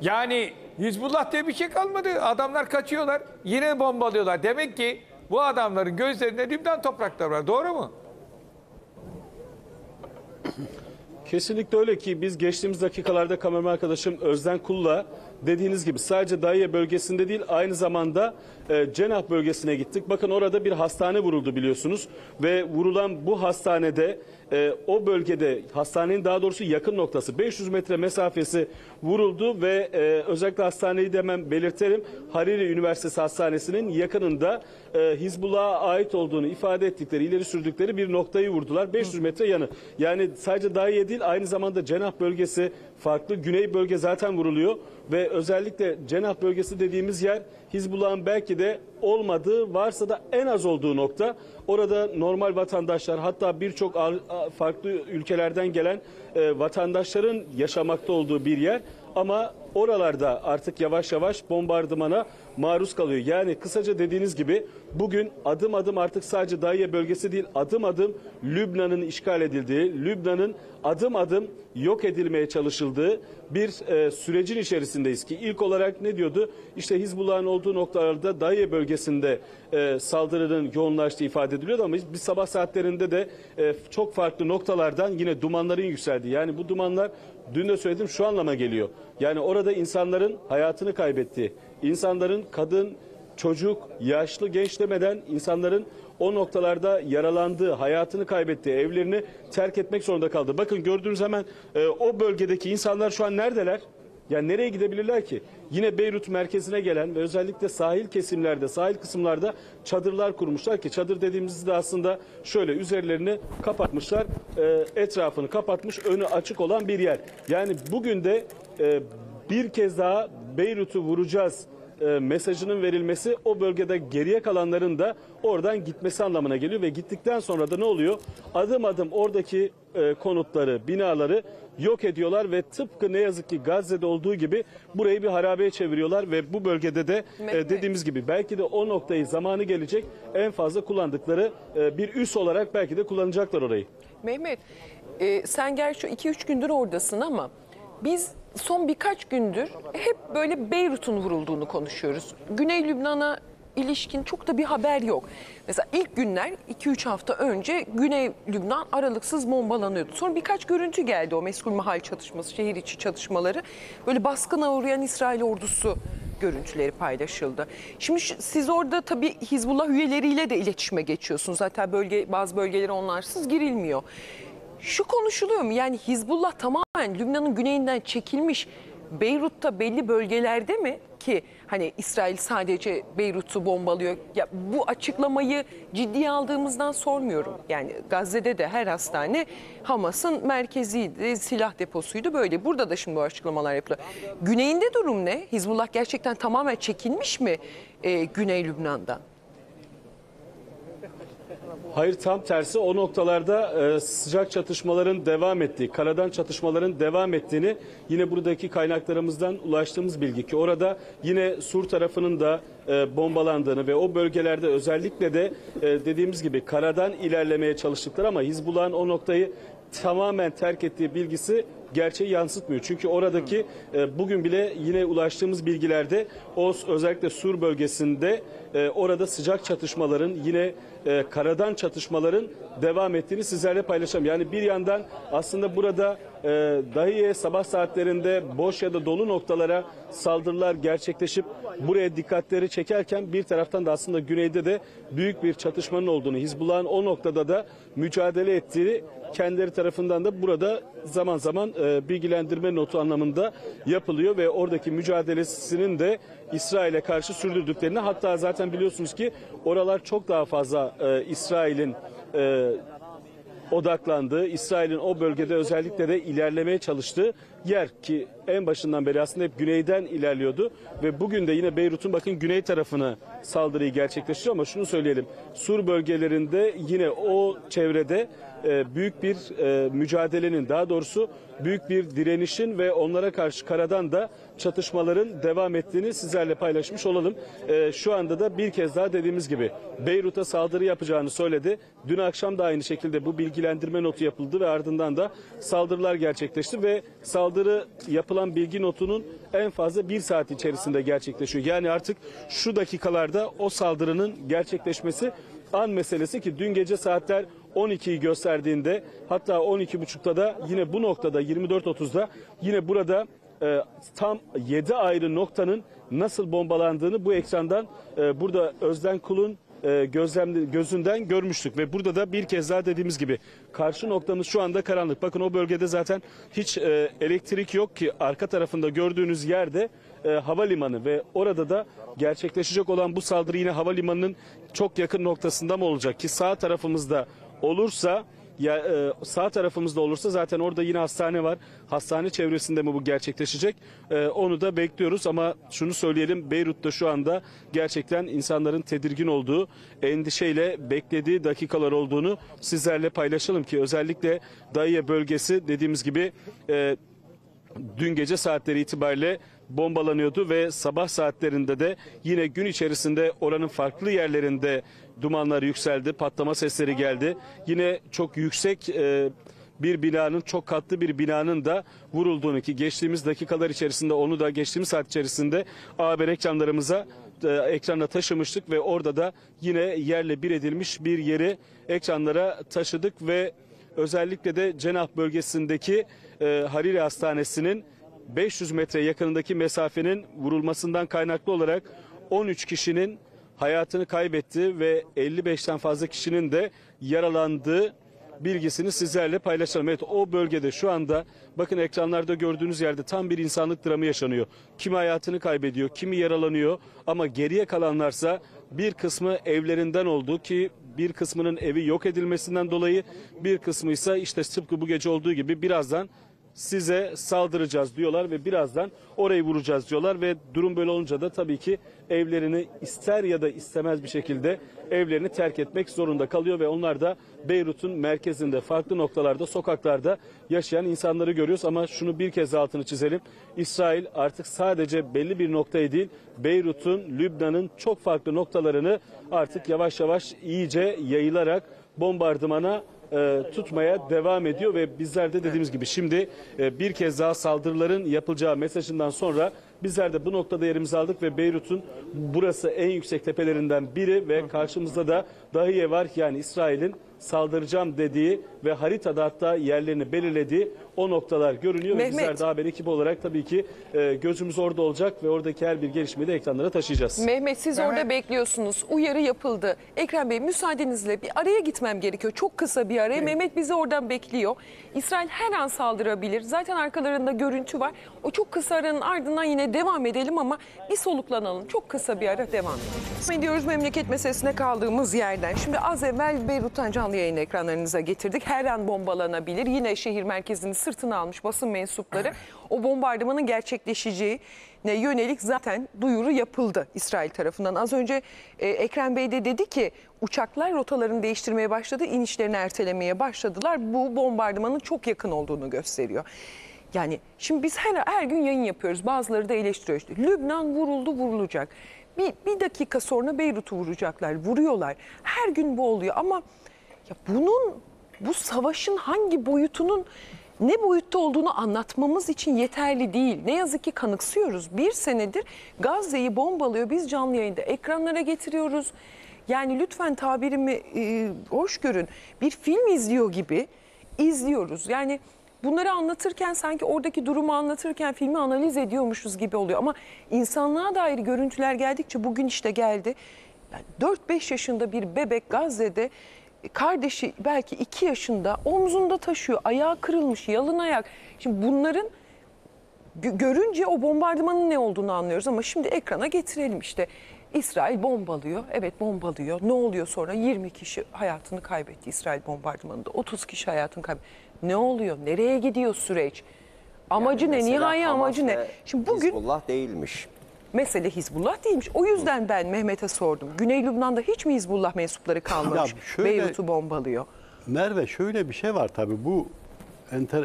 Yani Hizbullah diye bir şey kalmadı. Adamlar kaçıyorlar. Yine bombalıyorlar. Demek ki bu adamların gözlerinde Lübnan toprakları var. Doğru mu? Kesinlikle öyle ki biz geçtiğimiz dakikalarda kameraman arkadaşım Özden Kul'la dediğiniz gibi sadece Daiye bölgesinde değil aynı zamanda Cenah bölgesine gittik. Bakın orada bir hastane vuruldu biliyorsunuz ve vurulan bu hastanede o bölgede hastanenin daha doğrusu yakın noktası 500 metre mesafesi vuruldu ve özellikle hastaneyi de hemen belirtelim. Hariri Üniversitesi Hastanesi'nin yakınında Hizbullah'a ait olduğunu ifade ettikleri, ileri sürdükleri bir noktayı vurdular. 500 metre yanı. Yani sadece Daiye değil aynı zamanda Cenah bölgesi, farklı güney bölge zaten vuruluyor ve özellikle Cenah bölgesi dediğimiz yer Hizbullah'ın belki de olmadığı, varsa da en az olduğu nokta. Orada normal vatandaşlar, hatta birçok farklı ülkelerden gelen vatandaşların yaşamakta olduğu bir yer. ama oralarda artık yavaş yavaş bombardımana maruz kalıyor. Yani kısaca dediğiniz gibi bugün adım adım artık sadece Daiye bölgesi değil, adım adım Lübnan'ın işgal edildiği, Lübnan'ın adım adım yok edilmeye çalışıldığı bir sürecin içerisindeyiz ki ilk olarak ne diyordu? İşte Hizbullah'ın olduğu noktalarda Daiye bölgesinde saldırının yoğunlaştığı ifade ediliyordu ama biz sabah saatlerinde de çok farklı noktalardan yine dumanların yükseldiği, yani bu dumanlar dün de söyledim şu anlama geliyor. Yani orada insanların hayatını kaybettiği, insanların kadın, çocuk, yaşlı, genç demeden insanların o noktalarda yaralandığı, hayatını kaybettiği, evlerini terk etmek zorunda kaldı. Bakın gördüğünüz hemen o bölgedeki insanlar şu an neredeler? Yani nereye gidebilirler ki? Yine Beyrut merkezine gelen ve özellikle sahil kesimlerde, sahil kısımlarda çadırlar kurmuşlar ki çadır dediğimizde aslında şöyle üzerlerini kapatmışlar, etrafını kapatmış, önü açık olan bir yer. Yani bugün de bir kez daha Beyrut'u vuracağız mesajının verilmesi o bölgede geriye kalanların da oradan gitmesi anlamına geliyor ve gittikten sonra da ne oluyor? Adım adım oradaki konutları, binaları yok ediyorlar ve tıpkı ne yazık ki Gazze'de olduğu gibi burayı bir harabeye çeviriyorlar ve bu bölgede de dediğimiz gibi belki de o noktayı zamanı gelecek en fazla kullandıkları bir üs olarak belki de kullanacaklar orayı. Mehmet, sen gerçi 2-3 gündür oradasın ama biz son birkaç gündür hep böyle Beyrut'un vurulduğunu konuşuyoruz. Güney Lübnan'a ilişkin çok da bir haber yok. Mesela ilk günler 2-3 hafta önce Güney Lübnan aralıksız bombalanıyordu. Sonra birkaç görüntü geldi, o meskul mahal çatışması, şehir içi çatışmaları. Böyle baskına uğrayan İsrail ordusu görüntüleri paylaşıldı. Şimdi siz orada tabii Hizbullah üyeleriyle de iletişime geçiyorsunuz. Zaten bazı bölgelere onlarsız girilmiyor. Şu konuşuluyor mu? Yani Hizbullah tamamen Lübnan'ın güneyinden çekilmiş, Beyrut'ta belli bölgelerde mi ki hani İsrail sadece Beyrut'u bombalıyor? Ya bu açıklamayı ciddiye aldığımızdan sormuyorum. Yani Gazze'de de her hastane Hamas'ın merkeziydi, silah deposuydu böyle. Burada da şimdi bu açıklamalar yapılıyor. Güneyinde durum ne? Hizbullah gerçekten tamamen çekilmiş mi Güney Lübnan'dan? Hayır, tam tersi o noktalarda sıcak çatışmaların devam ettiği, karadan çatışmaların devam ettiğini yine buradaki kaynaklarımızdan ulaştığımız bilgi ki orada yine Sur tarafının da bombalandığını ve o bölgelerde özellikle de dediğimiz gibi karadan ilerlemeye çalıştıkları ama Hizbullah'ın o noktayı tamamen terk ettiği bilgisi gerçeği yansıtmıyor. Çünkü oradaki bugün bile yine ulaştığımız bilgilerde o özellikle Sur bölgesinde orada sıcak çatışmaların yine karadan çatışmaların devam ettiğini sizlerle paylaşacağım. Yani bir yandan aslında burada Daiye sabah saatlerinde boş ya da dolu noktalara saldırılar gerçekleşip buraya dikkatleri çekerken bir taraftan da aslında güneyde de büyük bir çatışmanın olduğunu, Hizbullah'ın o noktada da mücadele ettiğini kendileri tarafından da burada zaman zaman bilgilendirme notu anlamında yapılıyor ve oradaki mücadelesinin de İsrail'e karşı sürdürdüklerini, hatta zaten biliyorsunuz ki oralar çok daha fazla İsrail'in odaklandığı, İsrail'in o bölgede özellikle de ilerlemeye çalıştığı yer ki en başından beri aslında hep güneyden ilerliyordu ve bugün de yine Beyrut'un bakın güney tarafına saldırıyı gerçekleştiriyor ama şunu söyleyelim, Sur bölgelerinde yine o çevrede büyük bir mücadelenin, daha doğrusu büyük bir direnişin ve onlara karşı karadan da çatışmaların devam ettiğini sizlerle paylaşmış olalım. Şu anda da bir kez daha dediğimiz gibi Beyrut'a saldırı yapacağını söyledi. Dün akşam da aynı şekilde bu bilgilendirme notu yapıldı ve ardından da saldırılar gerçekleşti ve saldırı yapılan bilgi notunun en fazla bir saat içerisinde gerçekleşiyor. Yani artık şu dakikalarda o saldırının gerçekleşmesi an meselesi ki dün gece saatler 12'yi gösterdiğinde, hatta 12.30'da da yine bu noktada 24.30'da yine burada tam 7 ayrı noktanın nasıl bombalandığını bu ekrandan burada Özden Kul'un gözünden görmüştük ve burada da bir kez daha dediğimiz gibi karşı noktamız şu anda karanlık. Bakın o bölgede zaten hiç elektrik yok ki arka tarafında gördüğünüz yerde havalimanı ve orada da gerçekleşecek olan bu saldırı yine havalimanının çok yakın noktasında mı olacak ki sağ tarafımızda olursa, ya sağ tarafımızda olursa zaten orada yine hastane var. Hastane çevresinde mi bu gerçekleşecek? Onu da bekliyoruz ama şunu söyleyelim, Beyrut'ta şu anda gerçekten insanların tedirgin olduğu, endişeyle beklediği dakikalar olduğunu sizlerle paylaşalım ki özellikle Daiye bölgesi dediğimiz gibi dün gece saatleri itibariyle bombalanıyordu ve sabah saatlerinde de yine gün içerisinde oranın farklı yerlerinde dumanlar yükseldi, patlama sesleri geldi. Yine çok yüksek bir binanın, çok katlı bir binanın da vurulduğunu ki geçtiğimiz dakikalar içerisinde onu da geçtiğimiz saat içerisinde haber ekranlarımıza ekrana taşımıştık ve orada da yine yerle bir edilmiş bir yeri ekranlara taşıdık ve özellikle de Cenah bölgesindeki Hariri Hastanesi'nin 500 metre yakınındaki mesafenin vurulmasından kaynaklı olarak 13 kişinin hayatını kaybettiği ve 55'ten fazla kişinin de yaralandığı bilgisini sizlerle paylaşalım. Evet, o bölgede şu anda bakın ekranlarda gördüğünüz yerde tam bir insanlık dramı yaşanıyor. Kimi hayatını kaybediyor, kimi yaralanıyor ama geriye kalanlarsa bir kısmı evlerinden oldu ki bir kısmının evi yok edilmesinden dolayı, bir kısmı ise işte tıpkı bu gece olduğu gibi birazdan size saldıracağız diyorlar ve birazdan orayı vuracağız diyorlar ve durum böyle olunca da tabii ki evlerini ister ya da istemez bir şekilde evlerini terk etmek zorunda kalıyor ve onlar da Beyrut'un merkezinde farklı noktalarda sokaklarda yaşayan insanları görüyoruz ama şunu bir kez altını çizelim. İsrail artık sadece belli bir noktayı değil, Beyrut'un, Lübnan'ın çok farklı noktalarını artık yavaş yavaş iyice yayılarak bombardımana tutmaya devam ediyor ve bizler de dediğimiz gibi şimdi bir kez daha saldırıların yapılacağı mesajından sonra bizler de bu noktada yerimizi aldık ve Beyrut'un burası en yüksek tepelerinden biri ve karşımızda da Dahiye var, yani İsrail'in saldıracağım dediği ve haritada hatta yerlerini belirlediği o noktalar görünüyor. Mehmet. Ve bizler de haber ekibi olarak tabii ki gözümüz orada olacak ve oradaki her bir gelişmeyi de ekranlara taşıyacağız. Mehmet, siz orada bekliyorsunuz. Uyarı yapıldı. Ekrem Bey, müsaadenizle bir araya gitmem gerekiyor. Çok kısa bir araya. Evet. Mehmet bizi oradan bekliyor. İsrail her an saldırabilir. Zaten arkalarında görüntü var. O çok kısa aranın ardından yine devam edelim ama bir soluklanalım. Çok kısa bir ara devam edelim. Diyoruz memleket meselesine kaldığımız yerden. Şimdi az evvel Beyrut'tan canlı yayın ekranlarınıza getirdik. Her an bombalanabilir. Yine şehir merkezini sırtına almış basın mensupları o bombardımanın gerçekleşeceğine yönelik zaten duyuru yapıldı İsrail tarafından. Az önce Ekrem Bey de dedi ki uçaklar rotalarını değiştirmeye başladı, inişlerini ertelemeye başladılar. Bu bombardımanın çok yakın olduğunu gösteriyor. Yani şimdi biz her gün yayın yapıyoruz. Bazıları da eleştiriyor işte. Lübnan vuruldu, vurulacak. Bir dakika sonra Beyrut'u vuracaklar, vuruyorlar. Her gün bu oluyor ama ya bu savaşın hangi boyutunun ne boyutta olduğunu anlatmamız için yeterli değil. Ne yazık ki kanıksıyoruz. Bir senedir Gazze'yi bombalıyor. Biz canlı yayında ekranlara getiriyoruz. Yani lütfen tabirimi hoş görün. Bir film izliyor gibi izliyoruz. Yani bunları anlatırken sanki oradaki durumu anlatırken filmi analiz ediyormuşuz gibi oluyor. Ama insanlığa dair görüntüler geldikçe bugün işte geldi. Yani 4-5 yaşında bir bebek Gazze'de kardeşi belki 2 yaşında omzunda taşıyor, ayağı kırılmış, yalın ayak. Şimdi bunların görünce o bombardımanın ne olduğunu anlıyoruz ama şimdi ekrana getirelim işte. İsrail bombalıyor. Evet, bombalıyor. Ne oluyor sonra? 20 kişi hayatını kaybetti İsrail bombardımanında. 30 kişi hayatını kaybetti. Ne oluyor? Nereye gidiyor süreç? Amacı yani ne? Nihai amacı ne? Şimdi bugün Hizbullah değilmiş. Mesele Hizbullah değilmiş. O yüzden ben Mehmet'e sordum. Güney Lübnan'da hiç mi Hizbullah mensupları kalmamış? Beyrut'u bombalıyor. Merve, şöyle bir şey var tabii. Bu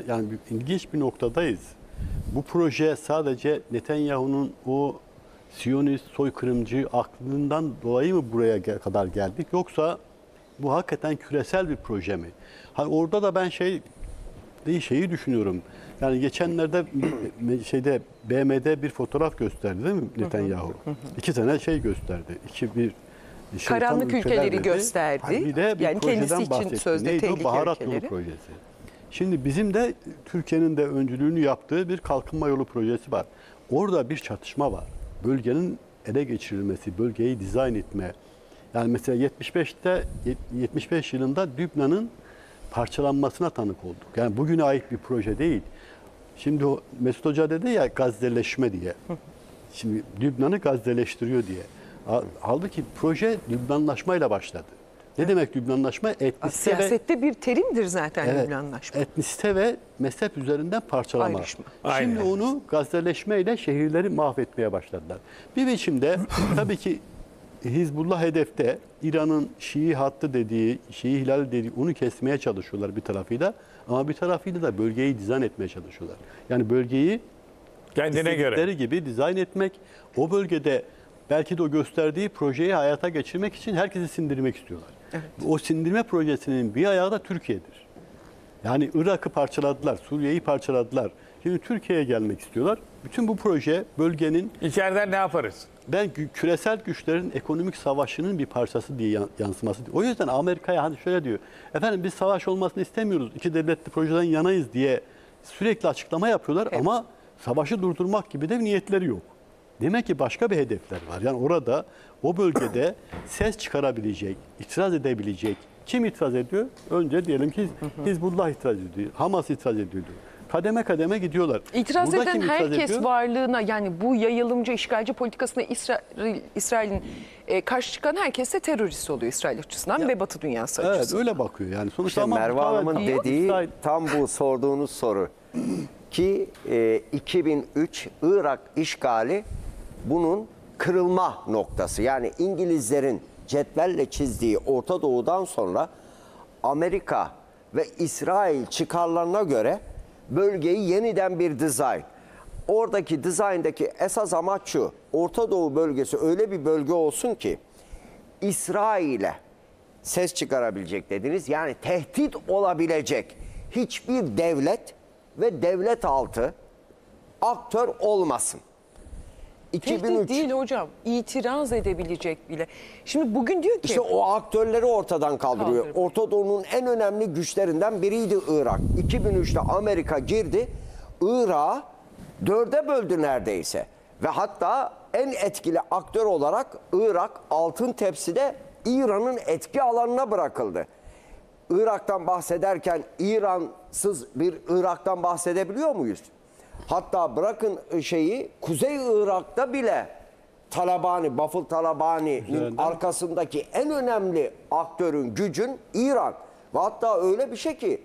yani ilginç bir noktadayız. Bu proje sadece Netanyahu'nun o Siyonist soykırımcı aklından dolayı mı buraya kadar geldik? Yoksa bu hakikaten küresel bir proje mi? Hani orada da ben şeyi düşünüyorum. Yani geçenlerde BM'de bir fotoğraf gösterdi değil mi Netanyahu? 2 tane şey gösterdi. Karanlık ülkeleri gösterdi. Hani bir de bir yani kendisi için sözde neydi tehlikeli Baharat ülkeleri. Yolu projesi. Şimdi bizim de Türkiye'nin de öncülüğünü yaptığı bir kalkınma yolu projesi var. Orada bir çatışma var. Bölgenin ele geçirilmesi, bölgeyi dizayn etme. Yani mesela 75 yılında Lübnan'ın parçalanmasına tanık olduk. Yani bugüne ait bir proje değil. Şimdi o Mesut Hoca dedi ya Gazdeleşme diye. Şimdi Lübnan'ı Gazdeleştiriyor diye. Halbuki proje Lübnanlaşmayla başladı. Ne demek Lübnanlaşma? Etnisite siyasette bir terimdir zaten, evet, Lübnanlaşma. Etnisite ve mezhep üzerinden parçalama. Ayrışma. Şimdi onu Gazdeleşmeyle şehirleri mahvetmeye başladılar. Bir biçimde tabii ki Hizbullah hedefte, İran'ın Şii hattı dediği, Şii hilali dediği onu kesmeye çalışıyorlar bir tarafıyla. Ama bir tarafıyla da bölgeyi dizayn etmeye çalışıyorlar. Yani bölgeyi kendine göre gibi dizayn etmek, o bölgede belki de o gösterdiği projeyi hayata geçirmek için herkesi sindirmek istiyorlar. Evet. O sindirme projesinin bir ayağı da Türkiye'dir. Yani Irak'ı parçaladılar, Suriye'yi parçaladılar. Şimdi Türkiye'ye gelmek istiyorlar. Bütün bu proje bölgenin... İçeriden ne yaparız? Ben küresel güçlerin ekonomik savaşının bir parçası diye yansıması. O yüzden Amerika'ya hani şöyle diyor. Efendim biz savaş olmasını istemiyoruz. İki devletli projeden yanayız diye sürekli açıklama yapıyorlar. Evet. Ama savaşı durdurmak gibi de niyetleri yok. Demek ki başka bir hedefler var. Yani orada o bölgede ses çıkarabilecek, itiraz edebilecek. Kim itiraz ediyor? Önce diyelim ki Hizbullah itiraz ediyor. Hamas itiraz ediyor. Kademe kademe gidiyorlar. İtiraz burada eden herkes varlığına, yani bu yayılımcı, işgalci politikasına İsrail'in karşı çıkan herkes de terörist oluyor İsrail açısından ya, ve Batı dünyası açısından. Evet öyle bakıyor. Yani sonuçta işte Merve Hanım'ın dediği İsrail... tam bu sorduğunuz soru. Ki 2003 Irak işgali bunun kırılma noktası. Yani İngilizlerin cetvelle çizdiği Orta Doğu'dan sonra Amerika ve İsrail çıkarlarına göre bölgeyi yeniden bir dizayn. Oradaki dizayndaki esas amaç şu. Orta Doğu bölgesi öyle bir bölge olsun ki İsrail'e ses çıkarabilecek dediniz. Yani tehdit olabilecek hiçbir devlet ve devlet altı aktör olmasın. 2003. Tehdit değil hocam. İtiraz edebilecek bile. Şimdi bugün diyor ki... İşte o aktörleri ortadan kaldırıyor. Orta Doğu'nun en önemli güçlerinden biriydi Irak. 2003'te Amerika girdi. Irak'ı 4'e böldü neredeyse. Ve hatta en etkili aktör olarak Irak altın tepside İran'ın etki alanına bırakıldı. Irak'tan bahsederken İransız bir Irak'tan bahsedebiliyor muyuz? Hatta bırakın şeyi, Kuzey Irak'ta bile Talabani, Bafıl Talabani'nin arkasındaki en önemli aktörün, gücün İran. Ve hatta öyle bir şey ki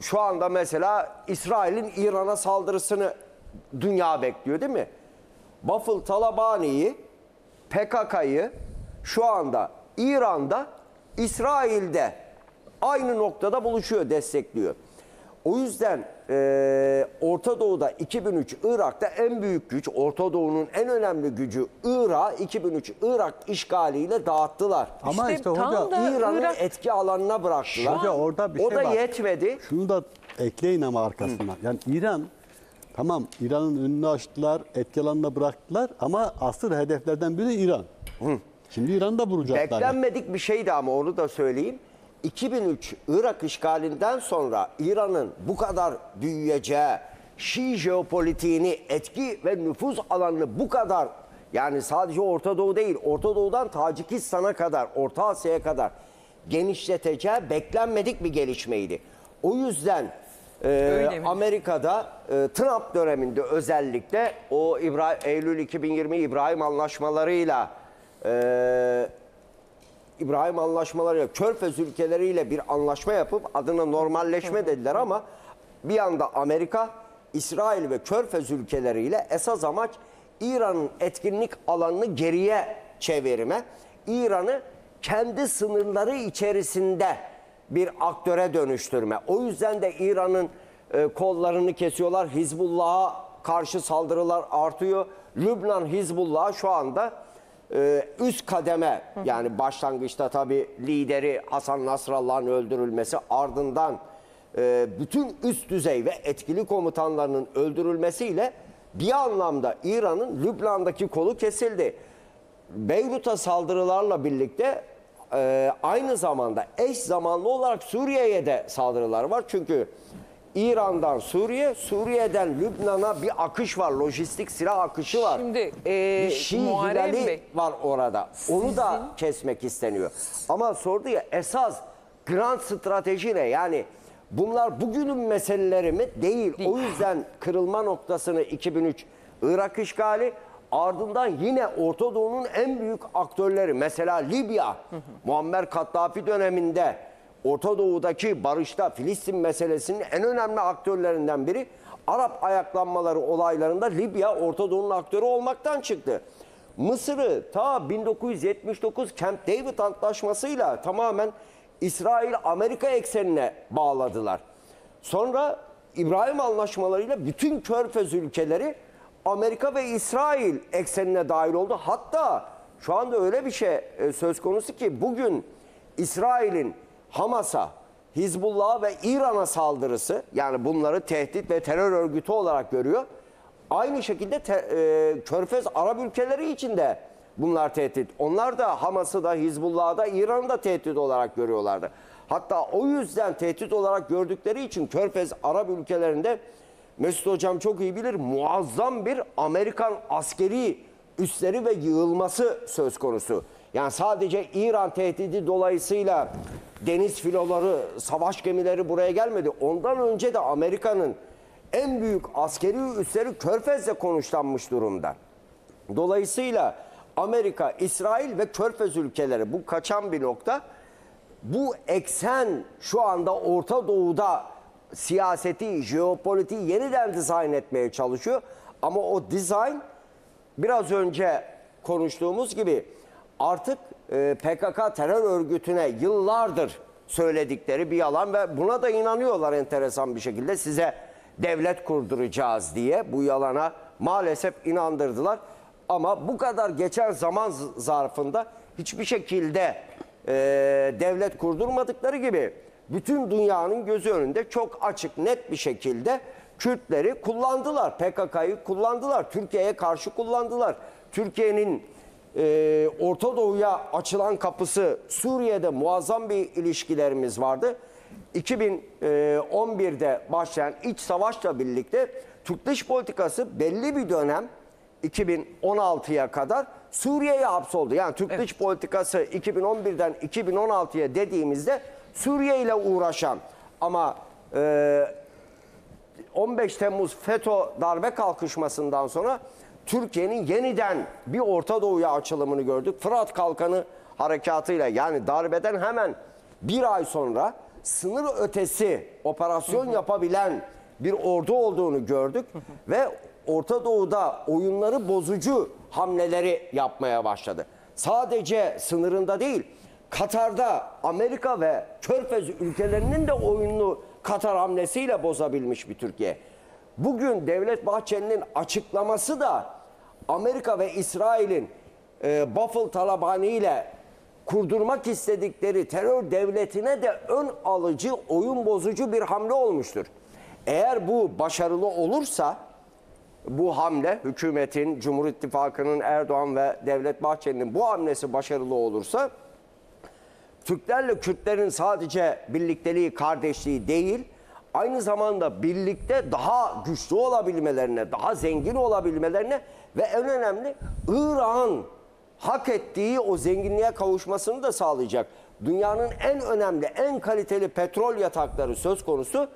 şu anda mesela İsrail'in İran'a saldırısını dünya bekliyor değil mi? Bafıl Talabani'yi, PKK'yı şu anda İran'da, İsrail'de aynı noktada buluşuyor, destekliyor. O yüzden Orta Doğu'da 2003 Irak'ta en büyük güç, Orta Doğu'nun en önemli gücü Irak, 2003 Irak işgaliyle dağıttılar. Ama işte hoca İran'ın etki alanına bıraktılar. Hoca orada bir şey var. O da yetmedi. Şunu da ekleyin ama arkasına. Yani İran, tamam İran'ın önünü açtılar, etki alanına bıraktılar ama asıl hedeflerden biri İran. Şimdi İran'ı da vuracaklar. Beklenmedik bir şeydi ama onu da söyleyeyim. 2003 Irak işgalinden sonra İran'ın bu kadar büyüyeceği, Şii jeopolitiğini, etki ve nüfuz alanını bu kadar, yani sadece Orta Doğu değil, Orta Doğu'dan Tacikistan'a kadar, Orta Asya'ya kadar genişleteceği beklenmedik bir gelişmeydi. O yüzden Amerika'da Trump döneminde özellikle o Eylül 2020 İbrahim anlaşmalarıyla Körfez ülkeleriyle bir anlaşma yapıp adına normalleşme dediler ama bir yanda Amerika, İsrail ve Körfez ülkeleriyle esas amaç İran'ın etkinlik alanını geriye çevirme, İran'ı kendi sınırları içerisinde bir aktöre dönüştürme. O yüzden de İran'ın kollarını kesiyorlar, Hizbullah'a karşı saldırılar artıyor. Lübnan Hizbullah şu anda üst kademe, yani başlangıçta tabii lideri Hasan Nasrallah'ın öldürülmesi, ardından bütün üst düzey ve etkili komutanlarının öldürülmesiyle bir anlamda İran'ın Lübnan'daki kolu kesildi. Beyrut'a saldırılarla birlikte aynı zamanda eş zamanlı olarak Suriye'ye de saldırılar var. Çünkü İran'dan Suriye, Suriye'den Lübnan'a bir akış var. Lojistik silah akışı var. Şimdi bir Şii hilali var orada. Onu da kesmek isteniyor. Ama sordu ya, esas grand strateji ne? Yani bunlar bugünün meseleleri mi? Değil. O yüzden kırılma noktasını 2003 Irak işgali, ardından yine Orta Doğu'nun en büyük aktörleri. Mesela Libya, Muammer Kaddafi döneminde Orta Doğu'daki barışta Filistin meselesinin en önemli aktörlerinden biri. Arap ayaklanmaları olaylarında Libya Orta Doğu'nun aktörü olmaktan çıktı. Mısır'ı ta 1979 Camp David Antlaşması'yla tamamen İsrail-Amerika eksenine bağladılar. Sonra İbrahim Anlaşmaları'yla bütün Körfez ülkeleri Amerika ve İsrail eksenine dahil oldu. Hatta şu anda öyle bir şey söz konusu ki bugün İsrail'in Hamas'a, Hizbullah'a ve İran'a saldırısı, yani bunları tehdit ve terör örgütü olarak görüyor. Aynı şekilde Körfez Arap ülkeleri için de bunlar tehdit. Onlar da Hamas'ı da, Hizbullah'ı da, İran'ı da tehdit olarak görüyorlardı. Hatta o yüzden tehdit olarak gördükleri için Körfez Arap ülkelerinde, Mesut Hocam çok iyi bilir, muazzam bir Amerikan askeri üsleri ve yığılması söz konusu. Yani sadece İran tehdidi dolayısıyla deniz filoları, savaş gemileri buraya gelmedi. Ondan önce de Amerika'nın en büyük askeri üsleri Körfez'le konuşlanmış durumda. Dolayısıyla Amerika, İsrail ve Körfez ülkeleri, bu kaçan bir nokta. Bu eksen şu anda Orta Doğu'da siyaseti, jeopolitiği yeniden dizayn etmeye çalışıyor. Ama o dizayn biraz önce konuştuğumuz gibi artık PKK terör örgütüne yıllardır söyledikleri bir yalan ve buna da inanıyorlar enteresan bir şekilde. Size devlet kurduracağız diye bu yalana maalesef inandırdılar. Ama bu kadar geçen zaman zarfında hiçbir şekilde devlet kurdurmadıkları gibi bütün dünyanın gözü önünde çok açık, net bir şekilde Kürtleri kullandılar. PKK'yı kullandılar. Türkiye'ye karşı kullandılar. Türkiye'nin Orta Doğu'ya açılan kapısı, Suriye'de muazzam bir ilişkilerimiz vardı. 2011'de başlayan iç savaşla birlikte Türk dış politikası belli bir dönem 2016'ya kadar Suriye'ye hapsoldu. Yani Türk dış politikası 2011'den 2016'ya dediğimizde Suriye ile uğraşan ama 15 Temmuz FETÖ darbe kalkışmasından sonra Türkiye'nin yeniden bir Orta Doğu'ya açılımını gördük. Fırat Kalkanı harekatıyla, yani darbeden hemen bir ay sonra sınır ötesi operasyon yapabilen bir ordu olduğunu gördük. Ve Orta Doğu'da oyunları bozucu hamleleri yapmaya başladı. Sadece sınırında değil, Katar'da Amerika ve Körfez ülkelerinin de oyununu Katar hamlesiyle bozabilmiş bir Türkiye. Bugün Devlet Bahçeli'nin açıklaması da Amerika ve İsrail'in Bafıl Talabani ile kurdurmak istedikleri terör devletine de ön alıcı, oyun bozucu bir hamle olmuştur. Eğer bu başarılı olursa bu hamle, hükümetin, Cumhur İttifakı'nın, Erdoğan ve Devlet Bahçeli'nin bu hamlesi başarılı olursa Türklerle Kürtlerin sadece birlikteliği, kardeşliği değil, aynı zamanda birlikte daha güçlü olabilmelerine, daha zengin olabilmelerine ve en önemli İran hak ettiği o zenginliğe kavuşmasını da sağlayacak. Dünyanın en önemli, en kaliteli petrol yatakları söz konusu.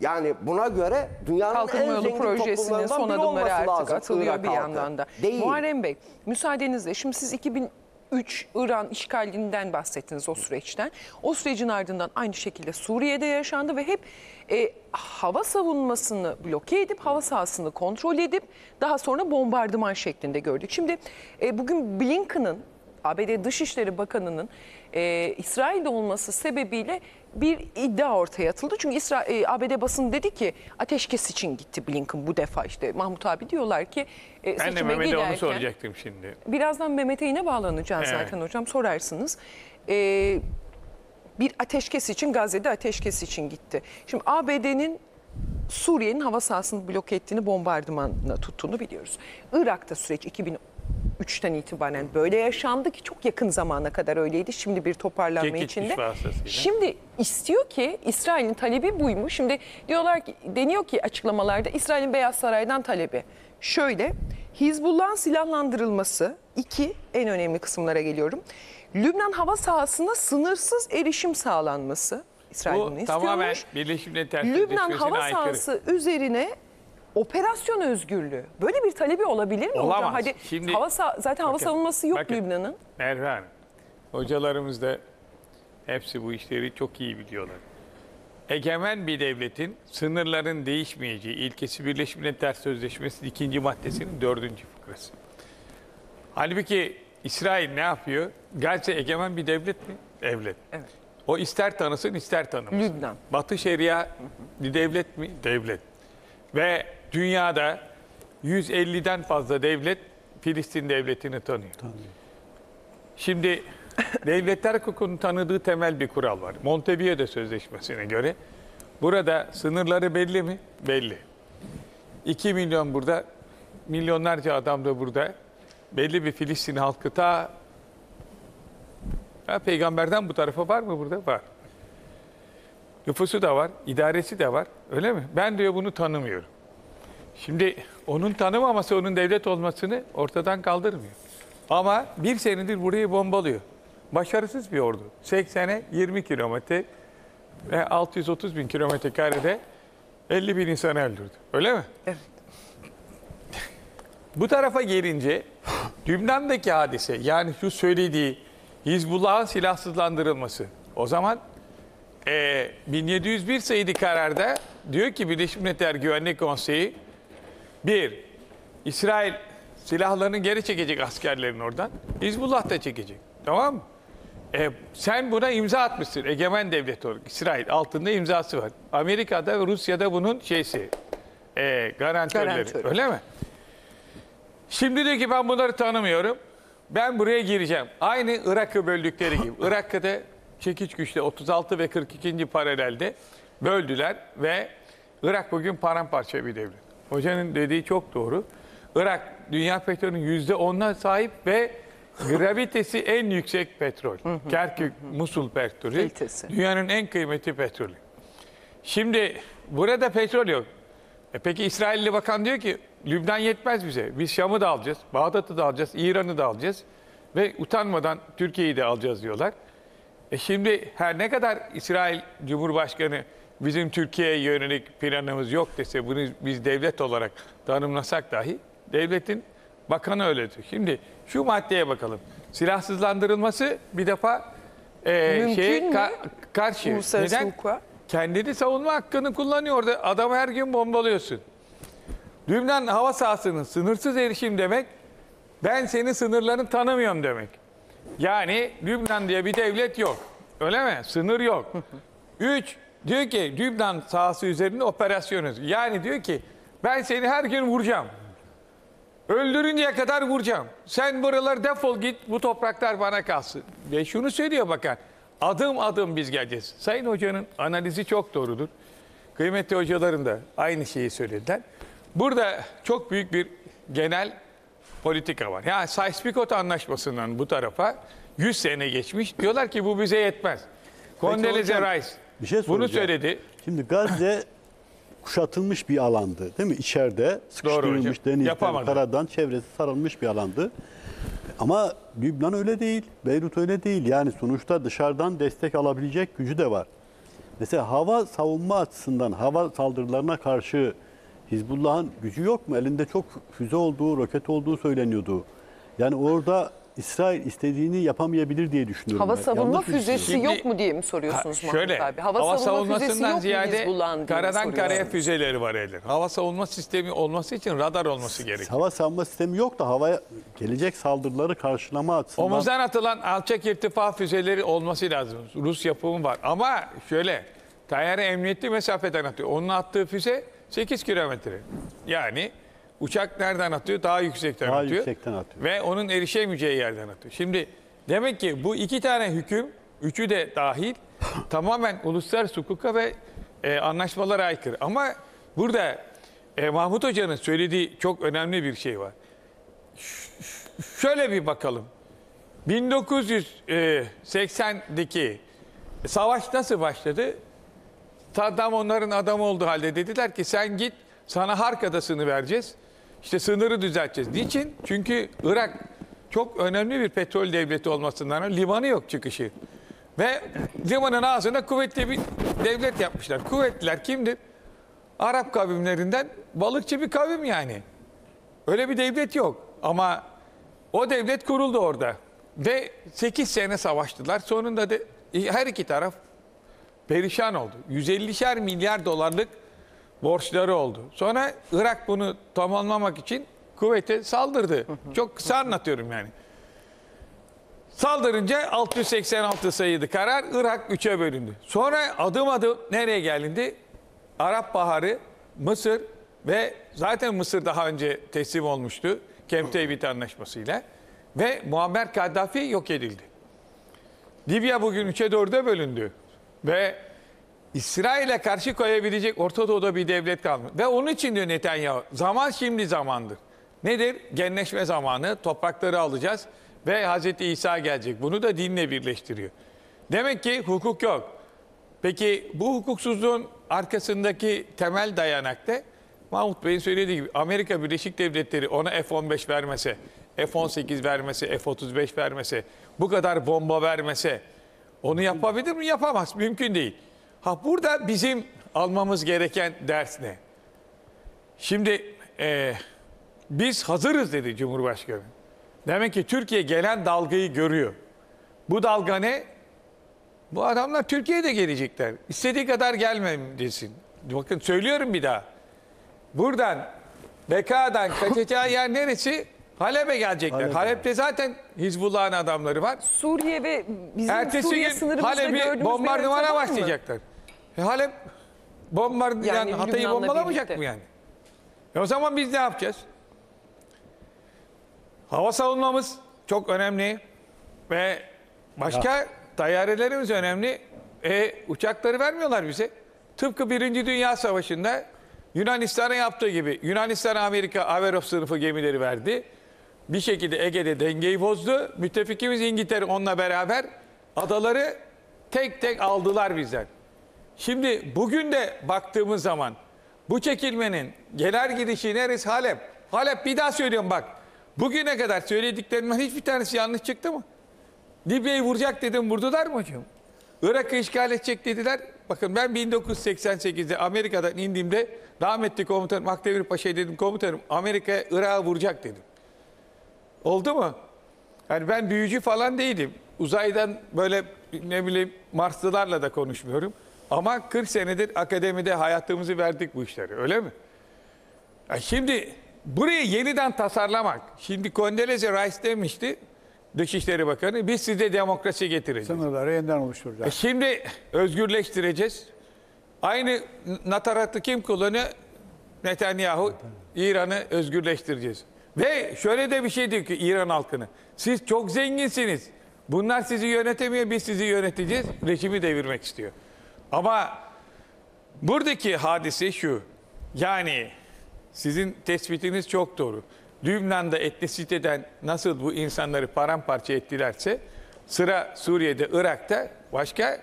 Yani buna göre dünyanın kalkınma en zengin projesinin son adımları artık atılıyor bir yandan da. Muharrem Bey, müsaadenizle şimdi siz 2003 İran işgalinden bahsettiniz, o süreçten. O sürecin ardından aynı şekilde Suriye'de yaşandı ve hep hava savunmasını bloke edip hava sahasını kontrol edip daha sonra bombardıman şeklinde gördük. Şimdi bugün Blinken'ın, ABD Dışişleri Bakanı'nın İsrail'de olması sebebiyle bir iddia ortaya atıldı. Çünkü ABD basını dedi ki ateşkes için gitti Blinken bu defa. İşte Mahmut abi diyorlar ki seçime giderken. Ben de Mehmet'e onu soracaktım şimdi. Birazdan Mehmet'e yine bağlanacağız zaten hocam, sorarsınız. Bir ateşkes için, Gazze'de ateşkes için gitti. Şimdi ABD'nin Suriye'nin hava sahasını bloke ettiğini, bombardımanına tuttuğunu biliyoruz. Irak'ta süreç 2003'ten itibaren böyle yaşandı ki çok yakın zamana kadar öyleydi. Şimdi bir toparlanma içinde. Şimdi istiyor ki, İsrail'in talebi buymuş. Şimdi diyorlar ki, deniyor ki açıklamalarda İsrail'in Beyaz Saray'dan talebi şöyle: Hizbullah'ın silahlandırılması, iki en önemli kısımlara geliyorum. Lübnan hava sahasına sınırsız erişim sağlanması. İsrail bunu istiyormuş. Tamamen Birleşik Milletler Lübnan hava sahası üzerine operasyon özgürlüğü. Böyle bir talebi olabilir mi? Olamaz. Hocam? Hadi, şimdi, zaten hava savunması yok Lübnan'ın. Merve Hanım, hocalarımız da hepsi bu işleri çok iyi biliyorlar. Egemen bir devletin sınırların değişmeyeceği ilkesi Birleşik Milletler Sözleşmesi'nin 2. maddesinin 4. fıkrası. Halbuki İsrail ne yapıyor? Gazze egemen bir devlet mi? Devlet. Evet. O ister tanısın ister tanımasın. Lübnan. Batı Şeria bir devlet mi? Devlet. Ve dünyada 150'den fazla devlet Filistin devletini tanıyor. Tanıyor. Şimdi devletler hukukunun tanıdığı temel bir kural var. Monteviye'de sözleşmesine göre. Burada sınırları belli mi? Belli. 2 milyon burada, milyonlarca adam da burada. Belli bir Filistin halkı ta peygamberden bu tarafa var mı burada? Var. Nüfusu da var, idaresi de var. Öyle mi? Ben diyor bunu tanımıyorum. Şimdi onun tanımaması, onun devlet olmasını ortadan kaldırmıyor. Ama bir senedir burayı bombalıyor. Başarısız bir ordu. 80'e 20 kilometre ve 630 bin kilometre karede 50 bin insanı öldürdü. Öyle mi? Evet. Bu tarafa gelince Lübnan'daki hadise, yani şu söylediği Hizbullah'ın silahsızlandırılması. O zaman 1701 sayılı kararda diyor ki Birleşmiş Milletler Güvenlik Konseyi, bir, İsrail silahlarını geri çekecek askerlerin oradan, Hizbullah da çekecek. Tamam mı? Sen buna imza atmışsın, egemen devlet olarak. İsrail altında imzası var. Amerika'da ve Rusya'da bunun şeysi, garantörleri. Öyle mi? Şimdi diyor ki ben bunları tanımıyorum. Ben buraya gireceğim. Aynı Irak'ı böldükleri gibi. Irak'ı da çekiç güçle 36 ve 42. paralelde böldüler ve Irak bugün paramparça bir devlet. Hocanın dediği çok doğru. Irak dünya petrolünün %10'una sahip ve gravitesi en yüksek petrol. Kerkük, Musul petrolü. Dünyanın en kıymetli petrolü. Şimdi burada petrol yok. Peki İsrailli bakan diyor ki Lübnan yetmez bize. Biz Şam'ı da alacağız, Bağdat'ı da alacağız, İran'ı da alacağız ve utanmadan Türkiye'yi de alacağız diyorlar. Şimdi her ne kadar İsrail Cumhurbaşkanı bizim Türkiye'ye yönelik planımız yok dese, bunu biz devlet olarak tanımlasak dahi devletin bakanı öyle diyor. Şimdi şu maddeye bakalım. Silahsızlandırılması bir defa karşı. Neden? Hukuka. Kendini savunma hakkını kullanıyor orada. Adamı her gün bombalıyorsun. Lübnan hava sahasının sınırsız erişim demek, ben senin sınırlarını tanımıyorum demek. Yani Lübnan diye bir devlet yok. Öyle mi? Sınır yok. 3. Diyor ki Lübnan sahası üzerinde operasyonuz. Yani diyor ki ben seni her gün vuracağım. Öldürünceye kadar vuracağım. Sen buraları defol git, bu topraklar bana kalsın. Ve şunu söylüyor bakan. Adım adım biz geleceğiz. Sayın Hoca'nın analizi çok doğrudur. Kıymetli hocaların da aynı şeyi söylediler. Burada çok büyük bir genel politika var. Yani Sykes-Picot Anlaşması'ndan bu tarafa 100 sene geçmiş. Diyorlar ki bu bize yetmez. Condoleezza Rice bunu söyledi. Şimdi Gazze kuşatılmış bir alandı değil mi? İçeride sıkıştırılmış, denizden, karadan çevresi sarılmış bir alandı. Ama Lübnan öyle değil, Beyrut öyle değil. Yani sonuçta dışarıdan destek alabilecek gücü de var. Mesela hava savunma açısından, hava saldırılarına karşı Hizbullah'ın gücü yok mu? Elinde çok füze olduğu, roket olduğu söyleniyordu. Yani orada İsrail istediğini yapamayabilir diye düşünüyorum. Hava savunma füzesi yok mu diye mi soruyorsunuz Mahmut abi? Hava savunma füzesi yok ziyade mu karadan karaya füzeleri var elinde. Hava savunma sistemi olması için radar olması gerekiyor. Hava savunma sistemi yok da havaya gelecek saldırıları karşılama açısından. Omuzdan atılan alçak irtifa füzeleri olması lazım. Rus yapımı var ama şöyle, tayyare emniyetli mesafeden atıyor. Onun attığı füze 8 kilometre. Yani uçak nereden atıyor? Daha yüksekten atıyor. Daha yüksekten atıyor. Ve onun erişemeyeceği yerden atıyor. Şimdi demek ki bu iki tane hüküm, üçü de dahil, tamamen uluslararası hukuka ve anlaşmalara aykırı. Ama burada Mahmut Hoca'nın söylediği çok önemli bir şey var. Şöyle bir bakalım. 1980'deki savaş nasıl başladı? Saddam onların adamı olduğu halde dediler ki sen git, sana Hark Adası'nı vereceğiz. İşte sınırı düzelteceğiz. Niçin? Çünkü Irak çok önemli bir petrol devleti olmasından limanı yok çıkışı. Ve limanın ağzına kuvvetli bir devlet yapmışlar. Kuvvetliler kimdir? Arap kavimlerinden balıkçı bir kavim yani. Öyle bir devlet yok. Ama o devlet kuruldu orada. Ve 8 sene savaştılar. Sonunda da her iki taraf perişan oldu. 150'şer milyar dolarlık borçları oldu. Sonra Irak bunu tamamlamak için kuvvete saldırdı. Çok kısa anlatıyorum yani. Saldırınca 686 sayıydı karar. Irak 3'e bölündü. Sonra adım adım nereye gelindi? Arap Baharı, Mısır ve zaten Mısır daha önce teslim olmuştu Camp David anlaşmasıyla. Ve Muammer Kaddafi yok edildi. Libya bugün 3'e 4'e bölündü. Ve İsrail'e karşı koyabilecek Orta Doğu'da bir devlet kalmadı. Ve onun için diyor Netanyahu, zaman şimdi zamandır. Nedir? Genleşme zamanı, toprakları alacağız ve Hz. İsa gelecek. Bunu da dinle birleştiriyor. Demek ki hukuk yok. Peki bu hukuksuzluğun arkasındaki temel dayanak da Mahmut Bey'in söylediği gibi Amerika Birleşik Devletleri ona F-15 vermese, F-18 vermese, F-35 vermese, bu kadar bomba vermese onu yapabilir mi? Yapamaz. Mümkün değil. Ha, burada bizim almamız gereken ders ne? Şimdi biz hazırız dedi Cumhurbaşkanı. Demek ki Türkiye gelen dalgayı görüyor. Bu dalga ne? Bu adamlar Türkiye'de gelecekler. İstediği kadar gelmem desin. Bakın söylüyorum bir daha. Buradan Beka'dan kaçacağı yer neresi? Halep'e gelecekler. Halep'e. Halep'te zaten Hizbullah'ın adamları var. Suriye ve bizim ertesi Suriye sınırımızda Halep'i bombardımana başlayacaklar. Halep bombardıman yani Hatay'ı bombalamayacak birlikte mı yani? O zaman biz ne yapacağız? Hava savunmamız çok önemli ve başka tayyarelerimiz önemli. Uçakları vermiyorlar bize. Tıpkı 1. Dünya Savaşı'nda Yunanistan'a yaptığı gibi Yunanistan Amerika Averos sınıfı gemileri verdi. Bir şekilde Ege'de dengeyi bozdu. Müttefikimiz İngiltere onunla beraber adaları tek tek aldılar bizden. Şimdi bugün de baktığımız zaman bu çekilmenin genel girişi neresi? Halep. Halep, bir daha söylüyorum bak. Bugüne kadar söylediklerimden hiçbir tanesi yanlış çıktı mı? Libya'yı vuracak dedim, vurdular mı hocam? Irak'ı işgal edecek dediler. Bakın ben 1988'de Amerika'dan indiğimde rahmetli komutanım Akdemir Paşa'ya dedim, komutanım Amerika Irak'a vuracak dedim. Oldu mu? Yani ben büyücü falan değilim. Uzaydan böyle ne bileyim Marslılarla da konuşmuyorum. Ama 40 senedir akademide hayatımızı verdik bu işlere, öyle mi? Ya şimdi burayı yeniden tasarlamak. Şimdi Condoleezza Rice demişti, Dışişleri Bakanı, biz size demokrasi getireceğiz. Sınırları yeniden oluşturacağız. Şimdi özgürleştireceğiz. Aynı nataratı kim kullanıyor? Netanyahu. İran'ı özgürleştireceğiz. Ve şöyle de bir şey diyor ki İran halkını. Siz çok zenginsiniz. Bunlar sizi yönetemiyor, biz sizi yöneteceğiz. Rejimi devirmek istiyor. Ama buradaki hadise şu. Yani sizin tespitiniz çok doğru. Lübnan'da etnisiteden nasıl bu insanları paramparça ettilerse sıra Suriye'de, Irak'ta başka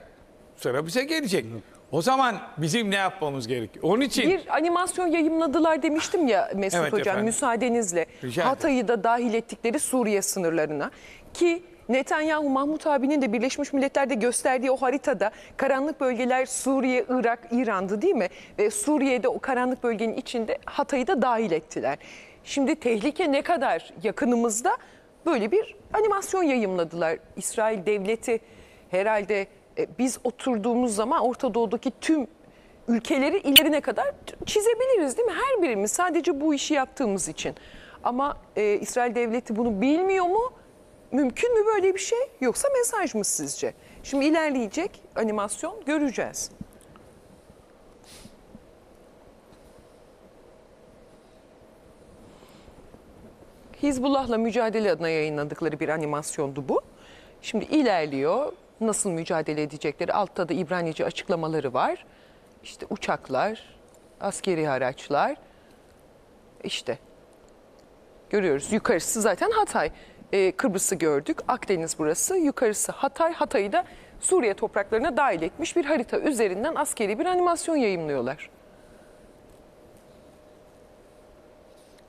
sıra bize gelecek. O zaman bizim ne yapmamız gerekiyor? Onun için bir animasyon yayımladılar demiştim ya Mesut Hocam efendim, müsaadenizle. Hatay'ı da dahil ettikleri Suriye sınırlarına ki Netanyahu, Mahmut abinin de Birleşmiş Milletler'de gösterdiği o haritada karanlık bölgeler Suriye, Irak, İran'dı değil mi? Ve Suriye'de o karanlık bölgenin içinde Hatay'ı da dahil ettiler. Şimdi tehlike ne kadar yakınımızda, böyle bir animasyon yayımladılar. İsrail devleti herhalde biz oturduğumuz zaman Orta Doğu'daki tüm ülkeleri ilerine kadar çizebiliriz değil mi? Her birimiz sadece bu işi yaptığımız için. Ama İsrail devleti bunu bilmiyor mu? Mümkün mü böyle bir şey? Yoksa mesaj mı sizce? Şimdi ilerleyecek animasyon göreceğiz. Hizbullah'la mücadele adına yayınladıkları bir animasyondu bu. Şimdi ilerliyor. Nasıl mücadele edecekleri? Altta da İbranice açıklamaları var. İşte uçaklar, askeri araçlar. İşte görüyoruz. Yukarısı zaten Hatay. Kıbrıs'ı gördük. Akdeniz burası. Yukarısı Hatay. Hatay'ı da Suriye topraklarına dahil etmiş bir harita üzerinden askeri bir animasyon yayımlıyorlar.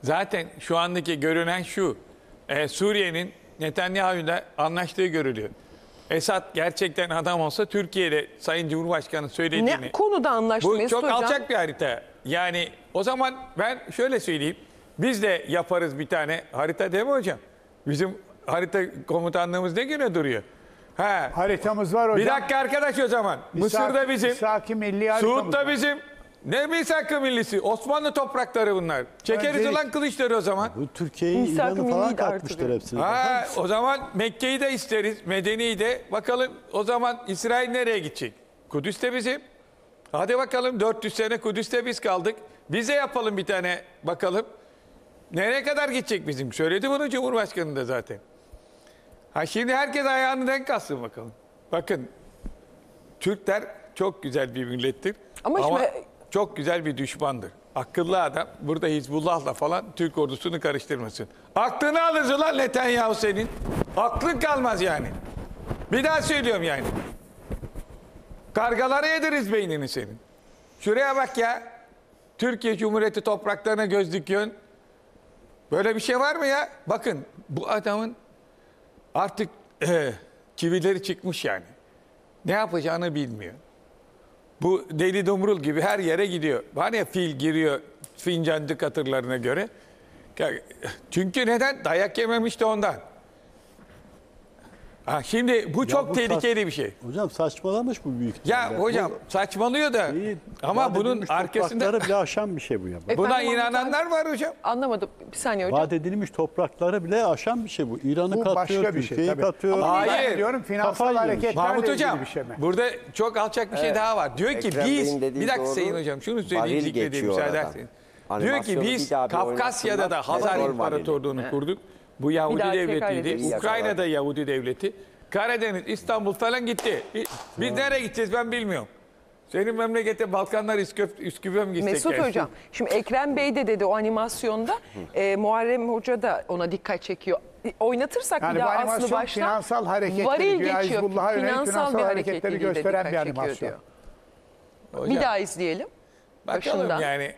Zaten şu andaki görünen şu. Suriye'nin Netanyahu'yla anlaştığı görülüyor. Esad gerçekten adam olsa Türkiye'de Sayın Cumhurbaşkanı söylediğini... Ne konuda anlaşmayız? Bu çok alçak bir harita. Yani o zaman ben şöyle söyleyeyim. Biz de yaparız bir tane harita değil mi hocam? Bizim harita komutanlığımız ne güne duruyor? Haritamız var hocam. Bir dakika arkadaş o zaman. Mısır'da bizim, Suud'da bizim, Ne misak-ı millisi? Osmanlı toprakları bunlar. Çekeriz ulan kılıçları o zaman. Bu Türkiye'yi, İran'ı falan katmıştır hepsini. Ha, o zaman Mekke'yi de isteriz. Medeni'yi de. Bakalım o zaman İsrail nereye gidecek? Kudüs de bizim. Hadi bakalım 400 sene Kudüs'te biz kaldık. Bize yapalım bir tane bakalım. Nereye kadar gidecek bizim? Söyledi bunu Cumhurbaşkanı da zaten. Ha şimdi herkes ayağını denk kalsın bakalım. Bakın Türkler çok güzel bir millettir. Ama çok güzel bir düşmandır. Akıllı adam burada Hizbullah'la falan Türk ordusunu karıştırmasın. Aklını alır lan Netanyahu senin. Aklın kalmaz yani. Bir daha söylüyorum yani. Kargalara ederiz beynini senin. Şuraya bak ya. Türkiye Cumhuriyeti topraklarına göz dikiyorsun. Böyle bir şey var mı ya? Bakın bu adamın artık kivileri çıkmış yani. Ne yapacağını bilmiyor. Bu deli dumrul gibi her yere gidiyor. Var ya fil giriyor fincancık hatırlarına göre. Çünkü neden? Dayak yememişti ondan. Ha, şimdi bu ya çok bu tehlikeli bir şey. Hocam saçmalamış bu büyük. Ya hocam saçmalıyor da iyi, ama bunun arkasında... bile aşan bir şey bu ya. Buna inananlar var hocam. Anlamadım. Bir saniye hocam. Vaat edilmiş toprakları bile aşan bir şey bu. İran'ı bu katıyor, başka bir şey, katıyor. Ama hayır. Diyorum, finansal Mahmut hocam şey burada çok alçak bir şey daha var. Diyor ki biz... Bir dakika Sayın Hocam şunu söyleyeyim zikredeyim müsaade ederseniz. Diyor ki biz Kafkasya'da da Hazar İmparatorluğu'nu kurduk. Bu Yahudi devletiydi. Ukrayna'da Yahudi devleti. Karadeniz, İstanbul falan gitti. Biz nereye gideceğiz ben bilmiyorum. Senin memlekete Balkanlar Üsküp'e mi gidecek? Mesut Hocam, şimdi Ekrem Bey de dedi o animasyonda. Muharrem Hoca da ona dikkat çekiyor. Oynatırsak yani bir daha aslı baştan finansal hareketleri, Hizbullah'a yönelik finansal hareketleri gösteren bir animasyon. Hocam, bir daha izleyelim. Bakalım başından. Yani...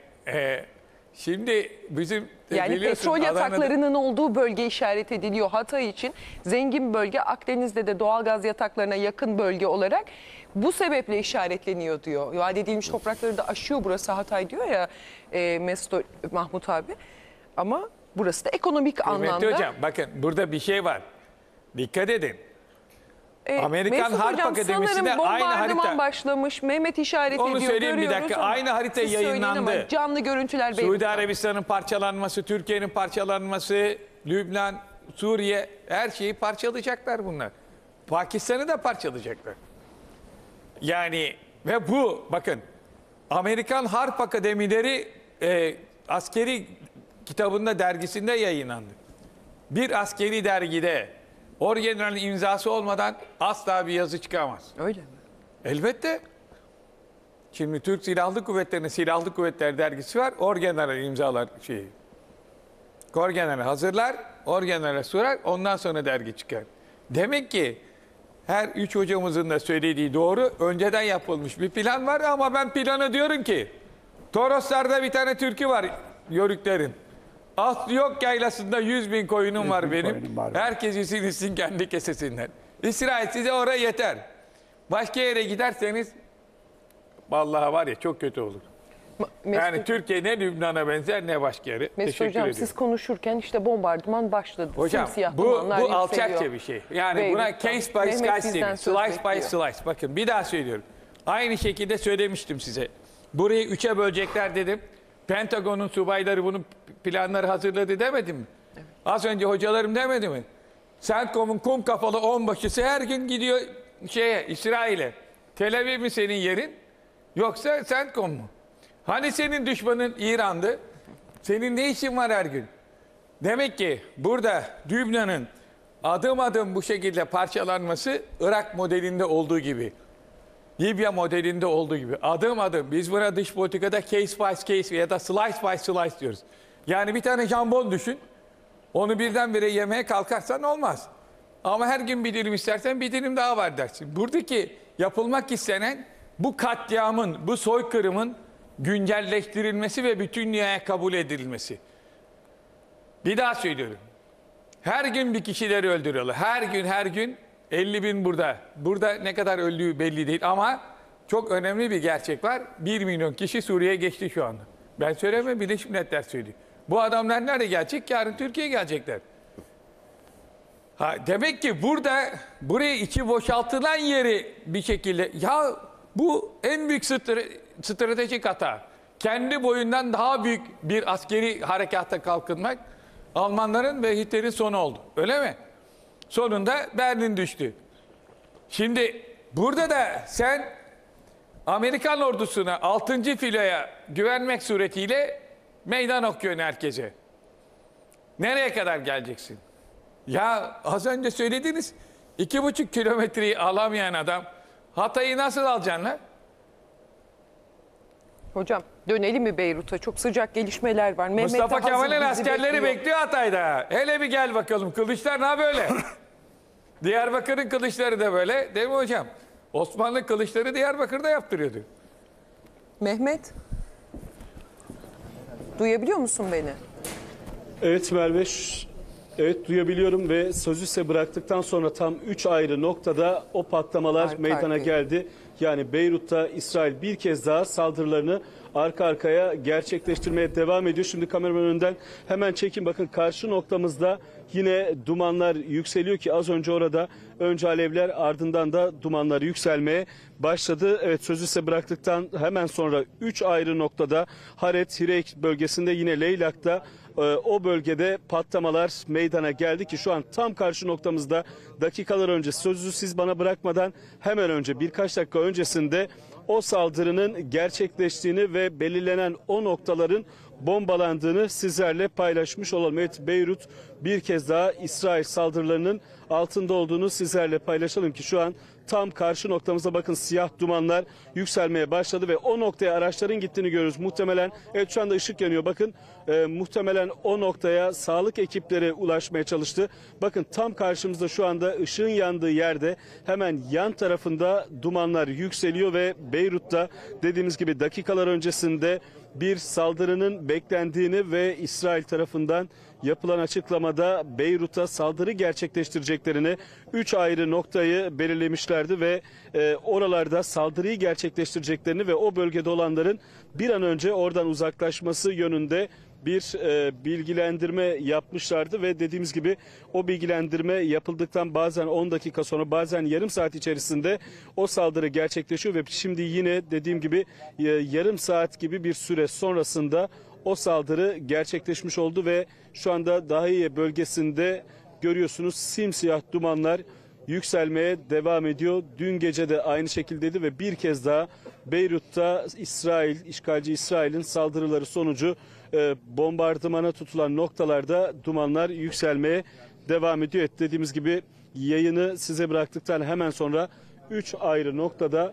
şimdi bizim yani petrol yataklarının Adana'da... olduğu bölge işaret ediliyor Hatay için. Zengin bölge Akdeniz'de de doğalgaz yataklarına yakın bölge olarak bu sebeple işaretleniyor diyor. Vaat edilmiş toprakları da aşıyor burası Hatay diyor ya Mahmut abi. Ama burası da ekonomik anlamda. Kıymetli hocam bakın burada bir şey var. Dikkat edin. Amerikan Harp Akademisi'nde aynı harita başlamış. Mehmet işaret ediyor. Onu söyleyeyim bir dakika. Aynı harita yayınlandı. Canlı görüntüler. Suudi Arabistan'ın parçalanması, Türkiye'nin parçalanması, Lübnan, Suriye her şeyi parçalayacaklar bunlar. Pakistan'ı da parçalayacaklar. Yani ve bu bakın Amerikan Harp Akademileri askeri kitabında dergisinde yayınlandı. Bir askeri dergide Orgeneral'in imzası olmadan asla bir yazı çıkamaz. Öyle mi? Elbette. Şimdi Türk Silahlı Kuvvetleri'nin Silahlı Kuvvetler dergisi var. Orgeneral imzalar şeyi. Orgeneral hazırlar, Orgeneral sorar, ondan sonra dergi çıkar. Demek ki her üç hocamızın da söylediği doğru. Önceden yapılmış bir plan var ama ben plana diyorum ki Toroslar'da bir tane türkü var Yörüklerin. Aslı yok yaylasında 100.000 koyunum var benim. Herkes isin kendi kesesinden. İsrail size oraya yeter. Başka yere giderseniz vallahi var ya çok kötü olur. Yani Türkiye ne Lübnan'a benzer ne başka yere. Mesut Hocam ediyorum. Siz konuşurken işte bombardıman başladı. Hocam bu alçakça bir şey. Yani Bey, buna case by slice deniyor. Slice by slice. Bakın bir daha söylüyorum. Aynı şekilde söylemiştim size. Burayı 3'e bölecekler dedim. Pentagon'un subayları bunun planları hazırladı demedi mi? Evet. Az önce hocalarım demedi mi? CENTCOM'un kum kafalı onbaşısı her gün gidiyor şeye İsrail'e. Tel Aviv mi senin yerin? Yoksa CENTCOM mu? Hani senin düşmanın İran'dı? Senin ne işin var her gün? Demek ki burada Lübnan'ın adım adım bu şekilde parçalanması Irak modelinde olduğu gibi. Libya modelinde olduğu gibi adım adım biz buna dış politikada case by case ya da slice by slice diyoruz. Yani bir tane jambon düşün. Onu birdenbire yemeye kalkarsan olmaz. Ama her gün bir dilim istersen bir dilim daha var dersin. Buradaki yapılmak istenen bu katliamın, bu soykırımın güncelleştirilmesi ve bütün dünyaya kabul edilmesi. Bir daha söylüyorum. Her gün bir kişileri öldürüyorlar. Her gün 50.000 burada. Burada ne kadar öldüğü belli değil ama çok önemli bir gerçek var. 1 milyon kişi Suriye'ye geçti şu anda. Ben söylemiyorum, Birleşmiş Milletler söylüyor. Bu adamlar nerede gelecek? Yarın Türkiye'ye gelecekler. Ha, demek ki burayı içi boşaltılan yeri bir şekilde... Ya bu en büyük stratejik hata. kendi boyundan daha büyük bir askeri harekata kalkınmak Almanların ve Hitler'in sonu oldu. Öyle mi? Sonunda Berlin düştü. Şimdi burada da sen Amerikan ordusuna 6. filoya güvenmek suretiyle meydan okuyorsun herkese. Nereye kadar geleceksin? Ya az önce söylediniz, 2,5 kilometreyi alamayan adam Hatay'ı nasıl alacaksın lan? Hocam dönelim mi Beyrut'a? Çok sıcak gelişmeler var. Mustafa Kemal'in askerleri bekliyor Hatay'da. Hele bir gel bakalım. Kılıçlar ne böyle? Diyarbakır'ın kılıçları da böyle. Değil mi hocam? Osmanlı kılıçları Diyarbakır'da yaptırıyordu. Mehmet, duyabiliyor musun beni? Evet Merve, evet duyabiliyorum ve sözü size bıraktıktan sonra tam 3 ayrı noktada o patlamalar meydana geldi. Yani Beyrut'ta İsrail bir kez daha saldırılarını arka arkaya gerçekleştirmeye devam ediyor. Şimdi kameraman önünden hemen çekin. Bakın karşı noktamızda yine dumanlar yükseliyor ki az önce orada önce alevler ardından da dumanlar yükselmeye başladı. Evet sözü size bıraktıktan hemen sonra 3 ayrı noktada Haret, Hirek bölgesinde yine Leylak'ta o bölgede patlamalar meydana geldi ki şu an tam karşı noktamızda dakikalar önce sözü siz bana bırakmadan hemen önce birkaç dakika öncesinde o saldırının gerçekleştiğini ve belirlenen o noktaların bombalandığını sizlerle paylaşmış olalım. Evet Beyrut bir kez daha İsrail saldırılarının altında olduğunu sizlerle paylaşalım ki şu an tam karşı noktamıza bakın siyah dumanlar yükselmeye başladı ve o noktaya araçların gittiğini görüyoruz. Muhtemelen evet şu anda ışık yanıyor bakın muhtemelen o noktaya sağlık ekipleri ulaşmaya çalıştı. Bakın tam karşımızda şu anda ışığın yandığı yerde hemen yan tarafında dumanlar yükseliyor ve Beyrut'ta dediğimiz gibi dakikalar öncesinde bir saldırının beklendiğini ve İsrail tarafından yapılan açıklamada Beyrut'a saldırı gerçekleştireceklerini 3 ayrı noktayı belirlemişlerdi ve oralarda saldırıyı gerçekleştireceklerini ve o bölgede olanların bir an önce oradan uzaklaşması yönünde bir bilgilendirme yapmışlardı ve dediğimiz gibi o bilgilendirme yapıldıktan bazen 10 dakika sonra bazen yarım saat içerisinde o saldırı gerçekleşiyor ve şimdi yine dediğim gibi yarım saat gibi bir süre sonrasında o saldırı gerçekleşmiş oldu ve şu anda Dahiye bölgesinde görüyorsunuz simsiyah dumanlar yükselmeye devam ediyor. Dün gece de aynı şekildeydi ve bir kez daha Beyrut'ta İsrail, işgalci İsrail'in saldırıları sonucu bombardımana tutulan noktalarda dumanlar yükselmeye devam ediyor. Evet, dediğimiz gibi yayını size bıraktıktan hemen sonra 3 ayrı noktada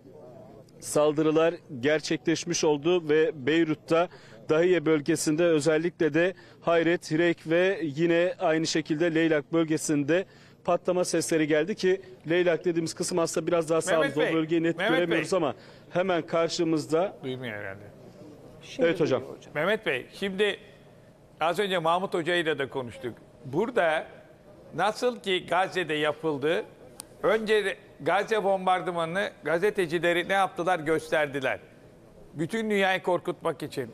saldırılar gerçekleşmiş oldu ve Beyrut'ta Dahiye bölgesinde özellikle de Hayret, Hirek ve yine aynı şekilde Leylak bölgesinde patlama sesleri geldi ki Leylak dediğimiz kısım aslında biraz daha sağlık. O bölgeyi net göremiyoruz ama hemen karşımızda. Duymuyor herhalde. Şimdi evet hocam. Mehmet Bey, şimdi az önce Mahmut Hoca ile de konuştuk. Burada nasıl ki Gazze'de yapıldı, önce Gazze bombardımanını gazetecileri ne yaptılar gösterdiler. Bütün dünyayı korkutmak için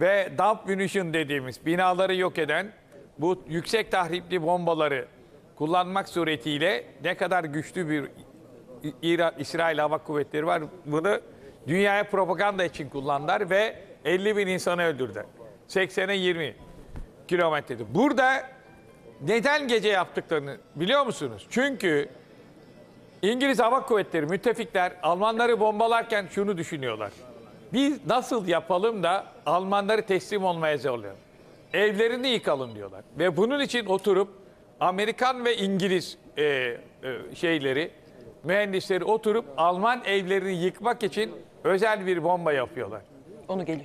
ve dump munition dediğimiz binaları yok eden bu yüksek tahripli bombaları kullanmak suretiyle ne kadar güçlü bir İsrail Hava Kuvvetleri var bunu dünyaya propaganda için kullandılar ve 50.000 insanı öldürdüler. 80'e 20 kilometrede. Burada neden gece yaptıklarını biliyor musunuz? Çünkü İngiliz Hava Kuvvetleri, müttefikler Almanları bombalarken şunu düşünüyorlar. Biz nasıl yapalım da Almanları teslim olmaya zorlayalım? Evlerini yıkalım diyorlar. Ve bunun için oturup Amerikan ve İngiliz mühendisleri oturup Alman evlerini yıkmak için özel bir bomba yapıyorlar.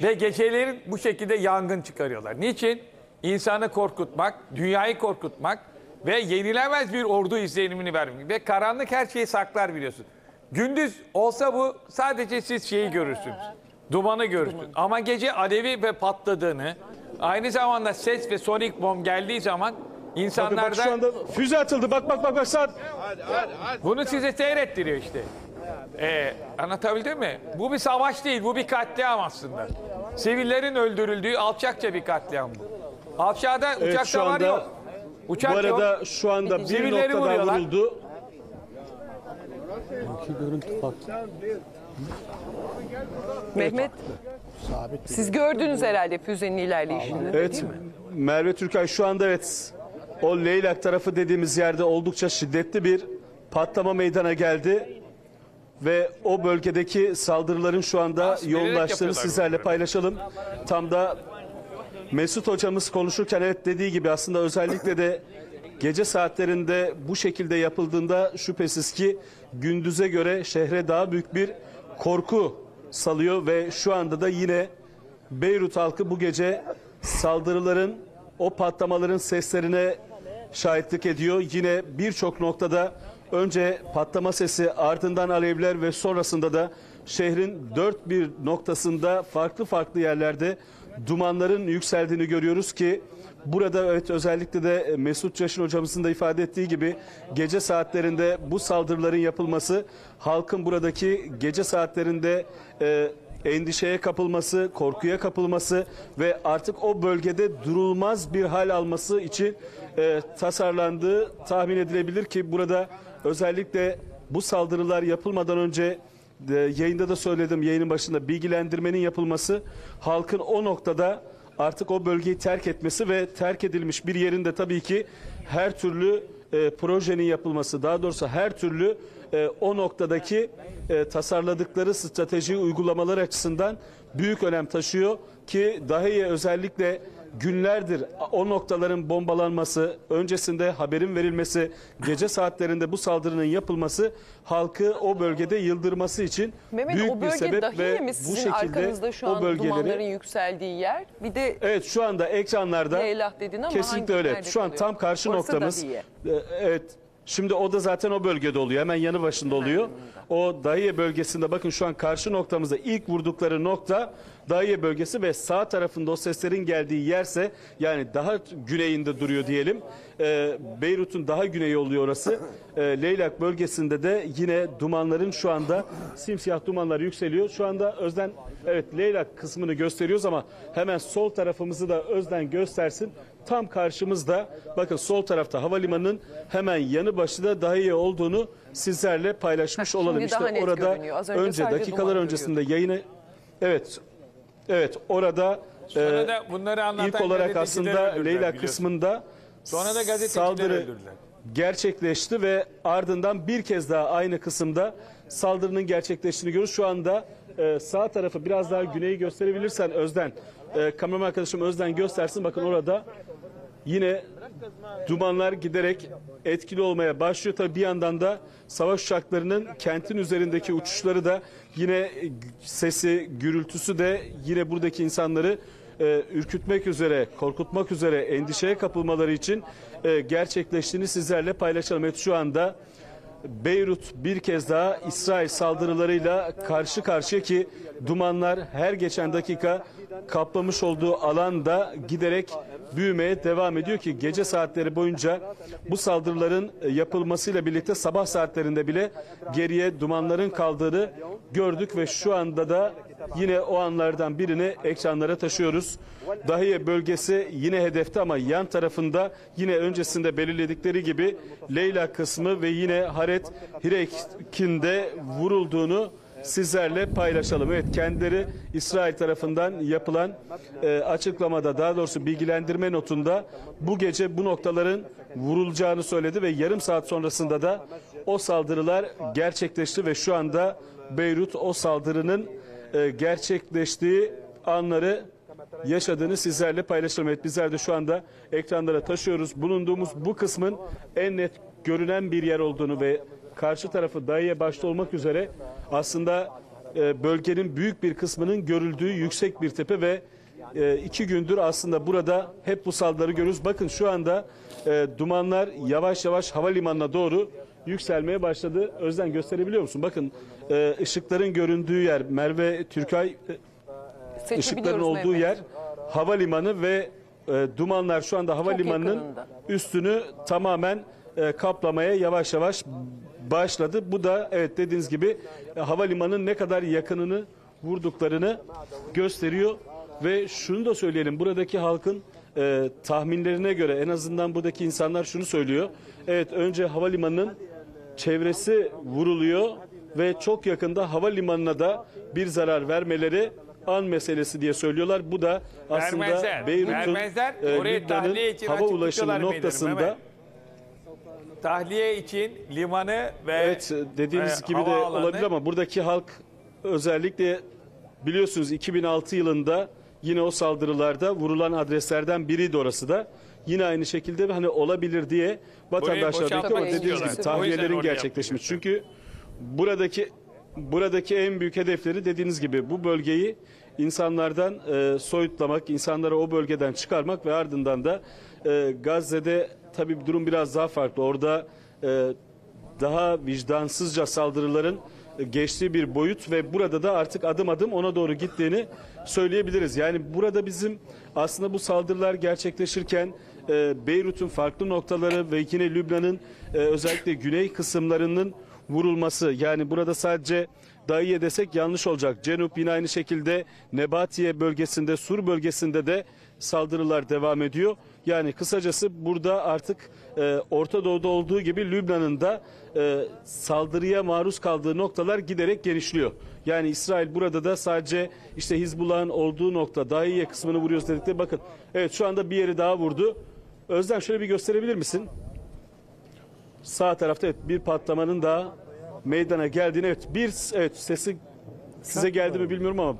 Ve geceleri bu şekilde yangın çıkarıyorlar. Niçin? İnsanı korkutmak, dünyayı korkutmak ve yenilemez bir ordu izlenimini vermek. Ve karanlık her şeyi saklar biliyorsun. Gündüz olsa bu sadece siz şeyi görürsünüz, dumanı görürsünüz. Ama gece alevi ve patladığını, aynı zamanda ses ve sonik bomb geldiği zaman İnsanlardan... Bak şu anda füze atıldı. Bak saat. Bunu size seyrettiriyor işte. Anlatabildim mi? Bu bir savaş değil. Bu bir katliam aslında. Sivillerin öldürüldüğü alçakça bir katliam bu. Alçağda uçak var yok. Uçak yok. Bu arada şu anda bir noktadan vuruldu. İki görüntü farklı. Mehmet, siz gördünüz herhalde füzenin ilerleyişini. Evet, Merve Türkay şu anda evet, o Leylak tarafı dediğimiz yerde oldukça şiddetli bir patlama meydana geldi. Ve o bölgedeki saldırıların şu anda yoğunlaştığını sizlerle paylaşalım. Tam da Mesut hocamız konuşurken evet dediği gibi aslında özellikle de gece saatlerinde bu şekilde yapıldığında şüphesiz ki gündüze göre şehre daha büyük bir korku salıyor ve şu anda da yine Beyrut halkı bu gece saldırıların, o patlamaların seslerine şahitlik ediyor. Yine birçok noktada önce patlama sesi, ardından alevler ve sonrasında da şehrin dört bir noktasında farklı farklı yerlerde dumanların yükseldiğini görüyoruz ki burada evet özellikle de Mesut Çeşin hocamızın da ifade ettiği gibi gece saatlerinde bu saldırıların yapılması, halkın buradaki gece saatlerinde endişeye kapılması, korkuya kapılması ve artık o bölgede durulmaz bir hal alması için tasarlandığı tahmin edilebilir ki burada özellikle bu saldırılar yapılmadan önce yayında da söyledim, yayının başında bilgilendirmenin yapılması, halkın o noktada artık o bölgeyi terk etmesi ve terk edilmiş bir yerinde tabii ki her türlü projenin yapılması, daha doğrusu her türlü o noktadaki tasarladıkları strateji uygulamalar açısından büyük önem taşıyor ki daha iyi özellikle günlerdir o noktaların bombalanması, öncesinde haberin verilmesi, gece saatlerinde bu saldırının yapılması halkı o bölgede yıldırması için büyük bir sebep ve bu şekilde şu an o bölgelerin yükseldiği yer. Bir de evet şu anda ekranlarda kesinlikle öyle. Şu an tam karşı noktamız. Evet. Şimdi o da zaten o bölgede oluyor. Hemen yanı başında oluyor. O Dahiye bölgesinde bakın şu an karşı noktamızda ilk vurdukları nokta Dahiye bölgesi ve sağ tarafında o seslerin geldiği yerse yani daha güneyinde duruyor diyelim. Beyrut'un daha güneyi oluyor orası. Leylak bölgesinde de yine dumanların şu anda simsiyah dumanlar yükseliyor. Şu anda Özden evet Leylak kısmını gösteriyoruz ama hemen sol tarafımızı da Özden göstersin. Tam karşımızda bakın sol tarafta havalimanının hemen yanı başında daha iyi olduğunu sizlerle paylaşmış olalım. İşte orada önce dakikalar öncesinde yayını evet orada ilk olarak aslında Leyla kısmında sonra da saldırı gerçekleşti ve ardından bir kez daha aynı kısımda saldırının gerçekleştiğini görüyoruz. Şu anda sağ tarafı biraz daha güneyi gösterebilirsen Özden, kameraman arkadaşım Özden göstersin. Bakın orada yine dumanlar giderek etkili olmaya başlıyor. Tabii bir yandan da savaş uçaklarının kentin üzerindeki uçuşları da yine sesi, gürültüsü de yine buradaki insanları ürkütmek üzere, korkutmak üzere, endişeye kapılmaları için gerçekleştiğini sizlerle paylaşalım. Evet şu anda Beyrut bir kez daha İsrail saldırılarıyla karşı karşıya ki dumanlar her geçen dakika kaplamış olduğu alanda giderek büyümeye devam ediyor ki gece saatleri boyunca bu saldırıların yapılmasıyla birlikte sabah saatlerinde bile geriye dumanların kaldığını gördük ve şu anda da yine o anlardan birini ekranlara taşıyoruz. Dahiye bölgesi yine hedefte ama yan tarafında yine öncesinde belirledikleri gibi Leyla kısmı ve yine Haret Hirek'inde vurulduğunu sizlerle paylaşalım. Evet kendileri İsrail tarafından yapılan açıklamada daha doğrusu bilgilendirme notunda bu gece bu noktaların vurulacağını söyledi ve yarım saat sonrasında da o saldırılar gerçekleşti ve şu anda Beyrut o saldırının gerçekleştiği anları yaşadığını sizlerle paylaşalım. Evet bizler de şu anda ekranlara taşıyoruz. Bulunduğumuz bu kısmın en net görünen bir yer olduğunu ve karşı tarafı Dahiye başta olmak üzere aslında bölgenin büyük bir kısmının görüldüğü yüksek bir tepe ve iki gündür aslında burada hep bu saldırıları görüyoruz. Bakın şu anda dumanlar yavaş yavaş havalimanına doğru yükselmeye başladı. Özden gösterebiliyor musun? Bakın ışıkların göründüğü yer Merve Türkay, ışıkların olduğu yer havalimanı ve dumanlar şu anda havalimanının üstünü tamamen kaplamaya yavaş yavaş başladı. Bu da evet dediğiniz gibi havalimanının ne kadar yakınını vurduklarını gösteriyor ve şunu da söyleyelim buradaki halkın tahminlerine göre en azından buradaki insanlar şunu söylüyor. Evet önce havalimanının çevresi vuruluyor ve çok yakında havalimanına da bir zarar vermeleri an meselesi diye söylüyorlar. Bu da aslında Beyrut'un Lübnan'ın hava ulaşımı noktasında tahliye için limanı ve evet, dediğimiz gibi de olabilir ama buradaki halk özellikle biliyorsunuz 2006 yılında yine o saldırılarda vurulan adreslerden biriydi orası da. Yine aynı şekilde hani olabilir diye vatandaşlar bekliyor. Dediğimiz gibi tahliyelerin gerçekleşmesi. Çünkü buradaki en büyük hedefleri dediğiniz gibi bu bölgeyi insanlardan soyutlamak, insanları o bölgeden çıkarmak ve ardından da Gazze'de tabii durum biraz daha farklı. Orada daha vicdansızca saldırıların geçtiği bir boyut ve burada da artık adım adım ona doğru gittiğini söyleyebiliriz. Yani burada bizim aslında bu saldırılar gerçekleşirken Beyrut'un farklı noktaları ve yine Lübnan'ın özellikle güney kısımlarının vurulması, yani burada sadece Daiye desek yanlış olacak. Cenup yine aynı şekilde Nebatiye bölgesinde, Sur bölgesinde de saldırılar devam ediyor. Yani kısacası burada artık Orta Doğu'da olduğu gibi Lübnan'ın da saldırıya maruz kaldığı noktalar giderek genişliyor. Yani İsrail burada da sadece işte Hizbullah'ın olduğu nokta Daiye kısmını vuruyoruz dedikleri, bakın. Evet, şu anda bir yeri daha vurdu. Özlem, şöyle bir gösterebilir misin? Sağ tarafta evet, bir patlamanın daha meydana geldiğini, evet, sesi size geldi mi bilmiyorum ama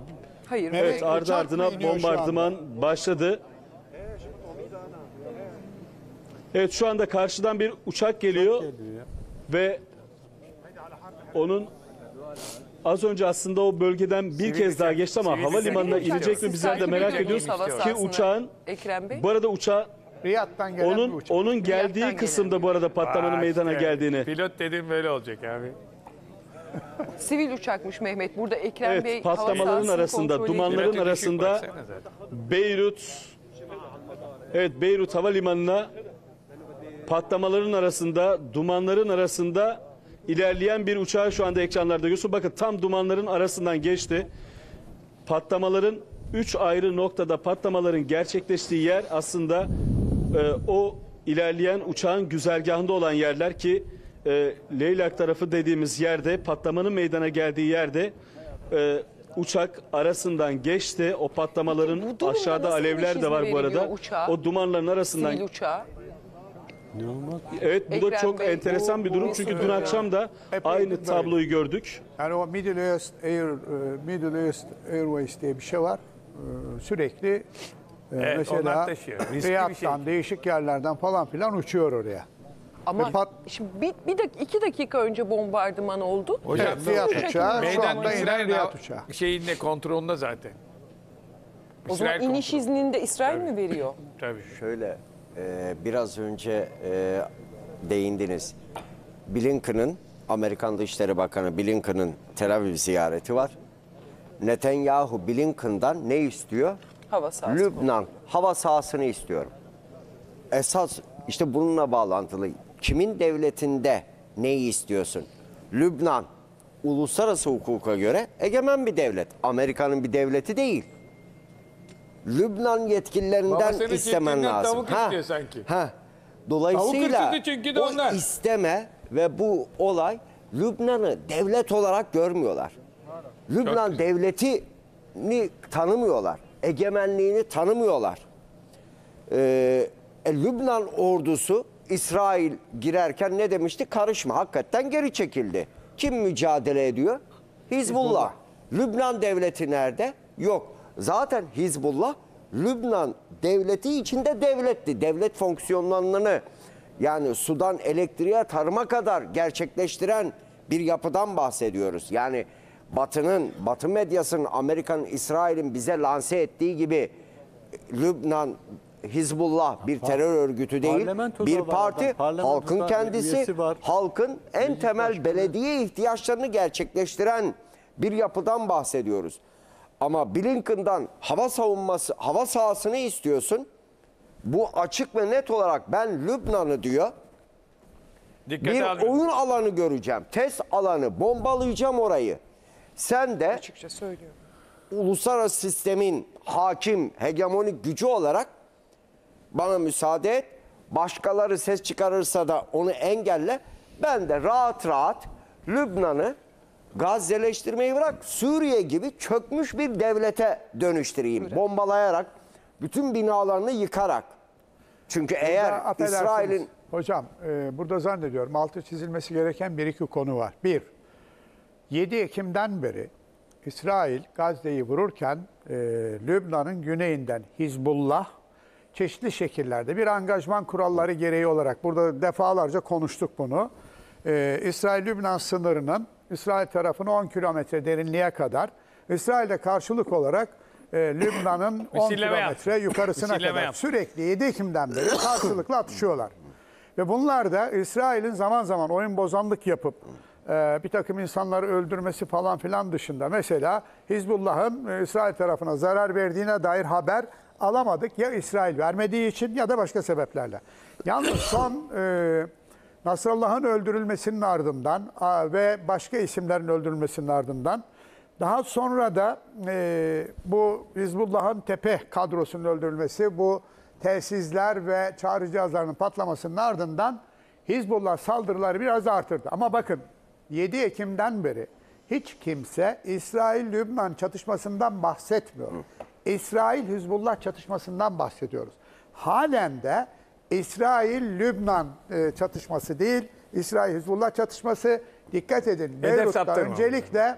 hayır, evet, ardı ardına bombardıman başladı. Evet, şu anda karşıdan bir uçak geliyor ve onun az önce aslında o bölgeden bir kez daha geçti ama havalimanına inecek mi bizler de merak ediyoruz ki uçağın, bu arada uçağı onun geldiği kısımda bu arada patlamanın meydana geldiğini. Pilot dediğim böyle olacak abi. Sivil uçakmış Mehmet. Burada Ekrem evet, Bey patlamaların arasında, dumanların arasında Beyrut havalimanına patlamaların arasında, dumanların arasında ilerleyen bir uçağı şu anda ekranlarda görüyorsun. Bakın tam dumanların arasından geçti. Patlamaların 3 ayrı noktada patlamaların gerçekleştiği yer aslında o ilerleyen uçağın güzergahında olan yerler ki Leylak tarafı dediğimiz yerde, patlamanın meydana geldiği yerde uçak arasından geçti. O patlamaların aşağıda alevler de var bu arada. Uçağı, o dumanların arasından. Evet, bu da çok enteresan bir durum çünkü dün akşam da aynı tabloyu gördük. Yani o Middle East Airways diye bir şey var. Sürekli mesela Riyad'dan, değişik yerlerden falan filan uçuyor oraya. Ama şimdi iki dakika önce bombardıman oldu. Hocam Riyad uçağı şu anda inen Riyad uçağı. Şeyin de kontrolünde zaten. O zaman iniş iznini de İsrail mi veriyor? Tabii. Şöyle, biraz önce değindiniz. Blinken'ın, Amerikan Dışişleri Bakanı Blinken'ın Tel Aviv ziyareti var. Netanyahu Blinken'dan ne istiyor? Hava sahası. Lübnan hava sahasını istiyorum. Esas işte bununla bağlantılı. Kimin devletinde neyi istiyorsun? Lübnan uluslararası hukuka göre egemen bir devlet. Amerika'nın bir devleti değil. Lübnan yetkililerinden istemen lazım. Dolayısıyla o isteme ve bu olay Lübnan'ı devlet olarak görmüyorlar. Lübnan devletini tanımıyorlar. Egemenliğini tanımıyorlar. Lübnan ordusu İsrail girerken ne demişti? Karışma. Hakikaten geri çekildi. Kim mücadele ediyor? Hizbullah. Lübnan devleti nerede? Yok. Zaten Hizbullah Lübnan devleti içinde devletti. Devlet fonksiyonlarını yani sudan elektriğe, tarıma kadar gerçekleştiren bir yapıdan bahsediyoruz. Yani Batı medyasının, Amerika'nın, İsrail'in bize lanse ettiği gibi Lübnan, Hizbullah bir terör örgütü değil, bir parti, halkın kendisi, halkın en temel belediye ihtiyaçlarını gerçekleştiren bir yapıdan bahsediyoruz. Ama Blinken'dan hava sahasını istiyorsun. Bu açık ve net olarak ben Lübnan'ı diyor. Bir oyun alanı göreceğim. Test alanı. Bombalayacağım orayı. Sen de uluslararası sistemin hakim, hegemonik gücü olarak bana müsaade et. Başkaları ses çıkarırsa da onu engelle. Ben de rahat rahat Lübnan'ı Gazze'leştirmeyi bırak, Suriye gibi çökmüş bir devlete dönüştüreyim. Öyle. Bombalayarak, bütün binalarını yıkarak. Çünkü burada eğer İsrail'in... Hocam burada zannediyorum altı çizilmesi gereken bir iki konu var. Bir, 7 Ekim'den beri İsrail Gazze'yi vururken Lübnan'ın güneyinden Hizbullah çeşitli şekillerde bir angajman kuralları gereği olarak, burada defalarca konuştuk bunu, İsrail-Lübnan sınırının İsrail tarafını 10 kilometre derinliğe kadar, İsrail'de karşılık olarak Lübnan'ın 10 kilometre yukarısına kadar sürekli 7 Ekim'den beri karşılıklı atışıyorlar. Ve bunlar da İsrail'in zaman zaman oyun bozanlık yapıp bir takım insanları öldürmesi falan filan dışında, mesela Hizbullah'ın İsrail tarafına zarar verdiğine dair haber alamadık. Ya İsrail vermediği için ya da başka sebeplerle. Yalnız son Nasrallah'ın öldürülmesinin ardından ve başka isimlerin öldürülmesinin ardından, daha sonra da bu Hizbullah'ın tepe kadrosunun öldürülmesi, bu tesisler ve çağrı cihazlarının patlamasının ardından Hizbullah saldırıları biraz artırdı. Ama bakın 7 Ekim'den beri hiç kimse İsrail-Lübnan çatışmasından bahsetmiyor. İsrail-Hizbullah çatışmasından bahsediyoruz. Halen de İsrail-Lübnan çatışması değil, İsrail-Hizbullah çatışması. Dikkat edin, Beyrut'ta öncelikle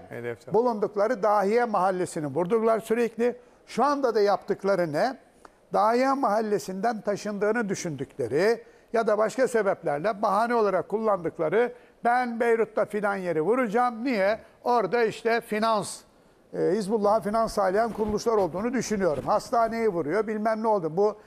bulundukları Dahiye Mahallesi'ni vurdular sürekli. Şu anda da yaptıkları ne? Dahiye Mahallesi'nden taşındığını düşündükleri ya da başka sebeplerle bahane olarak kullandıkları, ben Beyrut'ta filan yeri vuracağım. Niye? Orada işte finans, Hizbullah'ın finans sağlayan kuruluşlar olduğunu düşünüyorum. Hastaneyi vuruyor, bilmem ne oldu. Bu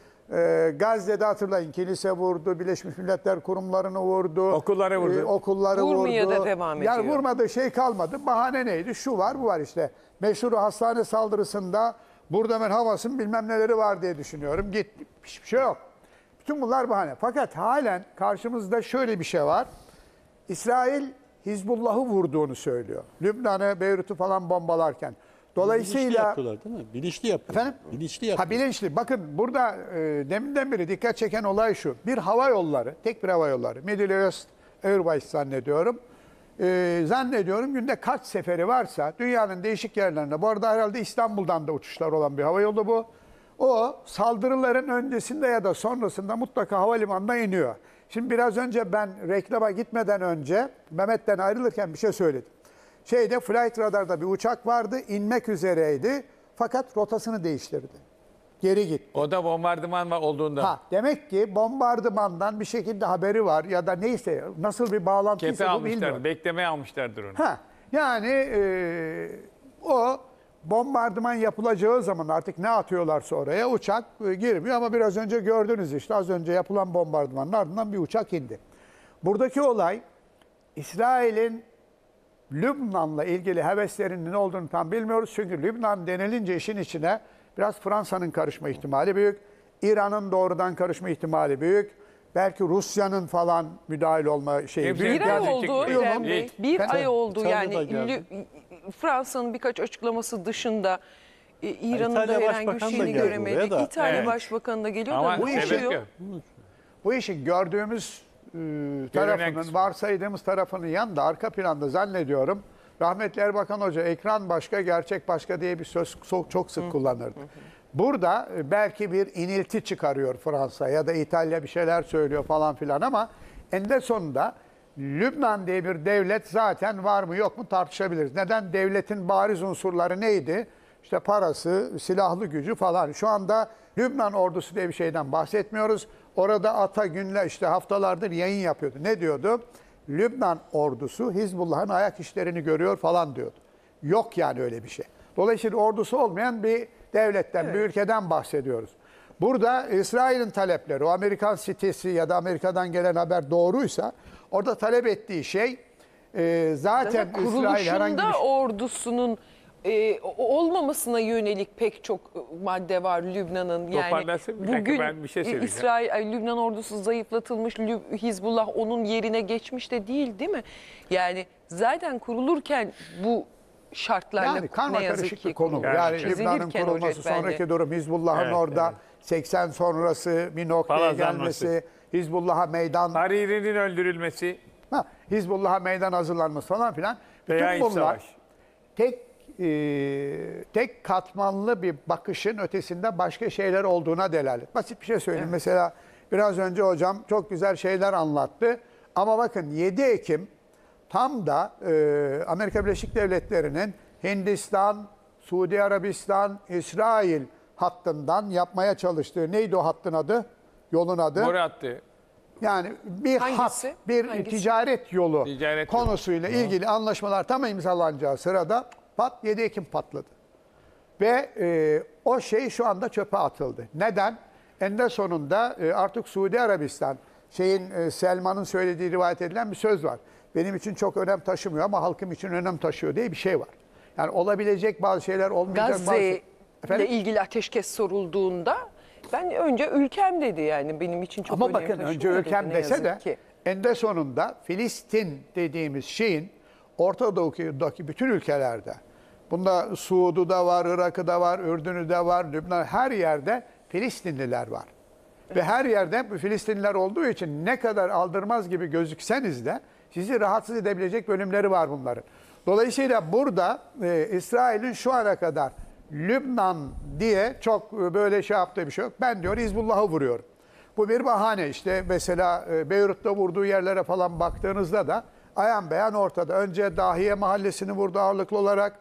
Gazze'de hatırlayın, kilise vurdu, Birleşmiş Milletler kurumlarını vurdu. Okulları vurdu. Vurmaya da devam ediyor. Yani vurmadığı şey kalmadı. Bahane neydi? Şu var, bu var işte. Meşhur hastane saldırısında Burdemen Havas'ın bilmem neleri var diye düşünüyorum. Gitti. Hiçbir şey yok. Bütün bunlar bahane. Fakat halen karşımızda şöyle bir şey var. İsrail Hizbullah'ı vurduğunu söylüyor. Lübnan'ı, Beyrut'u falan bombalarken. Dolayısıyla... Bilinçli yapıyorlar değil mi? Bilinçli yapıyorlar. Efendim? Bilinçli yapıyorlar. Ha, bilinçli. Bakın burada deminden beri dikkat çeken olay şu. Bir hava yolları, tek bir hava yolları. Middle East Airways zannediyorum. Zannediyorum günde kaç seferi varsa dünyanın değişik yerlerinde. Bu arada herhalde İstanbul'dan da uçuşlar olan bir hava yolu bu. O saldırıların öncesinde ya da sonrasında mutlaka havalimanına iniyor. Şimdi biraz önce ben reklama gitmeden önce Mehmet'ten ayrılırken bir şey söyledim. Şeyde, Flight Radar'da bir uçak vardı, inmek üzereydi fakat rotasını değiştirdi. Geri gitti. O da bombardıman olduğunda. Ha, demek ki bombardımandan bir şekilde haberi var ya da neyse, nasıl bir bağlantıysa bu bilmiyorum. Beklemeye almışlardır onu. Ha, yani o bombardıman yapılacağı zaman artık ne atıyorlarsa oraya uçak girmiyor, ama biraz önce gördünüz işte, az önce yapılan bombardımanın ardından bir uçak indi. Buradaki olay İsrail'in Lübnan'la ilgili heveslerinin ne olduğunu tam bilmiyoruz. Çünkü Lübnan denilince işin içine biraz Fransa'nın karışma ihtimali büyük. İran'ın doğrudan karışma ihtimali büyük. Belki Rusya'nın falan müdahil olma şeyi büyük. Bir ay oldu. Bir ay oldu yani. Fransa'nın birkaç açıklaması dışında İran'ın da herhangi bir şeyini göremedik. İtalya Başbakanı da geliyor ama da bu işi gördüğümüz tarafının, varsaydığımız tarafının yanında, arka planda zannediyorum rahmetli Erbakan Hoca ekran başka gerçek başka diye bir söz çok sık kullanırdı. Burada belki bir inilti çıkarıyor Fransa ya da İtalya, bir şeyler söylüyor falan filan, ama eninde sonunda Lübnan diye bir devlet zaten var mı yok mu tartışabiliriz. Neden? Devletin bariz unsurları neydi? İşte parası, silahlı gücü falan. Şu anda Lübnan ordusu diye bir şeyden bahsetmiyoruz. Orada Ata günler işte haftalardır yayın yapıyordu. Ne diyordu? Lübnan ordusu Hizbullah'ın ayak işlerini görüyor falan diyordu. Yok yani öyle bir şey. Dolayısıyla ordusu olmayan bir devletten, evet, bir ülkeden bahsediyoruz. Burada İsrail'in talepleri, o Amerikan sitesi ya da Amerika'dan gelen haber doğruysa, orada talep ettiği şey zaten İsrail herhangi bir... ordusunun olmamasına yönelik pek çok madde var Lübnan'ın. Yani bugün ben bir şey söyleyeceğim. İsrail, Lübnan ordusu zayıflatılmış, Hizbullah onun yerine geçmiş de değil mi? Yani zaten kurulurken bu şartlarla yani karma karışık bir konu. Yani Lübnan'ın kurulması, sonraki durum Hizbullah'ın orada 80 sonrası bir noktaya gelmesi, Hizbullah'a meydan... Hariri'nin öldürülmesi... Hizbullah'a meydan hazırlanması falan filan. Veya bütün bunlar tek katmanlı bir bakışın ötesinde başka şeyler olduğuna delalet. Basit bir şey söyleyeyim. Evet. Mesela biraz önce hocam çok güzel şeyler anlattı. Ama bakın 7 Ekim tam da Amerika Birleşik Devletleri'nin Hindistan, Suudi Arabistan, İsrail hattından yapmaya çalıştığı, neydi o hattın adı? Yolun adı? Murat'tı. Yani bir hangisi? Hat, bir hangisi? Ticaret yolu ticaret konusuyla yolu. İlgili anlaşmalar tam imzalanacağı sırada 7 Ekim patladı. Ve o şey şu anda çöpe atıldı. Neden? En sonunda artık Suudi Arabistan, Selman'ın söylediği rivayet edilen bir söz var. Benim için çok önem taşımıyor ama halkım için önem taşıyor diye bir şey var. Yani olabilecek bazı şeyler olmayacak Gazze ile ilgili ateşkes sorulduğunda ben önce ülkem dedi yani benim için çok önemli. Ama bakın önce ülkem dese de en sonunda Filistin dediğimiz şeyin Orta Doğu'daki bütün ülkelerde, bunda Suud'u da var, Irak'ı da var, Ürdün'ü de var, Lübnan, her yerde Filistinliler var. Evet. Ve her yerde Filistinliler olduğu için ne kadar aldırmaz gibi gözükseniz de sizi rahatsız edebilecek bölümleri var bunların. Dolayısıyla burada İsrail'in şu ana kadar Lübnan diye çok böyle şey yaptığı bir şey yok. Ben diyor Hizbullah'ı vuruyorum. Bu bir bahane işte. Mesela Beyrut'ta vurduğu yerlere falan baktığınızda da ayan beyan ortada. Önce Dahiye mahallesini vurdu ağırlıklı olarak.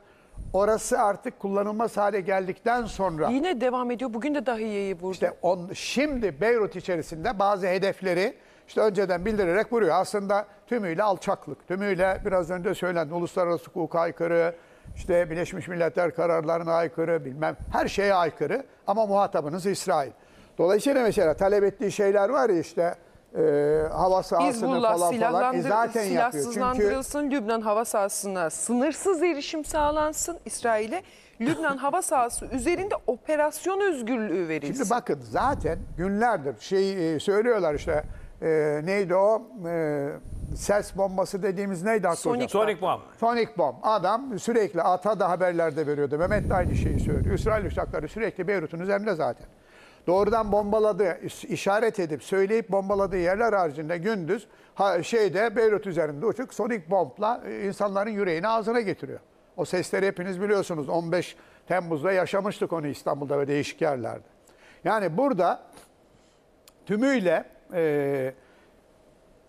Orası artık kullanılmaz hale geldikten sonra. Yine devam ediyor. Bugün de Dahiye'yi vurdu. İşte şimdi Beyrut içerisinde bazı hedefleri işte önceden bildirerek vuruyor. Aslında tümüyle alçaklık. Tümüyle biraz önce söylendi. Uluslararası hukuka aykırı, işte Birleşmiş Milletler kararlarına aykırı, bilmem her şeye aykırı. Ama muhatabınız İsrail. Dolayısıyla mesela talep ettiği şeyler var ya işte. Hava sahasını falan zaten yapıyor. Silahsızlandırılsın, çünkü Lübnan hava sahasına sınırsız erişim sağlansın İsrail'e. Lübnan hava sahası üzerinde operasyon özgürlüğü verilsin. Şimdi bakın zaten günlerdir söylüyorlar işte neydi o ses bombası dediğimiz neydi? Sonic bomb. Adam sürekli ATA da haberlerde veriyordu. Mehmet de aynı şeyi söylüyor. İsrail uçakları sürekli Beyrut'un üzerinde zaten. Doğrudan bombaladığı, işaret edip söyleyip bombaladığı yerler haricinde gündüz Beyrut üzerinde uçuk sonik bombla insanların yüreğini ağzına getiriyor. O sesleri hepiniz biliyorsunuz. 15 Temmuz'da yaşamıştık onu İstanbul'da ve değişik yerlerde. Yani burada tümüyle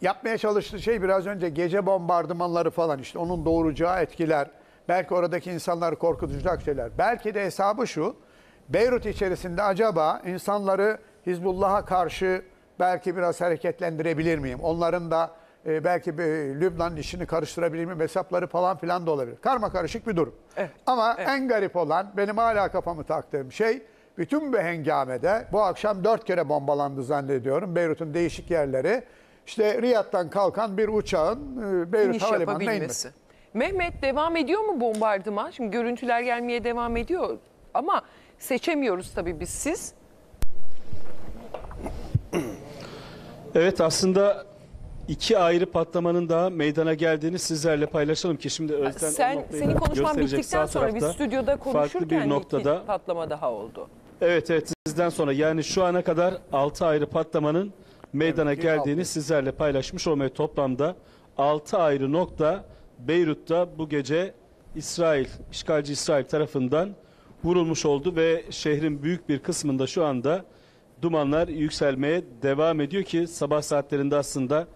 yapmaya çalıştığı şey biraz önce gece bombardımanları falan işte onun doğuracağı etkiler. Belki oradaki insanları korkutacak şeyler. Belki de hesabı şu. Beyrut içerisinde acaba insanları Hizbullah'a karşı belki biraz hareketlendirebilir miyim? Onların da belki Lübnan'ın işini karıştırabilir miyim? Hesapları falan filan da olabilir. Karmakarışık bir durum. Evet, ama en garip olan benim hala kafamı taktığım şey bütün bu hengamede bu akşam 4 kere bombalandı zannediyorum. Beyrut'un değişik yerleri. İşte Riyad'dan kalkan bir uçağın Beyrut havalimanına inmesi. Mehmet devam ediyor mu bombardıman? Şimdi görüntüler gelmeye devam ediyor ama... Seçemiyoruz tabii biz siz. Evet aslında 2 ayrı patlamanın daha meydana geldiğini sizlerle paylaşalım ki şimdi Özden senin konuşman bittikten sonra biz stüdyoda konuşurken bir noktada 2 patlama daha oldu. Evet sizden sonra yani şu ana kadar 6 ayrı patlamanın meydana geldiğini sizlerle paylaşmış olmayı toplamda 6 ayrı nokta Beyrut'ta bu gece işgalci İsrail tarafından vurulmuş oldu ve şehrin büyük bir kısmında şu anda dumanlar yükselmeye devam ediyor ki sabah saatlerinde aslında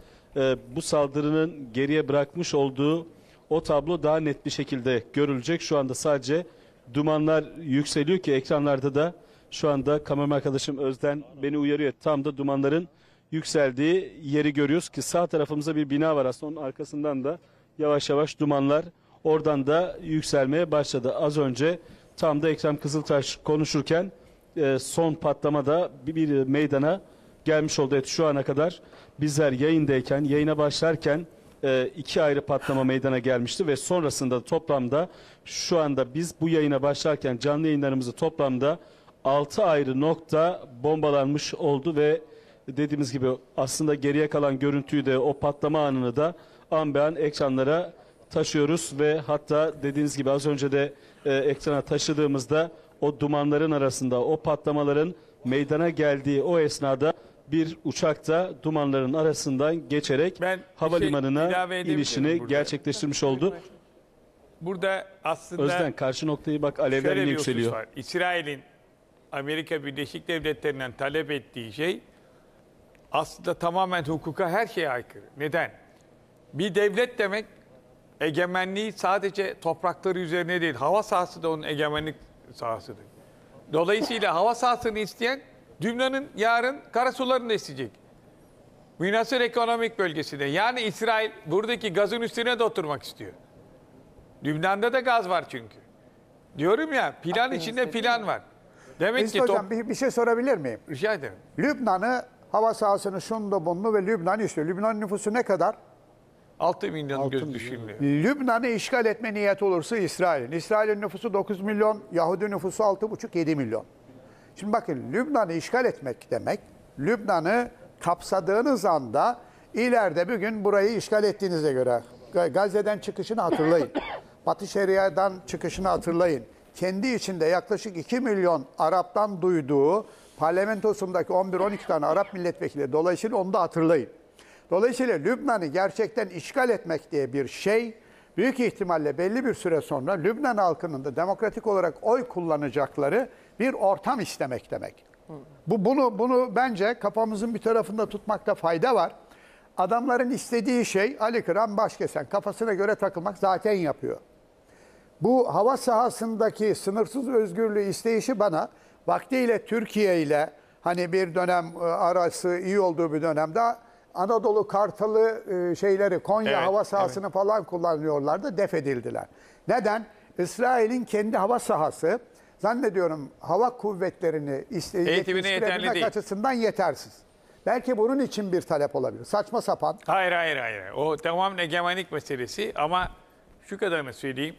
bu saldırının geriye bırakmış olduğu o tablo daha net bir şekilde görülecek. Şu anda sadece dumanlar yükseliyor ki ekranlarda da şu anda kameraman arkadaşım Özden beni uyarıyor. Tam da dumanların yükseldiği yeri görüyoruz ki sağ tarafımıza bir bina var aslında onun arkasından da yavaş yavaş dumanlar oradan da yükselmeye başladı. Az önce tam da Ekrem Kızıltaş konuşurken son patlama da bir meydana gelmiş oldu. Evet, şu ana kadar bizler yayındayken, yayına başlarken 2 ayrı patlama meydana gelmişti. Ve sonrasında toplamda şu anda biz bu yayına başlarken canlı yayınlarımızı toplamda 6 ayrı nokta bombalanmış oldu. Ve dediğimiz gibi aslında geriye kalan görüntüyü de o patlama anını da an be an ekranlara taşıyoruz. Ve hatta dediğiniz gibi az önce de ekrana taşıdığımızda o dumanların arasında o patlamaların meydana geldiği o esnada bir uçakta dumanların arasından geçerek havalimanına inişini gerçekleştirmiş oldu. Burada aslında Özden karşı noktayı bak, alevler yükseliyor. İsrail'in Amerika Birleşik Devletleri'nden talep ettiği şey aslında tamamen hukuka, her şeye aykırı. Neden? Bir devlet demek egemenliği sadece toprakları üzerine değil, hava sahası da onun egemenlik sahasıdır. Dolayısıyla hava sahasını isteyen Lübnan'ın yarın karasularını da isteyecek. Münhasır ekonomik bölgesinde. Yani İsrail buradaki gazın üstüne de oturmak istiyor. Lübnan'da da gaz var çünkü. Diyorum ya, plan içinde plan var. Demek ki hocam bir şey sorabilir miyim? Rica ederim. Lübnan'ı, hava sahasını, şunu da bunu ve Lübnan istiyor. Lübnan nüfusu ne kadar? 6 milyon göz düşünülüyor. Lübnan'ı işgal etme niyeti olursa İsrail'in. İsrail'in nüfusu 9 milyon, Yahudi nüfusu 6,5-7 milyon. Şimdi bakın, Lübnan'ı işgal etmek demek, Lübnan'ı kapsadığınız anda ileride bir gün burayı işgal ettiğinize göre, Gazze'den çıkışını hatırlayın. Batı Şeria'dan çıkışını hatırlayın. Kendi içinde yaklaşık 2 milyon Arap'tan duyduğu parlamentosundaki 11-12 tane Arap milletvekili, dolayısıyla onu da hatırlayın. Dolayısıyla Lübnan'ı gerçekten işgal etmek diye bir şey, büyük ihtimalle belli bir süre sonra Lübnan halkının da demokratik olarak oy kullanacakları bir ortam istemek demek. Bunu bence kafamızın bir tarafında tutmakta fayda var. Adamların istediği şey Ali Kıran Başkesen, kafasına göre takılmak, zaten yapıyor. Bu hava sahasındaki sınırsız özgürlüğü isteyişi bana vaktiyle Türkiye ile hani bir dönem arası iyi olduğu bir dönemde Anadolu Kartalı şeyleri, Konya hava sahasını falan kullanıyorlardı, def edildiler. Neden? İsrail'in kendi hava sahası zannediyorum hava kuvvetlerini yetiştirebilmek açısından yetersiz. Belki bunun için bir talep olabilir. Saçma sapan. Hayır. O tamamen egemenlik meselesi ama şu kadarını söyleyeyim.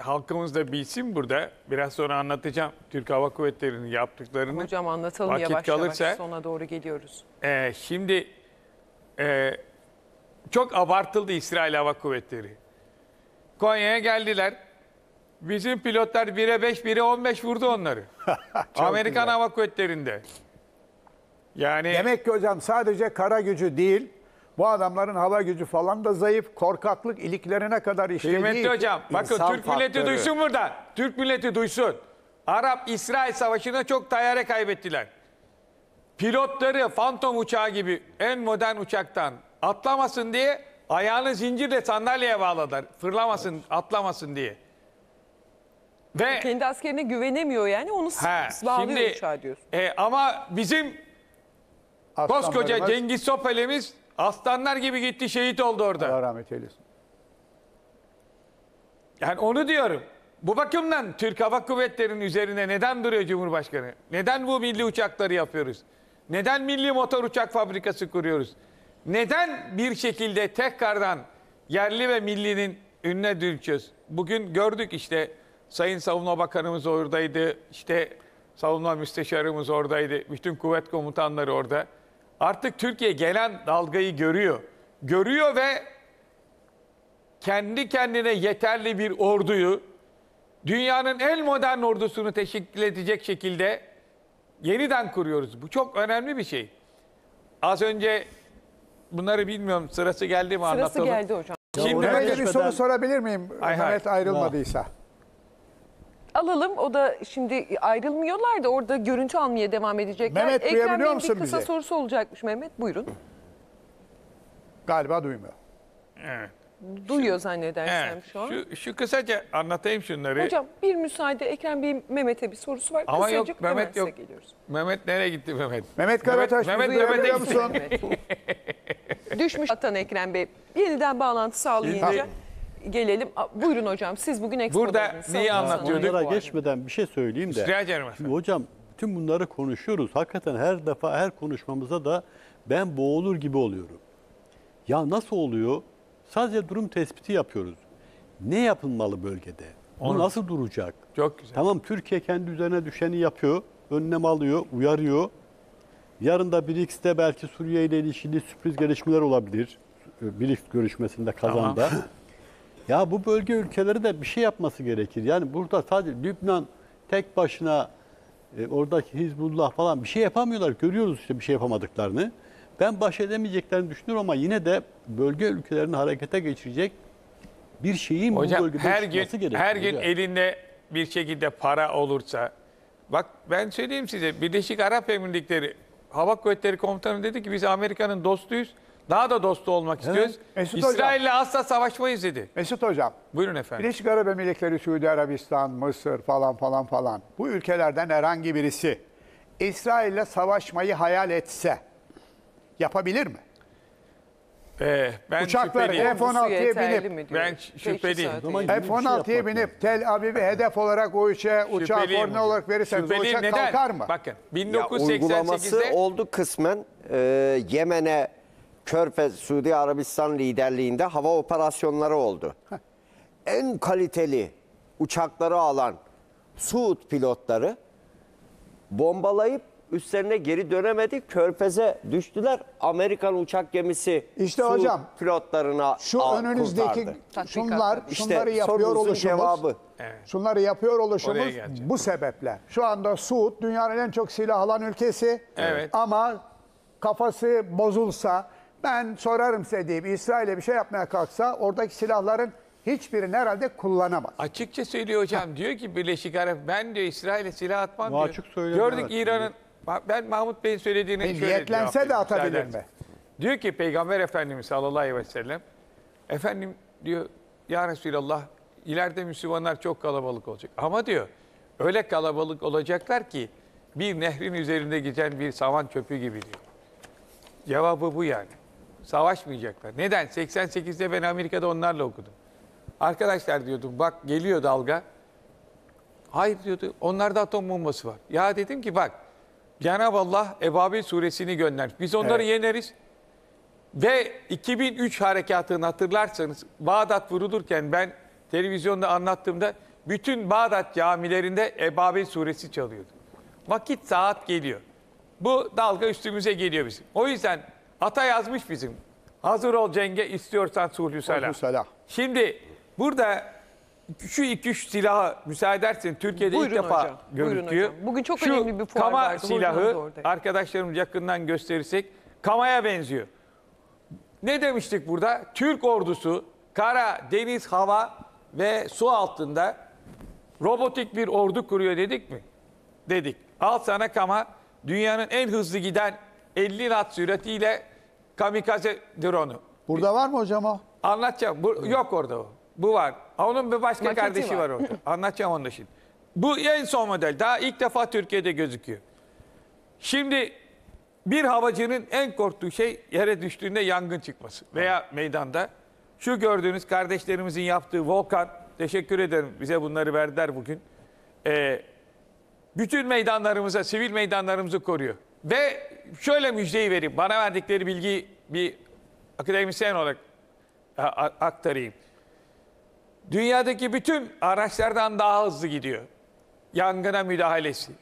Halkımız da bilsin burada. Biraz sonra anlatacağım Türk Hava Kuvvetleri'nin yaptıklarını. Hocam anlatalım, vakit yavaş sona doğru geliyoruz. Şimdi çok abartıldı İsrail Hava Kuvvetleri. Konya'ya geldiler. Bizim pilotlar 1'e 5, 1'e 15 vurdu onları. Amerikan Hava Kuvvetleri'nde. Yani demek ki hocam sadece kara gücü değil, bu adamların hava gücü falan da zayıf, korkaklık iliklerine kadar işlediği. Kıymetli hocam, bakın Türk milleti duysun burada. Türk milleti duysun. Arap-İsrail savaşında çok tayyare kaybettiler. Pilotları Phantom uçağı gibi en modern uçaktan atlamasın diye ayağını zincirle sandalyeye bağladılar. Fırlamasın, atlamasın diye. Ve kendi askerine güvenemiyor yani, onu bağlıyor uçağı diyorsun. Ama bizim koskoca Cengiz Topel'imiz aslanlar gibi gitti, şehit oldu orada. Allah rahmet eylesin. Yani onu diyorum. Bu bakımdan Türk Hava Kuvvetleri'nin üzerine neden duruyor Cumhurbaşkanı? Neden bu milli uçakları yapıyoruz? Neden milli motor uçak fabrikası kuruyoruz? Neden bir şekilde tekrardan yerli ve millinin önüne dürtüyoruz? Bugün gördük işte, Sayın Savunma Bakanımız oradaydı, işte Savunma Müsteşarımız oradaydı, bütün kuvvet komutanları orada. Artık Türkiye gelen dalgayı görüyor. Görüyor ve kendi kendine yeterli bir orduyu, dünyanın en modern ordusunu teşkil edecek şekilde yeniden kuruyoruz. Bu çok önemli bir şey. Az önce bunları bilmiyorum, sırası geldi mi anlatalım. Sırası geldi hocam. Şimdi bir soru sorabilir miyim? Mehmet ayrılmadıysa. Alalım. O da şimdi ayrılmıyorlar da orada görüntü almaya devam edecekler. Mehmet, Ekrem Bey'in bir kısa sorusu olacakmış. Mehmet buyurun. Galiba duymuyor. Evet. Duyuyor zannedersem şu an. Şu kısaca anlatayım şunları. Hocam bir müsaade, Ekrem Bey'in Mehmet'e bir sorusu var. Ama kısacık, yok Mehmet yok. Geliyoruz. Mehmet nereye gitti Mehmet? Mehmet Karataş. Mehmet musun? Düşmüş atan Ekrem Bey. Yeniden bağlantı sağlayınca gelelim. Buyurun hocam, siz bugün burada neyi anlatıyorduk? Onlara geçmeden bir şey söyleyeyim de. Hocam tüm bunları konuşuyoruz. Hakikaten her defa, her konuşmamıza da ben boğulur gibi oluyorum. Ya nasıl oluyor? Sadece durum tespiti yapıyoruz. Ne yapılmalı bölgede? O nasıl duracak? Çok güzel. Tamam, Türkiye kendi üzerine düşeni yapıyor. Önlem alıyor, uyarıyor. Yarın da BRICS'te belki Suriye ile ilişkili sürpriz gelişmeler olabilir. BRICS görüşmesinde Kazan'da. Tamam. Ya bu bölge ülkeleri de bir şey yapması gerekir. Yani burada sadece Lübnan tek başına oradaki Hizbullah falan bir şey yapamıyorlar. Görüyoruz işte bir şey yapamadıklarını. Ben baş edemeyeceklerini düşünüyorum ama yine de bölge ülkelerini harekete geçirecek bir şeyin hocam, bu bölgede çıkması gerekiyor. Her gün elinde bir şekilde para olursa, bak ben söyleyeyim size, Birleşik Arap Emirlikleri Hava Kuvvetleri Komutanı dedi ki biz Amerika'nın dostuyuz. Daha da dostu olmak istiyoruz. Evet. İsrail'le asla savaşmayız dedi. Mesut Hocam. Buyurun efendim. Birleşik Arap Emirlikleri, Suudi Arabistan, Mısır falan. Bu ülkelerden herhangi birisi İsrail'le savaşmayı hayal etse yapabilir mi? Ben uçakları F-16'ya binip, ben şüpheliyim. F-16'ya binip Tel Aviv'i hedef olarak o işe uçağı forne olarak verirseniz o uçak kalkar mı? Bakın 1988'de uygulaması oldu kısmen. Yemen'e Körfez, Suudi Arabistan liderliğinde hava operasyonları oldu. En kaliteli uçakları alan Suud pilotları bombalayıp üstlerine geri dönemedi. Körfez'e düştüler. Amerikan uçak gemisi işte Suud hocam, pilotlarına şu önünüzdeki kurtardı. Şunları yapıyor oluşumuz. Evet. Şunları yapıyor oluşumuz bu sebeple. Şu anda Suud dünyanın en çok silah alan ülkesi. Evet. Ama kafası bozulsa, ben sorarım size deyip İsrail'e bir şey yapmaya kalksa oradaki silahların hiçbirini herhalde kullanamaz. Açıkça söylüyor hocam. Diyor ki Birleşik Arap, ben diyor İsrail'e silah atmam diyor. Gördük İran'ın, ben Mahmut Bey'in söylediğini şöyle niyetlense de atabilir mi? Diyor ki Peygamber Efendimiz sallallahu aleyhi ve sellem, efendim diyor ya Resulallah, ileride Müslümanlar çok kalabalık olacak. Ama diyor öyle kalabalık olacaklar ki bir nehrin üzerinde geçen bir saman çöpü gibi diyor. Cevabı bu yani. Savaşmayacaklar. Neden? 88'de ben Amerika'da onlarla okudum. Arkadaşlar diyordum bak geliyor dalga. Hayır diyordu. Onlarda atom bombası var. Ya dedim ki bak Cenab-ı Allah Ebabil suresini göndermiş. Biz onları yeneriz. Ve 2003 harekatını hatırlarsanız Bağdat vurulurken ben televizyonda anlattığımda bütün Bağdat camilerinde Ebabil suresi çalıyordu. Vakit saat geliyor. Bu dalga üstümüze geliyor bizim. O yüzden ata yazmış bizim. Hazır ol cenge, istiyorsan sulhü selah. Şimdi burada şu iki üç silahı müsaade edersin Türkiye'de buyurun ilk hocam, defa görüntüyor. Bugün çok şu önemli bir fuar vardı. Şu Kama silahı arkadaşlarımız yakından gösterirsek Kama'ya benziyor. Ne demiştik burada? Türk ordusu kara, deniz, hava ve su altında robotik bir ordu kuruyor dedik mi? Dedik. Al sana Kama. Dünyanın en hızlı giden 50 knot süratiyle kamikaze drone'u. Burada var mı hocam o? Anlatacağım. Yok orada o. Bu var. Onun bir başka maketi kardeşi var orada. Anlatacağım onu da şimdi. Bu en son model. Daha ilk defa Türkiye'de gözüküyor. Şimdi bir havacının en korktuğu şey yere düştüğünde yangın çıkması. Veya meydanda. Şu gördüğünüz kardeşlerimizin yaptığı Volkan. Teşekkür ederim. Bize bunları verdiler bugün. Bütün meydanlarımıza, sivil meydanlarımızı koruyor. Ve şöyle müjdeyi vereyim. Bana verdikleri bilgiyi bir akademisyen olarak aktarayım. Dünyadaki bütün araçlardan daha hızlı gidiyor. Yangına müdahalesi.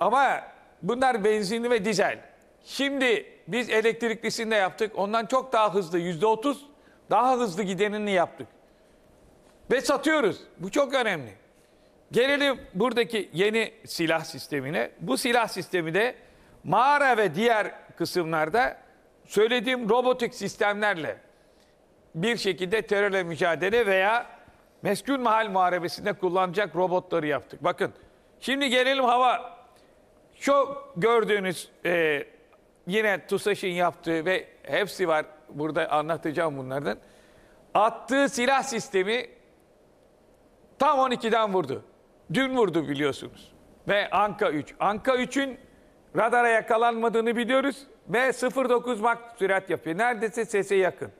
Ama bunlar benzinli ve dizel. Şimdi biz elektriklisini de yaptık. Ondan çok daha hızlı, %30 daha hızlı gidenini yaptık. Ve satıyoruz. Bu çok önemli. Gelelim buradaki yeni silah sistemine. Bu silah sistemi de mağara ve diğer kısımlarda söylediğim robotik sistemlerle bir şekilde terörle mücadele veya meskun mahal muharebesinde kullanacak robotları yaptık. Bakın şimdi gelelim hava. Şu gördüğünüz yine TUSAŞ'ın yaptığı ve hepsi var. Burada anlatacağım bunlardan. Attığı silah sistemi tam 12'den vurdu. Dün vurdu biliyorsunuz. Ve Anka 3. Anka 3'ün radara yakalanmadığını biliyoruz. Ve 0.9 Mach sürat yapıyor. Neredeyse sese yakın.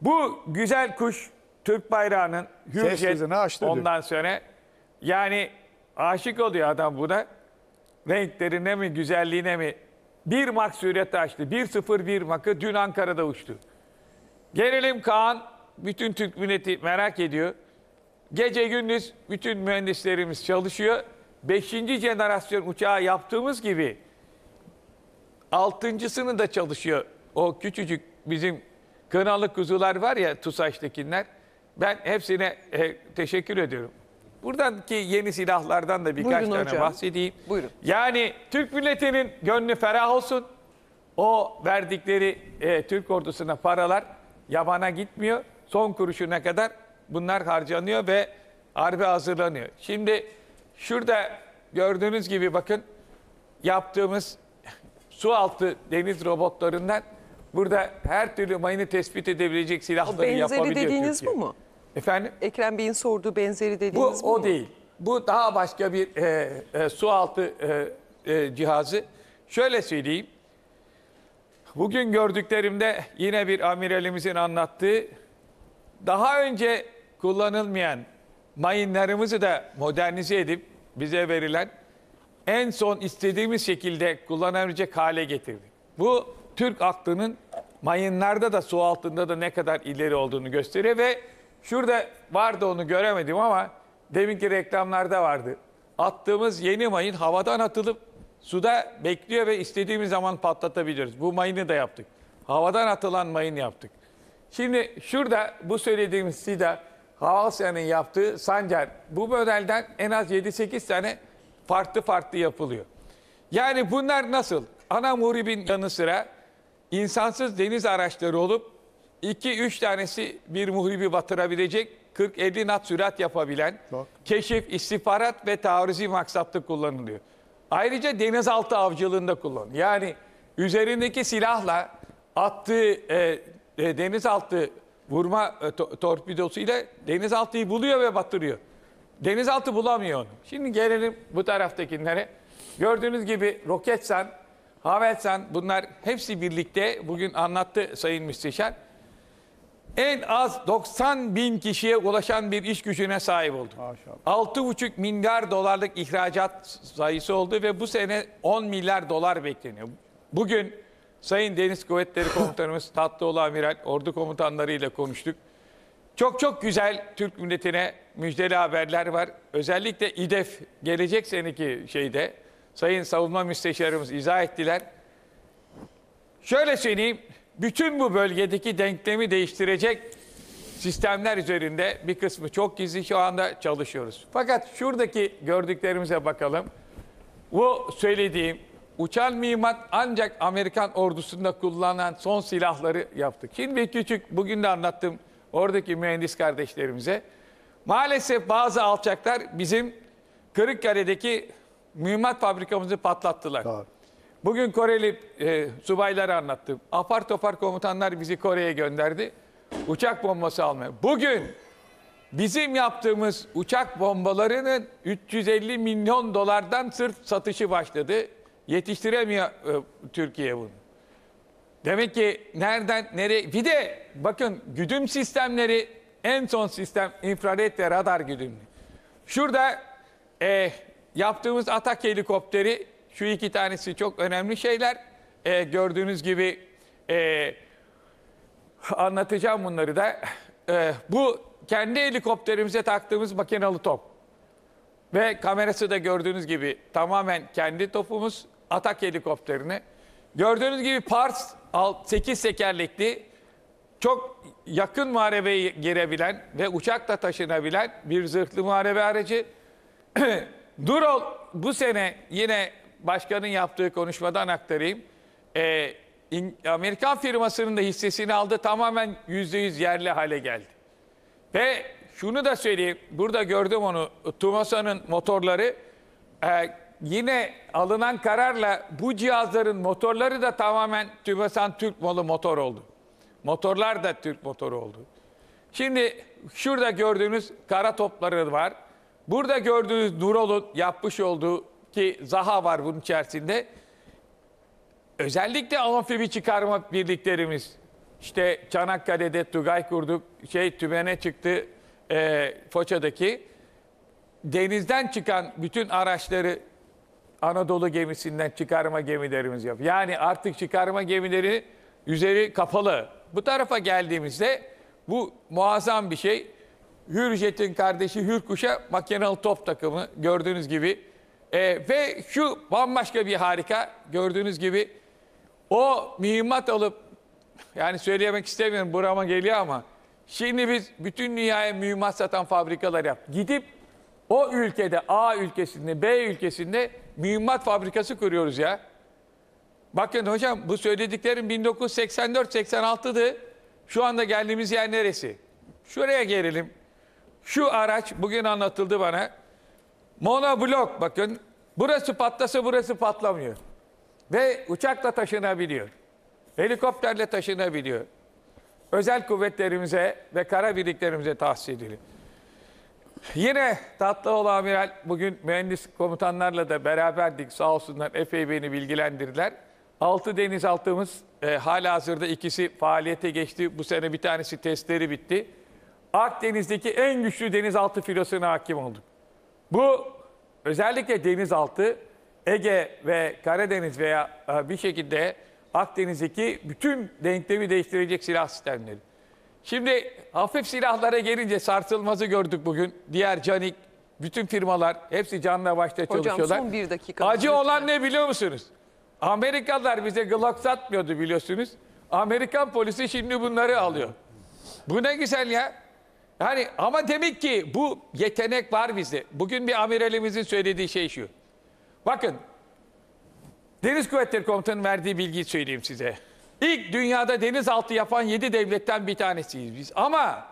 Bu güzel kuş Türk bayrağının Hürjet ondan sonra. Yani aşık oluyor adam buna. Renklerine mi, güzelliğine mi? 1 Mach sürati açtı. 1.01 Mach'ı dün Ankara'da uçtu. Gelelim Kaan. Bütün Türk milleti merak ediyor. Gece gündüz bütün mühendislerimiz çalışıyor. 5. jenerasyon uçağı yaptığımız gibi 6.sını da çalışıyor. O küçücük bizim kınalı kuzular var ya TUSAŞ'takiler. Ben hepsine teşekkür ediyorum. Buradaki yeni silahlardan da birkaç tane bahsedeyim. Buyurun. Yani Türk milletinin gönlü ferah olsun. O verdikleri Türk ordusuna paralar yabana gitmiyor. Son kuruşuna kadar bunlar harcanıyor ve harbe hazırlanıyor. Şimdi şurada gördüğünüz gibi bakın yaptığımız su altı deniz robotlarından burada her türlü mayını tespit edebilecek silahları yapabiliyor Türkiye. Benzeri dediğiniz bu mu? Efendim? Ekrem Bey'in sorduğu benzeri dediğiniz bu mu? O değil. Bu daha başka bir su altı cihazı. Şöyle söyleyeyim. Bugün gördüklerimde yine bir amiralimizin anlattığı daha önce kullanılmayan mayınlarımızı da modernize edip bize verilen en son istediğimiz şekilde kullanabilecek hale getirdik. Bu Türk aklının mayınlarda da su altında da ne kadar ileri olduğunu gösteriyor ve şurada vardı onu göremedim ama deminki reklamlarda vardı. Attığımız yeni mayın havadan atılıp suda bekliyor ve istediğimiz zaman patlatabiliyoruz. Bu mayını da yaptık. Havadan atılan mayın yaptık. Şimdi şurada bu söylediğimiz SİDA, Havasya'nın yaptığı Sancar. Bu modelden en az 7-8 tane farklı yapılıyor. Yani bunlar nasıl? Ana muhribin yanı sıra insansız deniz araçları olup 2-3 tanesi bir muhribi batırabilecek, 40-50 nat sürat yapabilen, keşif, istihbarat ve taarruzi maksatlı kullanılıyor. Ayrıca denizaltı avcılığında kullanılıyor. Yani üzerindeki silahla attığı denizaltı vurma torpidosu ile denizaltıyı buluyor ve batırıyor. Denizaltı bulamıyor onu. Şimdi gelelim bu taraftakilere. Gördüğünüz gibi Roketsan, Havelsan bunlar hepsi birlikte bugün anlattı Sayın Müsteşar. En az 90 bin kişiye ulaşan bir iş gücüne sahip oldu. 6,5 milyar dolarlık ihracat sayısı oldu ve bu sene 10 milyar dolar bekleniyor. Bugün Sayın Deniz Kuvvetleri Komutanımız Tatlıoğlu Amiral, ordu komutanlarıyla konuştuk. Çok çok güzel Türk milletine müjdeli haberler var. Özellikle İDEF gelecek seneki şeyde Sayın Savunma Müsteşarımız izah ettiler. Şöyle söyleyeyim, bütün bu bölgedeki denklemi değiştirecek sistemler üzerinde bir kısmı çok gizli şu anda çalışıyoruz. Fakat şuradaki gördüklerimize bakalım. Bu söylediğim uçan mimat ancak Amerikan ordusunda kullanılan son silahları yaptık. Şimdi bir küçük bugün de anlattım oradaki mühendis kardeşlerimize. Maalesef bazı alçaklar bizim Kırıkkale'deki mühimmat fabrikamızı patlattılar. Tabii. Bugün Koreli subayları anlattım. Apar topar komutanlar bizi Kore'ye gönderdi. Uçak bombası almaya. Bugün bizim yaptığımız uçak bombalarının 350 milyon dolardan sırf satışı başladı. Yetiştiremiyor Türkiye bunu. Demek ki nereden nereye? Bir de bakın güdüm sistemleri en son sistem infrared ve radar güdümlü. Şurada yaptığımız atak helikopteri şu iki tanesi çok önemli şeyler. Gördüğünüz gibi anlatacağım bunları da. Bu kendi helikopterimize taktığımız makinalı top. Ve kamerası da gördüğünüz gibi tamamen kendi topumuz atak helikopterini. Gördüğünüz gibi Pars 8 tekerlekli çok yakın muharebeye girebilen ve uçakla taşınabilen bir zırhlı muharebe aracı. Durol bu sene yine başkanın yaptığı konuşmadan aktarayım. Amerikan firmasının da hissesini aldı, tamamen %100 yerli hale geldi. Ve şunu da söyleyeyim, burada gördüm onu, TUMOSA'nın motorları yine alınan kararla bu cihazların motorları da tamamen TUMOSA'nın Türk malı motor oldu. Motorlar da Türk motoru oldu. Şimdi şurada gördüğünüz kara topları var. Burada gördüğünüz Durol'un yapmış olduğu ki Zaha var bunun içerisinde. Özellikle amfibi çıkarma birliklerimiz. İşte Çanakkale'de Tugay kurduk, Tümen'e çıktı Foça'daki. Denizden çıkan bütün araçları Anadolu gemisinden çıkarma gemilerimiz yapıyor. Yani artık çıkarma gemileri üzeri kapalı. Bu tarafa geldiğimizde bu muazzam bir şey. Hürjet'in kardeşi Hürkuş'a makinalı top takımı gördüğünüz gibi. Ve şu bambaşka bir harika gördüğünüz gibi o mühimmat alıp yani söylemek istemiyorum burama geliyor ama şimdi biz bütün dünyaya mühimmat satan fabrikalar yap. Gidip O ülkede, A ülkesinde, B ülkesinde mühimmat fabrikası kuruyoruz ya. Bakın hocam, bu söylediklerim 1984-86'dı. Şu anda geldiğimiz yer neresi? Şuraya gelelim. Şu araç bugün anlatıldı bana. Monoblok, bakın. Burası patlasa burası patlamıyor. Ve uçakla taşınabiliyor. Helikopterle taşınabiliyor. Özel kuvvetlerimize ve kara birliklerimize tahsis ediliyor. Yine Tatlıoğlu Amiral, bugün mühendis komutanlarla da beraberdik. Sağ olsunlar, epey beni bilgilendirdiler. 6 denizaltımız halihazırda ikisi faaliyete geçti. Bu sene bir tanesi testleri bitti. Akdeniz'deki en güçlü denizaltı filosuna hakim olduk. Bu özellikle denizaltı, Ege ve Karadeniz veya bir şekilde Akdeniz'deki bütün denklemi değiştirecek silah sistemleri. Şimdi hafif silahlara gelince sarsılmazı gördük bugün. Diğer canik, bütün firmalar hepsi canla başla çalışıyorlar. Hocam son bir dakika. Acı olan ne biliyor musunuz? Amerikalılar bize Glock satmıyordu biliyorsunuz. Amerikan polisi şimdi bunları alıyor. Bu ne güzel ya. Yani ama demek ki bu yetenek var bizde. Bugün bir amiralimizin söylediği şey şu. Bakın, Deniz Kuvvetleri Komutanı'nın verdiği bilgiyi söyleyeyim size. İlk dünyada denizaltı yapan 7 devletten bir tanesiyiz biz. Ama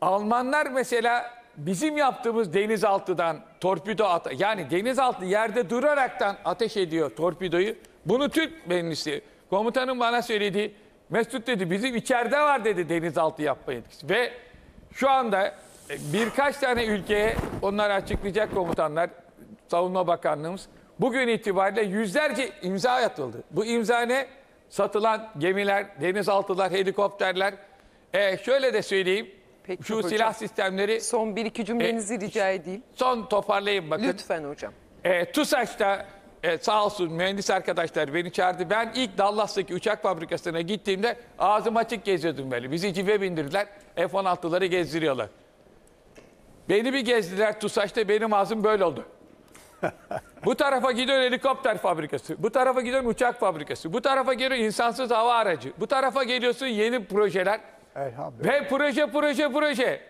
Almanlar mesela bizim yaptığımız denizaltıdan torpido yani denizaltı yerde duraraktan ateş ediyor torpidoyu. Bunu Türk mühendisi komutanım bana söyledi. Mesut dedi, bizim içeride var dedi denizaltı yapma yetkisi. Ve şu anda birkaç tane ülkeye, onları açıklayacak komutanlar, Savunma Bakanlığımız, bugün itibariyle yüzlerce imza atıldı. Bu imza ne? Satılan gemiler, denizaltılar, helikopterler. Şöyle de söyleyeyim. Peki, şu hocam, silah sistemleri... Son bir iki cümlenizi rica edeyim. Son toparlayayım bakın. Lütfen hocam. TUSAŞ'ta sağ olsun mühendis arkadaşlar beni çağırdı. Ben ilk Dallas'taki uçak fabrikasına gittiğimde ağzım açık geziyordum böyle. Bizi cive bindirdiler. F-16'ları gezdiriyorlar. Beni bir gezdiler TUSAŞ'ta, benim ağzım böyle oldu. Bu tarafa gidiyor helikopter fabrikası, bu tarafa gidiyor uçak fabrikası, bu tarafa geliyor insansız hava aracı, bu tarafa geliyorsun yeni projeler ve proje.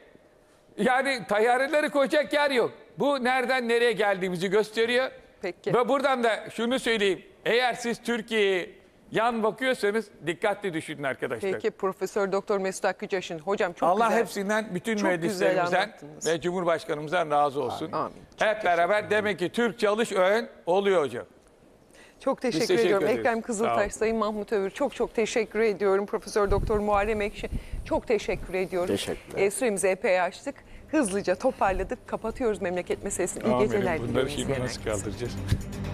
Yani tayyareleri koyacak yer yok. Bu nereden nereye geldiğimizi gösteriyor. Peki. Ve buradan da şunu söyleyeyim, eğer siz Türkiye'yi yan bakıyorsanız dikkatli düşünün arkadaşlar. Peki, Profesör Doktor Mesut Hakkı Caşın. Hocam çok Allah güzel, hepsinden, bütün mühendislerimizden ve Cumhurbaşkanımızdan razı olsun. Amin. Amin. Hep beraber ederim. Demek ki Türk çalış öğren oluyor hocam. Çok teşekkür ediyorum. Ederiz. Ekrem Kızıltaş, Sayın Mahmut Övür, çok teşekkür ediyorum. Profesör Doktor Muharrem Ekşi, çok teşekkür ediyorum. Teşekkürler. Süremizi epey açtık. Hızlıca toparladık. Kapatıyoruz memleket meselesini. İyi geceler. Bunları şimdi nasıl kaldıracağız?